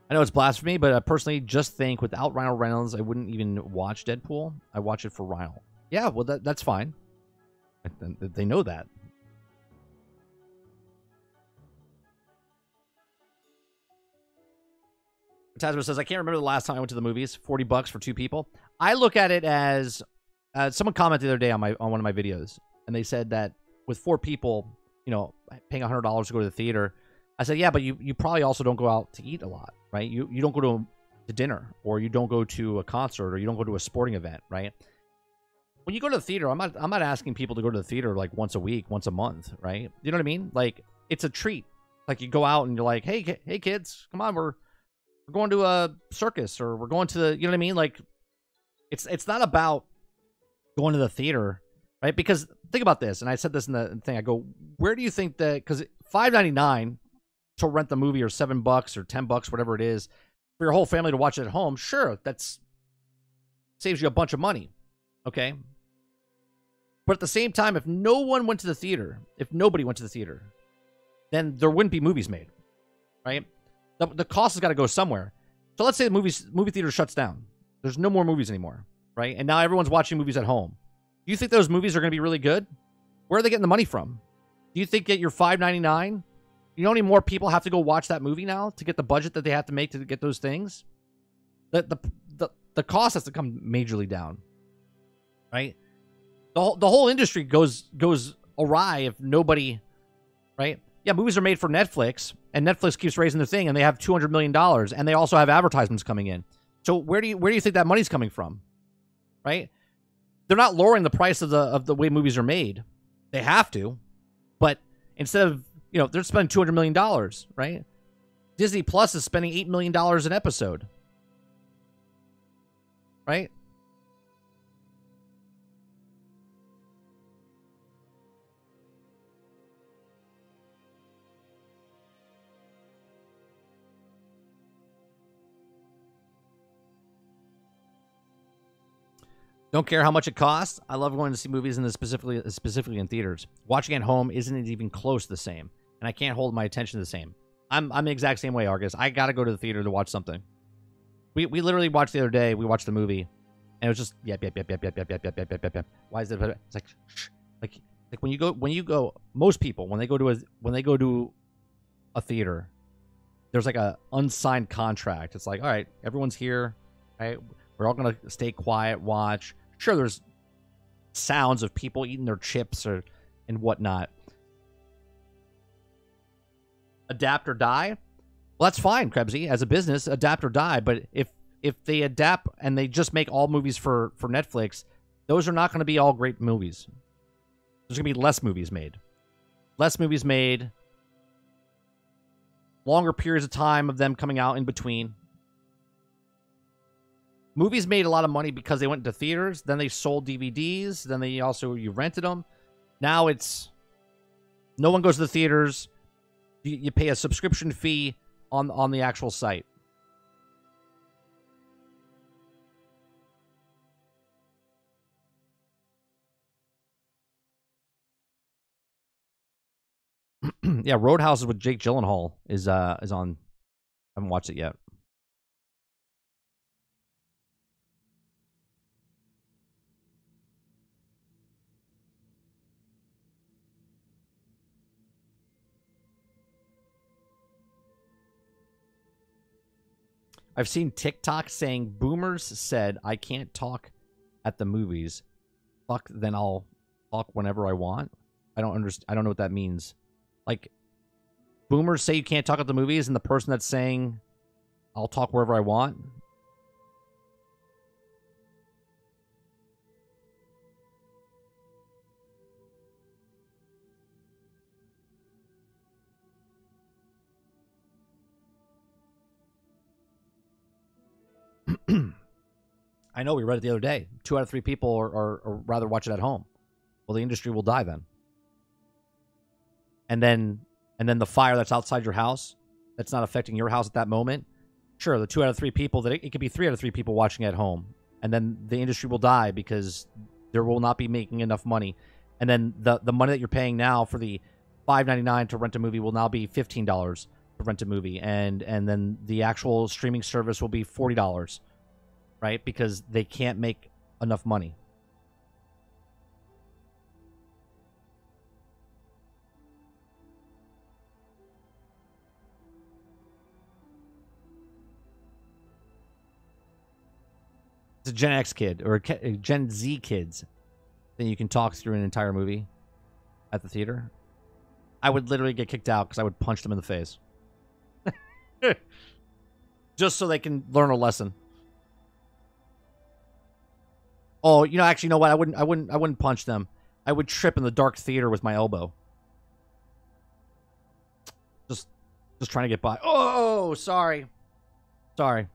I know it's blasphemy, but I personally just think without Ryan Reynolds, I wouldn't even watch Deadpool. I watch it for Ryan. Yeah, well, that's fine. They know that. Tasman says, I can't remember the last time I went to the movies. $40 for two people. I look at it as someone commented the other day on one of my videos, and they said that with four people, you know, paying $100 to go to the theater. I said, yeah, but you probably also don't go out to eat a lot, right? You don't go to dinner, or you don't go to a concert, or you don't go to a sporting event, right? When you go to the theater, I'm not asking people to go to the theater like once a week, once a month, right? You know what I mean? Like, it's a treat. Like, you go out and you're like, hey kids, come on, we're going to a circus, or we're going to the, you know what I mean? Like, it's not about going to the theater, right? Because think about this. And I said this in the thing, I go, where do you think that, cause $5.99 to rent the movie, or $7 or $10, whatever it is, for your whole family to watch it at home. Sure. That's saves you a bunch of money. Okay. But at the same time, if no one went to the theater, if nobody went to the theater, then there wouldn't be movies made. Right. The cost has got to go somewhere. So let's say the movie theater shuts down. There's no more movies anymore, right? And now everyone's watching movies at home. Do you think those movies are going to be really good? Where are they getting the money from? Do you think that your $5.99, you know how many more people have to go watch that movie now to get the budget that they have to make to get those things? The cost has to come majorly down, right? The whole industry goes awry if nobody, right? Yeah, movies are made for Netflix, and Netflix keeps raising their thing, and they have $200 million, and they also have advertisements coming in. So where do you think that money's coming from, right? They're not lowering the price of the way movies are made. They have to, but instead of, you know, they're spending $200 million, right? Disney Plus is spending $8 million an episode, right? Don't care how much it costs. I love going to see movies, and specifically in theaters. Watching at home isn't even close to the same, and I can't hold my attention the same. I'm the exact same way, Argus. I gotta go to the theater to watch something. We literally watched the other day. We watched the movie, and it was just yep. Why is it? It's like shh. Like when you go. Most people when they go to a theater, there's like a unsigned contract. It's like, all right, everyone's here, right? We're all gonna stay quiet, watch. Sure, there's sounds of people eating their chips and whatnot. Adapt or die? Well, that's fine, Krebsy. As a business, adapt or die. But if they adapt and they just make all movies for Netflix, those are not going to be all great movies. There's going to be less movies made. Longer periods of time of them coming out in between. movies made a lot of money because they went to theaters, then they sold DVDs, then they also, you rented them. Now it's, no one goes to the theaters. You pay a subscription fee on the actual site. Yeah, Roadhouse with Jake Gyllenhaal is on. I haven't watched it yet. I've seen TikTok saying boomers said I can't talk at the movies. Fuck, then I'll talk whenever I want. I don't understand. I don't know what that means. Like, boomers say you can't talk at the movies, and the person that's saying, I'll talk wherever I want. I know, we read it the other day. 2 out of 3 people are rather watch it at home. Well, the industry will die then. And then the fire that's outside your house, that's not affecting your house at that moment. Sure, the 2 out of 3 people, that it could be 3 out of 3 people watching at home. And then the industry will die because there will not be making enough money. And then the money that you're paying now for the $5.99 to rent a movie will now be $15 to rent a movie. And then the actual streaming service will be $40, right? Because they can't make enough money. A Gen X kid or a Gen Z kids, then you can talk through an entire movie at the theater. I would literally get kicked out because I would punch them in the face. Just so they can learn a lesson. Oh, you know, actually, you know what? I wouldn't punch them. I would trip in the dark theater with my elbow. Just trying to get by. Oh, sorry. Sorry.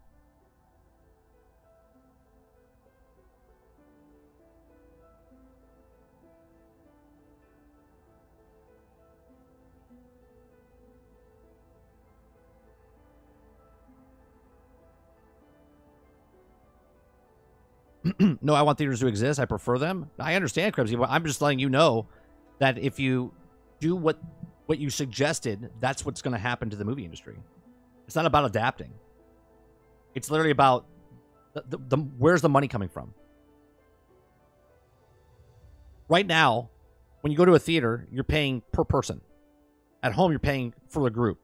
No, I want theaters to exist. I prefer them. I understand, Krebsy, but I'm just letting you know that if you do what you suggested, that's what's going to happen to the movie industry. It's not about adapting. It's literally about where's the money coming from. Right now, when you go to a theater, you're paying per person. At home, you're paying for a group.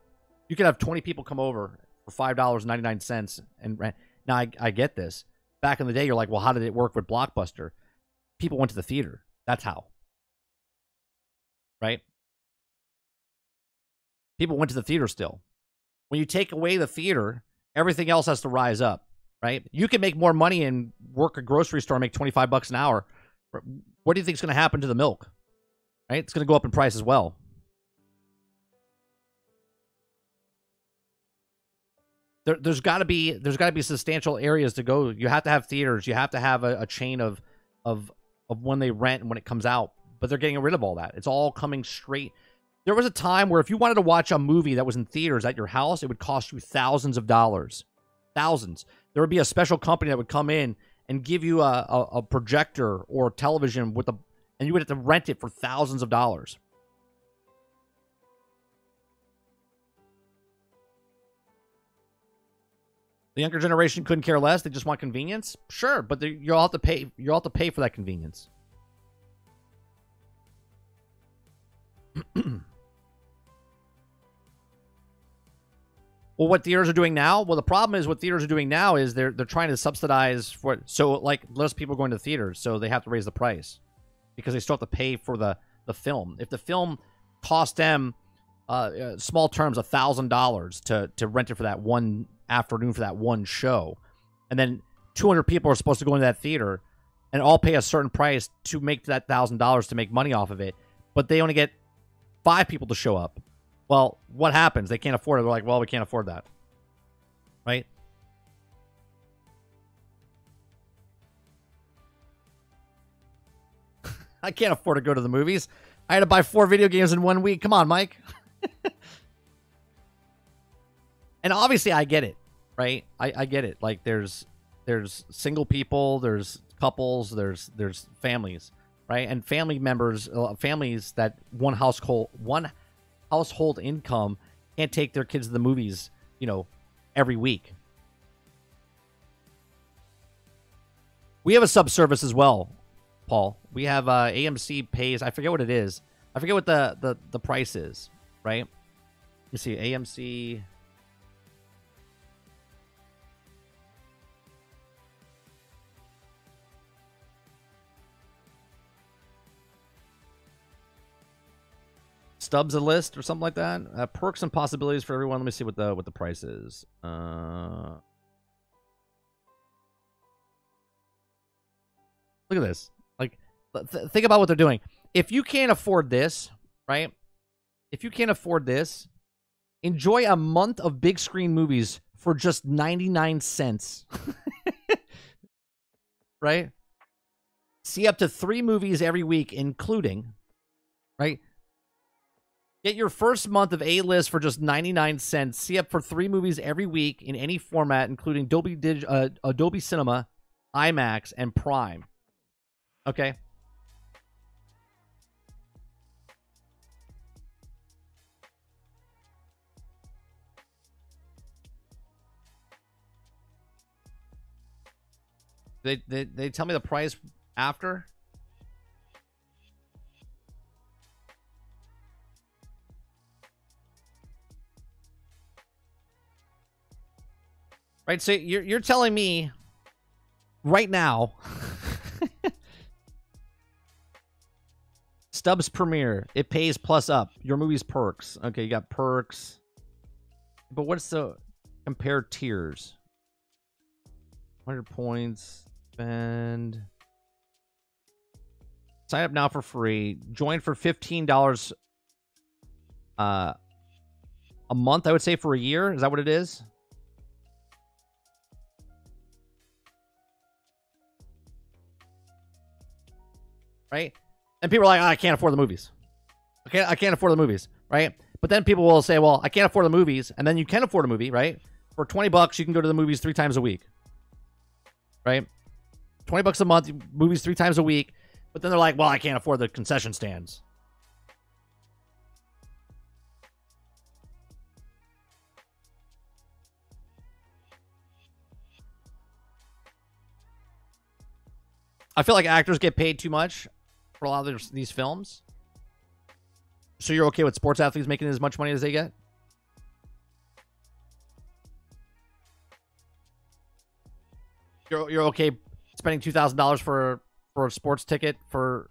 You could have 20 people come over for $5.99 and rent. Now, I get this. Back in the day, you're like, well, how did it work with Blockbuster? People went to the theater. That's how. Right? People went to the theater still. When you take away the theater, everything else has to rise up. Right? You can make more money and work a grocery store and make 25 bucks an hour. What do you think is going to happen to the milk? Right? It's going to go up in price as well. There's got to be substantial areas to go. You have to have theaters. You have to have a chain of when they rent and when it comes out. But they're getting rid of all that. It's all coming straight. There was a time where if you wanted to watch a movie that was in theaters at your house, it would cost you thousands of dollars. Thousands. There would be a special company that would come in and give you a projector or a television with and you would have to rent it for thousands of dollars. The younger generation couldn't care less. They just want convenience. Sure, but you'll have to pay. You'll have to pay for that convenience. Well, what theaters are doing now? Well, the problem is what theaters are doing now is they're trying to subsidize for it. So like less people going to theaters, so they have to raise the price because they still have to pay for the film. If the film cost them, small terms, $1,000 to rent it for that one afternoon for that one show, and then 200 people are supposed to go into that theater and all pay a certain price to make that $1,000 to make money off of it, but they only get 5 people to show up. Well, what happens? They can't afford it. They're like, well, we can't afford that, right? I can't afford to go to the movies. I had to buy 4 video games in 1 week. Come on, Mike. And obviously I get it, right? I get it. Like there's single people, there's couples, there's families, right? And family members, families that one household income can't take their kids to the movies, you know, every week. We have a subservice as well, Paul. We have AMC pays. I forget what it is. I forget what the price is, right? You see AMC. Stubs a list or something like that. Perks and possibilities for everyone. Let me see what the price is. Look at this. Like, think about what they're doing. If you can't afford this, right? If you can't afford this, enjoy a month of big screen movies for just 99 cents, right? See up to 3 movies every week, including, right? Get your first month of A-list for just 99 cents. See up for 3 movies every week in any format, including Adobe Cinema, IMAX, and Prime. Okay. They tell me the price after? Right, so you're telling me right now, Stubs Premiere, it pays plus up your movie's perks. Okay, you got perks, but what's the compare tiers? 100 points, spend. Sign up now for free. Join for $15 a month. I would say for a year. Is that what it is? Right? And people are like, oh, I can't afford the movies. Okay, I can't afford the movies, right? But then people will say, well, I can't afford the movies. And then you can afford a movie, right? For 20 bucks, you can go to the movies 3 times a week, right? 20 bucks a month, movies 3 times a week. But then they're like, well, I can't afford the concession stands. I feel like actors get paid too much for a lot of these films. So you're okay with sports athletes making as much money as they get? You're okay spending $2,000 for a sports ticket for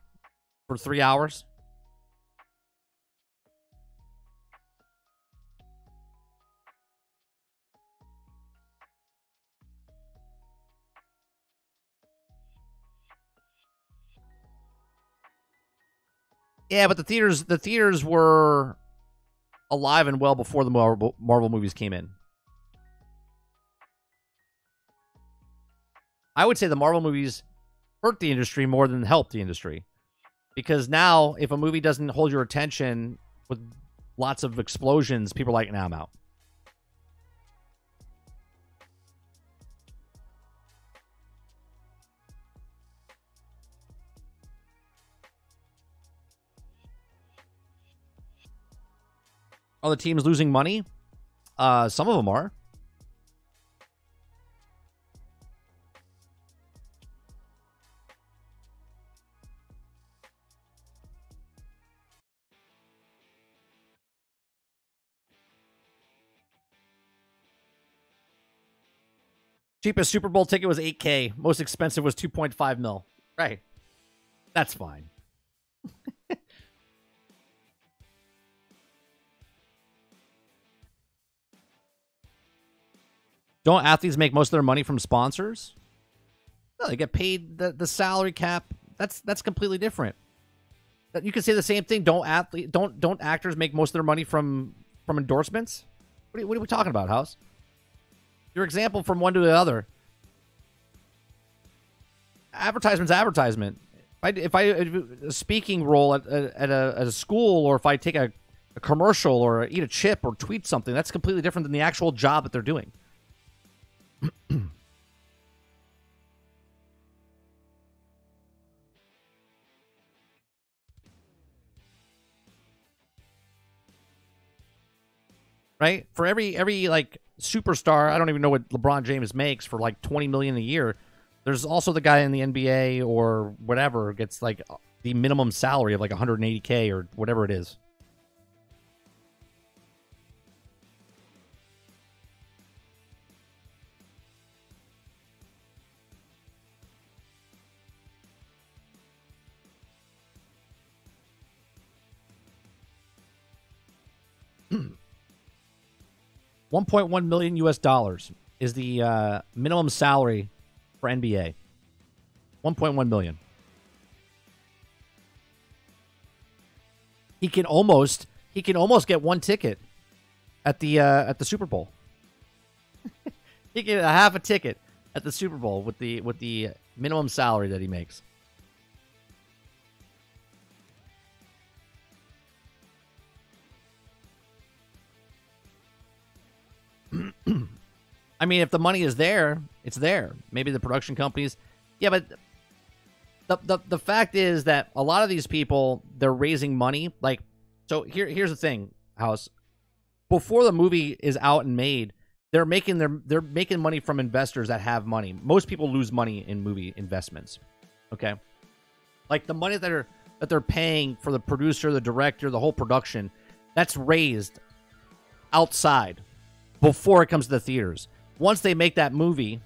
3 hours? Yeah, but the theaters were alive and well before the Marvel movies came in. I would say the Marvel movies hurt the industry more than helped the industry. Because now, if a movie doesn't hold your attention with lots of explosions, people are like, nah, I'm out. Are the teams losing money? Some of them are. Cheapest Super Bowl ticket was $8K. Most expensive was $2.5 mil. Right. That's fine. Don't athletes make most of their money from sponsors? No, they get paid the salary cap. That's completely different. You can say the same thing. Don't actors make most of their money from endorsements? What are we talking about, House? Your example from one to the other. Advertisement's advertisement. If I speaking role at a school, or if I take a commercial or eat a chip or tweet something, that's completely different than the actual job that they're doing. Right? For every like superstar, I don't even know what LeBron James makes for like $20 million a year. There's also the guy in the NBA or whatever gets like the minimum salary of like 180K or whatever it is. $1.1 million is the minimum salary for NBA. 1.1 million. He can almost get one ticket at the Super Bowl. He can get half a ticket at the Super Bowl with the minimum salary that he makes. I mean, if the money is there, it's there. Maybe the production companies. Yeah, but the fact is that a lot of these people, they're raising money. Like, so here's the thing, House. Before the movie is out and made, they're making money from investors that have money. Most people lose money in movie investments. Okay? Like the money that they're paying for the producer, the director, the whole production, that's raised outside before it comes to the theaters. Once they make that movie,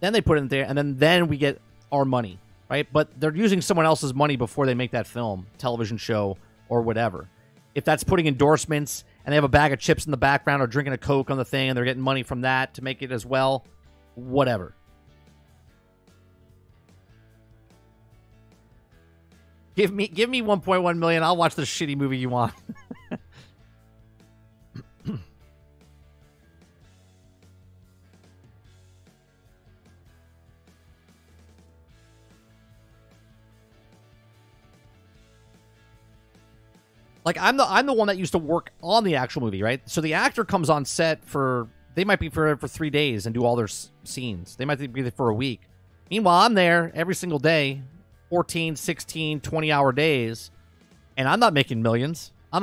then they put it in there, and then we get our money, right? But they're using someone else's money before they make that film, television show, or whatever. If that's putting endorsements, and they have a bag of chips in the background or drinking a Coke on the thing, and they're getting money from that to make it as well, whatever. Give me 1.1 million, I'll watch the shitty movie you want. Like, I'm the one that used to work on the actual movie, right? So the actor comes on set for... They might be for 3 days and do all their scenes. They might be there for a week. Meanwhile, I'm there every single day, 14, 16, 20-hour days, and I'm not making millions. I'm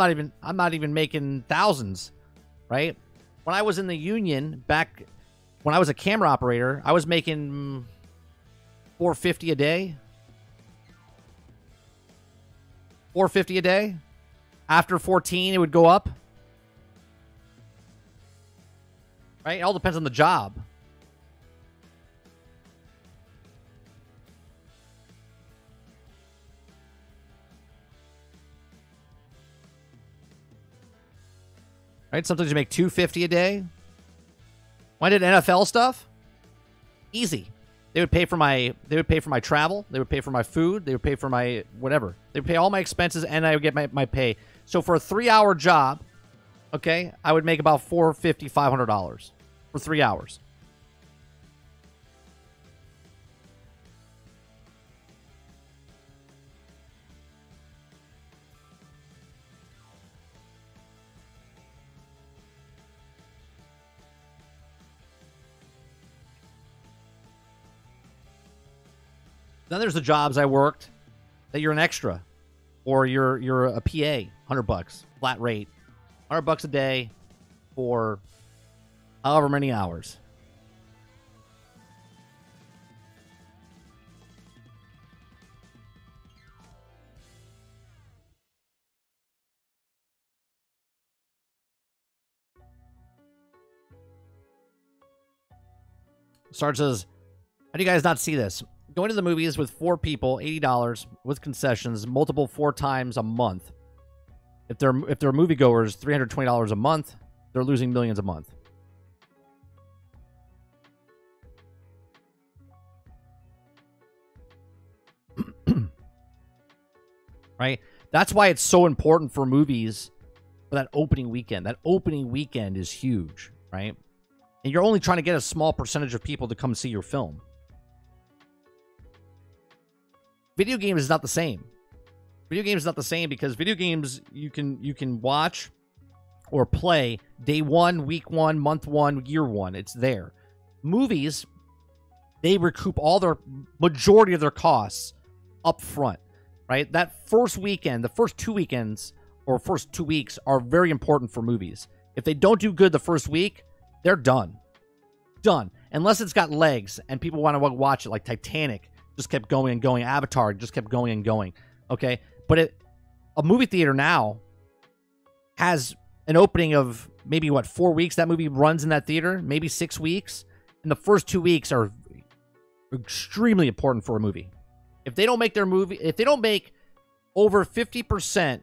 not even making thousands, right? When I was in the union, back when I was a camera operator, I was making $450 a day. $450 a day. After 14, it would go up. Right? It all depends on the job. Right? Sometimes you make $250 a day. When I did NFL stuff, easy. They would pay for my travel, they would pay for my food, they would pay for my whatever. They would pay all my expenses, and I would get my pay. So for a 3-hour job, okay, I would make about $450, $500 for 3 hours. Then there's the jobs I worked that you're an extra, or you're a PA, $100, flat rate, $100 a day for however many hours. Sarge says, "How do you guys not see this? Going to the movies with 4 people, $80 with concessions, multiple 4 times a month. If they're moviegoers, $320 a month. They're losing millions a month." Right? That's why it's so important for movies for that opening weekend. That opening weekend is huge, right? And you're only trying to get a small percentage of people to come see your film. video game is not the same. Video game is not the same because video games you can watch or play day one, week one, month one, year one. It's there. Movies, they recoup all their majority of their costs up front, right? That first weekend, the first 2 weekends or first 2 weeks are very important for movies. If they don't do good the first week, they're done. Done. Unless it's got legs and people want to watch it, like Titanic just kept going and going. Avatar just kept going and going. Okay? But a movie theater now has an opening of maybe, what, 4 weeks that movie runs in that theater? Maybe 6 weeks? And the first 2 weeks are extremely important for a movie. If they don't make their movie, if they don't make over 50%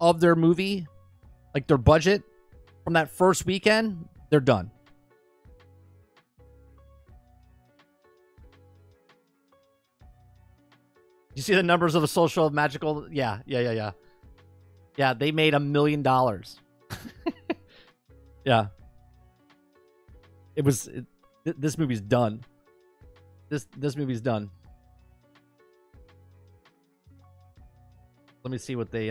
of their movie, like their budget, from that first weekend, they're done. You see the numbers of the social magical? Yeah. Yeah, they made $1 million. Yeah. It was... This movie's done. This movie's done. Let me see what they...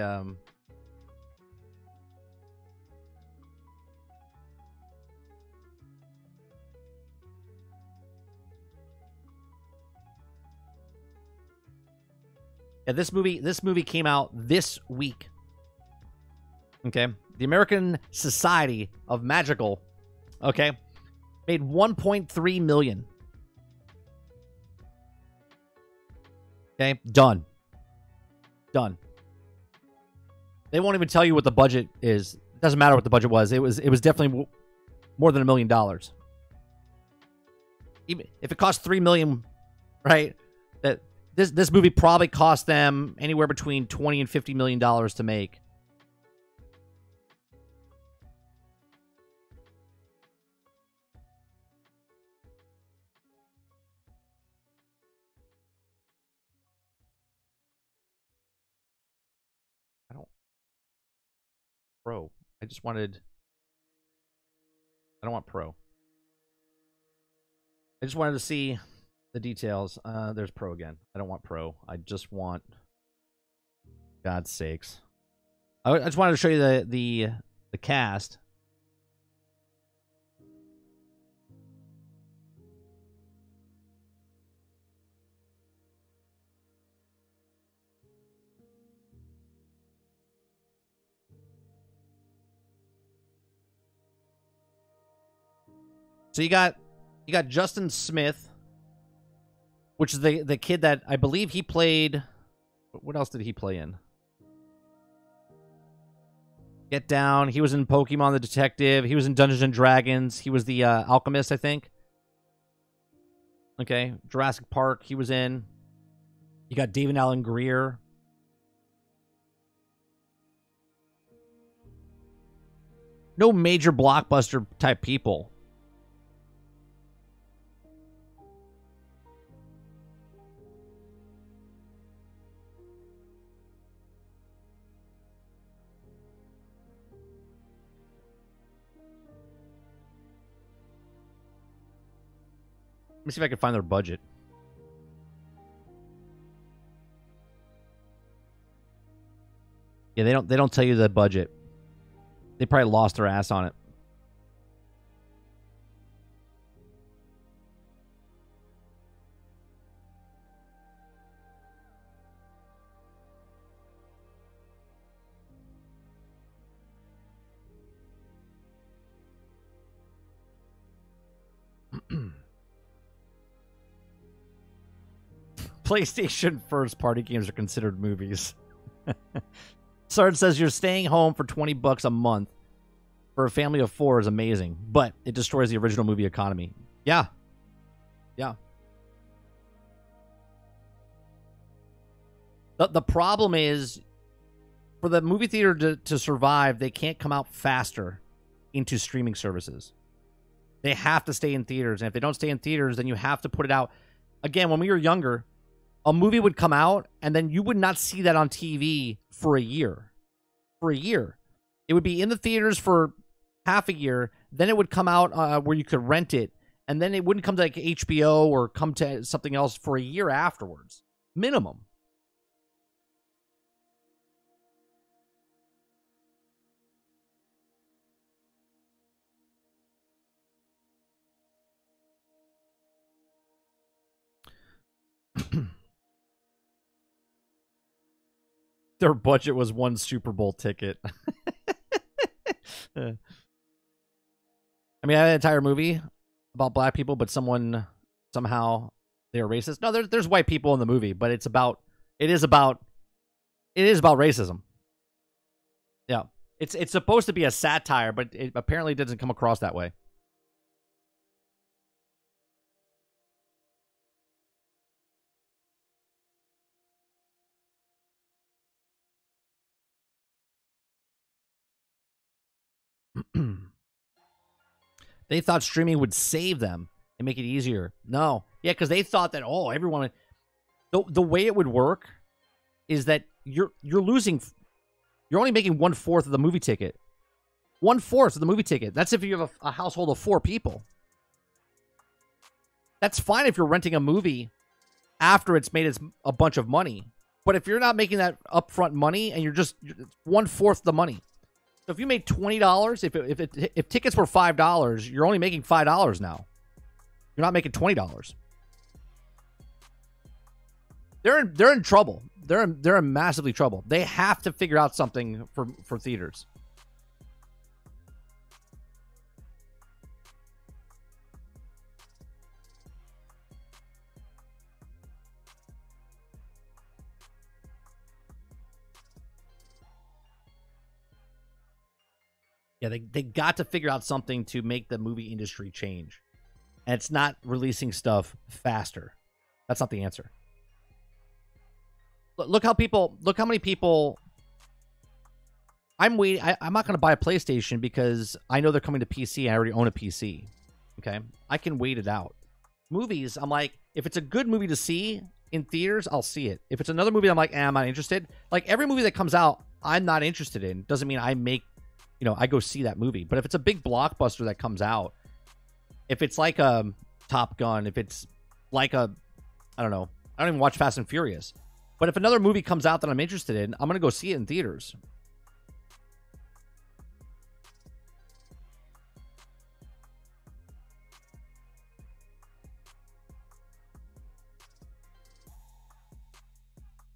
Yeah, this movie came out this week. Okay. The American Society of Magical, okay, made 1.3 million. Okay, done. Done. They won't even tell you what the budget is. It doesn't matter what the budget was. It was definitely more than $1 million. Even if it cost 3 million, right? That this movie probably cost them anywhere between $20 and $50 million to make. Pro. I just wanted... I don't want Pro. I just wanted to see the details. There's Pro again. I don't want Pro. I just want... God's sakes. I just wanted to show you the cast. So you got Justin Smith, which is the kid that I believe he played. What else did he play in? Get Down. He was in Pokemon the Detective. He was in Dungeons and Dragons. He was the alchemist, I think. Okay, Jurassic Park. He was in. You got David Alan Grier. No major blockbuster type people. Let me see if I can find their budget. Yeah, they don't tell you the budget. They probably lost their ass on it. PlayStation first party games are considered movies. Sard says you're staying home for $20 a month for a family of 4 is amazing, but it destroys the original movie economy. Yeah. Yeah. The problem is for the movie theater to survive, they can't come out faster into streaming services. They have to stay in theaters. And if they don't stay in theaters, then you have to put it out. Again, when we were younger, a movie would come out, and then you would not see that on TV for a year. For a year. It would be in the theaters for half a year, then it would come out where you could rent it, and then it wouldn't come to like HBO or come to something else for a year afterwards. Minimum. Their budget was one Super Bowl ticket. I mean, I had an entire movie about black people, but somehow they are racist. No, there's white people in the movie, but it is about racism. Yeah, it's supposed to be a satire, but it apparently doesn't come across that way. They thought streaming would save them and make it easier. No. Yeah, because they thought that, oh, everyone... The way it would work is that you're losing... You're only making 1/4 of the movie ticket. 1/4 of the movie ticket. That's if you have a household of 4 people. That's fine if you're renting a movie after it's made a bunch of money. But if you're not making that upfront money and you're just 1/4 the money. So if you made $20, if tickets were $5, you're only making $5 now. You're not making $20. They're in trouble. They're in massively trouble. They have to figure out something for theaters. Yeah, they got to figure out something to make the movie industry change. And it's not releasing stuff faster. That's not the answer. Look how many people I'm waiting. I'm not going to buy a PlayStation because I know they're coming to PC. I already own a PC. Okay? I can wait it out. Movies, I'm like, if it's a good movie to see in theaters, I'll see it. If it's another movie, I'm like, I'm not interested. Like every movie that comes out, I'm not interested in. Doesn't mean I make, you know, I go see that movie. But if it's a big blockbuster that comes out, if it's like a Top Gun, if it's like a, I don't know, I don't even watch Fast and Furious. But if another movie comes out that I'm interested in, I'm going to go see it in theaters.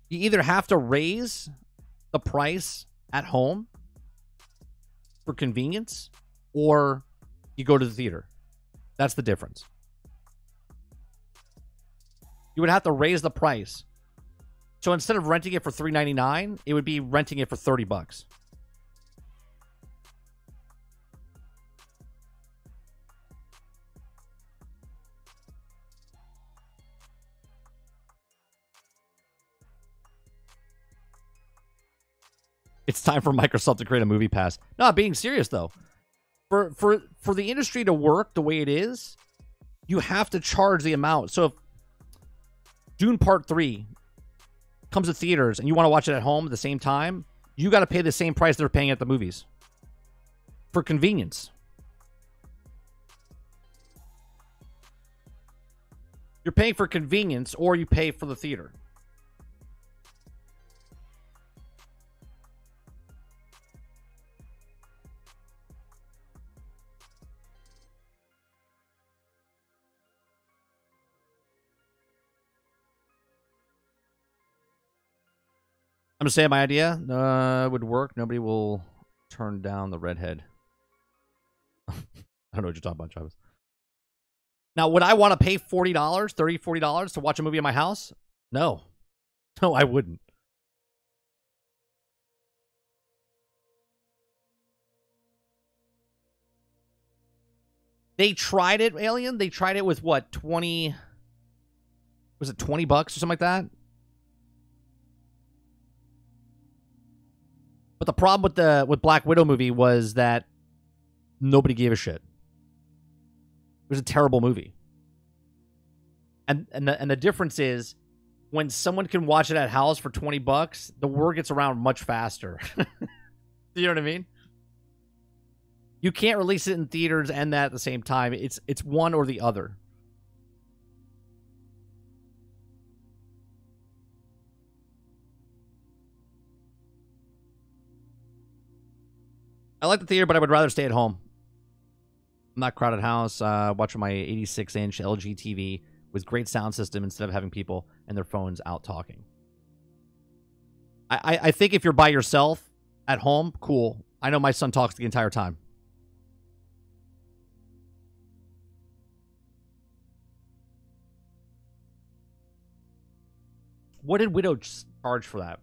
You either have to raise the price at home for convenience, or you go to the theater. That's the difference. You would have to raise the price. So instead of renting it for $3.99, it would be renting it for $30. It's time for Microsoft to create a movie pass. No, being serious though. For the industry to work the way it is, you have to charge the amount. So if Dune Part 3 comes to theaters and you want to watch it at home at the same time, you got to pay the same price they're paying at the movies. For convenience. You're paying for convenience or you pay for the theater. I'm just saying my idea would work. Nobody will turn down the redhead. I don't know what you're talking about, Travis. Now, would I want to pay $40 to watch a movie in my house? No. No, I wouldn't. They tried it, Alien. They tried it with what? 20. Was it $20 or something like that? But the problem with the Black Widow movie was that nobody gave a shit. It was a terrible movie. And the difference is when someone can watch it at house for $20, the word gets around much faster. You know what I mean? You can't release it in theaters and that at the same time. It's one or the other. I like the theater, but I would rather stay at home. I'm not crowded house, watching my 86-inch LG TV with great sound system instead of having people and their phones out talking. I think if you're by yourself at home, cool. I know my son talks the entire time. What did Widow charge for that?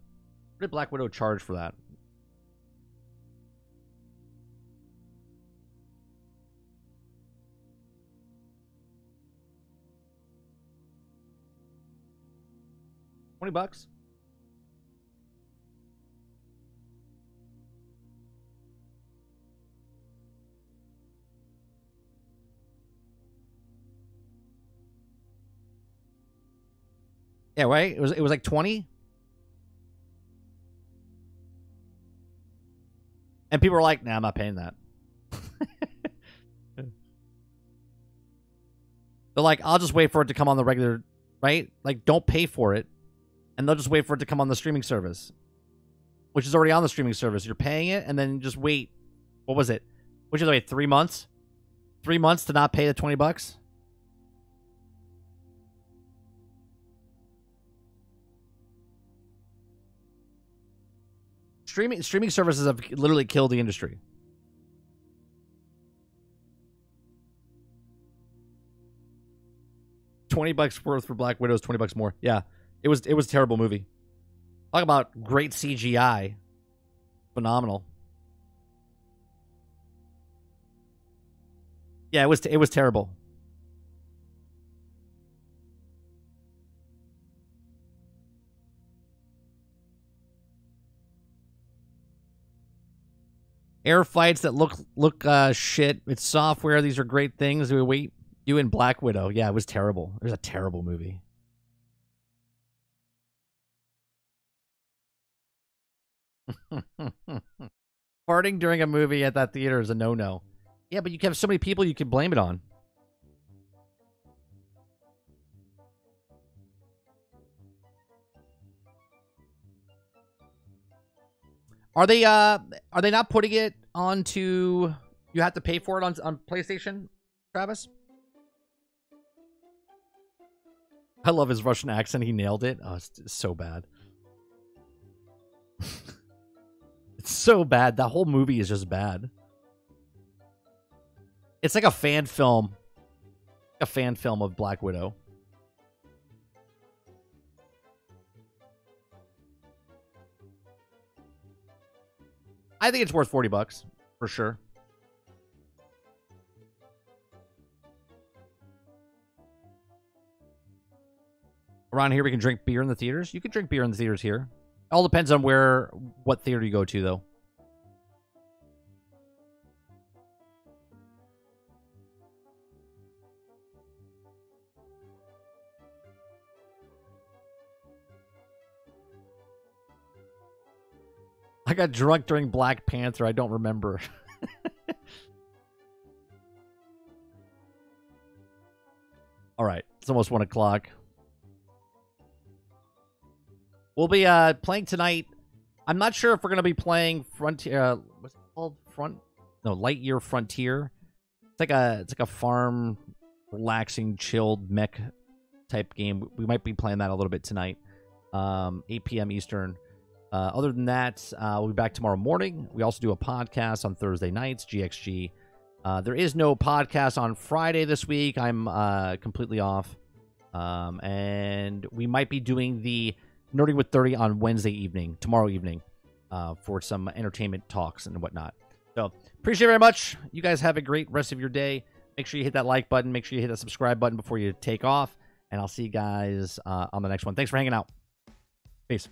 What did Black Widow charge for that? $20? Yeah, right? It was like 20. And people were like, nah, I'm not paying that. They're like, I'll just wait for it to come on the regular, right? Like, don't pay for it. And they'll just wait for it to come on the streaming service, which is already on the streaming service. You're paying it and then just wait. What was it? Which is like 3 months? 3 months to not pay the $20? Streaming services have literally killed the industry. $20 worth for Black Widows, $20 more. Yeah. It was a terrible movie. Talk about great CGI. Phenomenal. Yeah, it was terrible. Air fights that look shit. It's software. These are great things. We wait. You and Black Widow. Yeah, it was terrible. It was a terrible movie. Farting during a movie at that theater is a no-no. Yeah, but you have so many people you can blame it on. Are they not putting it onto? You have to pay for it on PlayStation, Travis? I love his Russian accent. He nailed it. Oh, it's so bad. It's so bad. That whole movie is just bad. It's like a fan film. A fan film of Black Widow. I think it's worth $40 for sure. Around here, we can drink beer in the theaters. You can drink beer in the theaters here. It all depends on what theater you go to, though. I got drunk during Black Panther. I don't remember. All right. It's almost 1 o'clock. We'll be playing tonight. I'm not sure if we're going to be playing Frontier. What's it called? Lightyear Frontier. It's like a farm, relaxing, chilled mech type game. We might be playing that a little bit tonight. 8 p.m. Eastern. Other than that, we'll be back tomorrow morning. We also do a podcast on Thursday nights, GXG. There is no podcast on Friday this week. I'm completely off. And we might be doing the Nerding with 30 on Wednesday evening, tomorrow evening, for some entertainment talks and whatnot. So, appreciate it very much. You guys have a great rest of your day. Make sure you hit that like button. Make sure you hit that subscribe button before you take off. And I'll see you guys on the next one. Thanks for hanging out. Peace.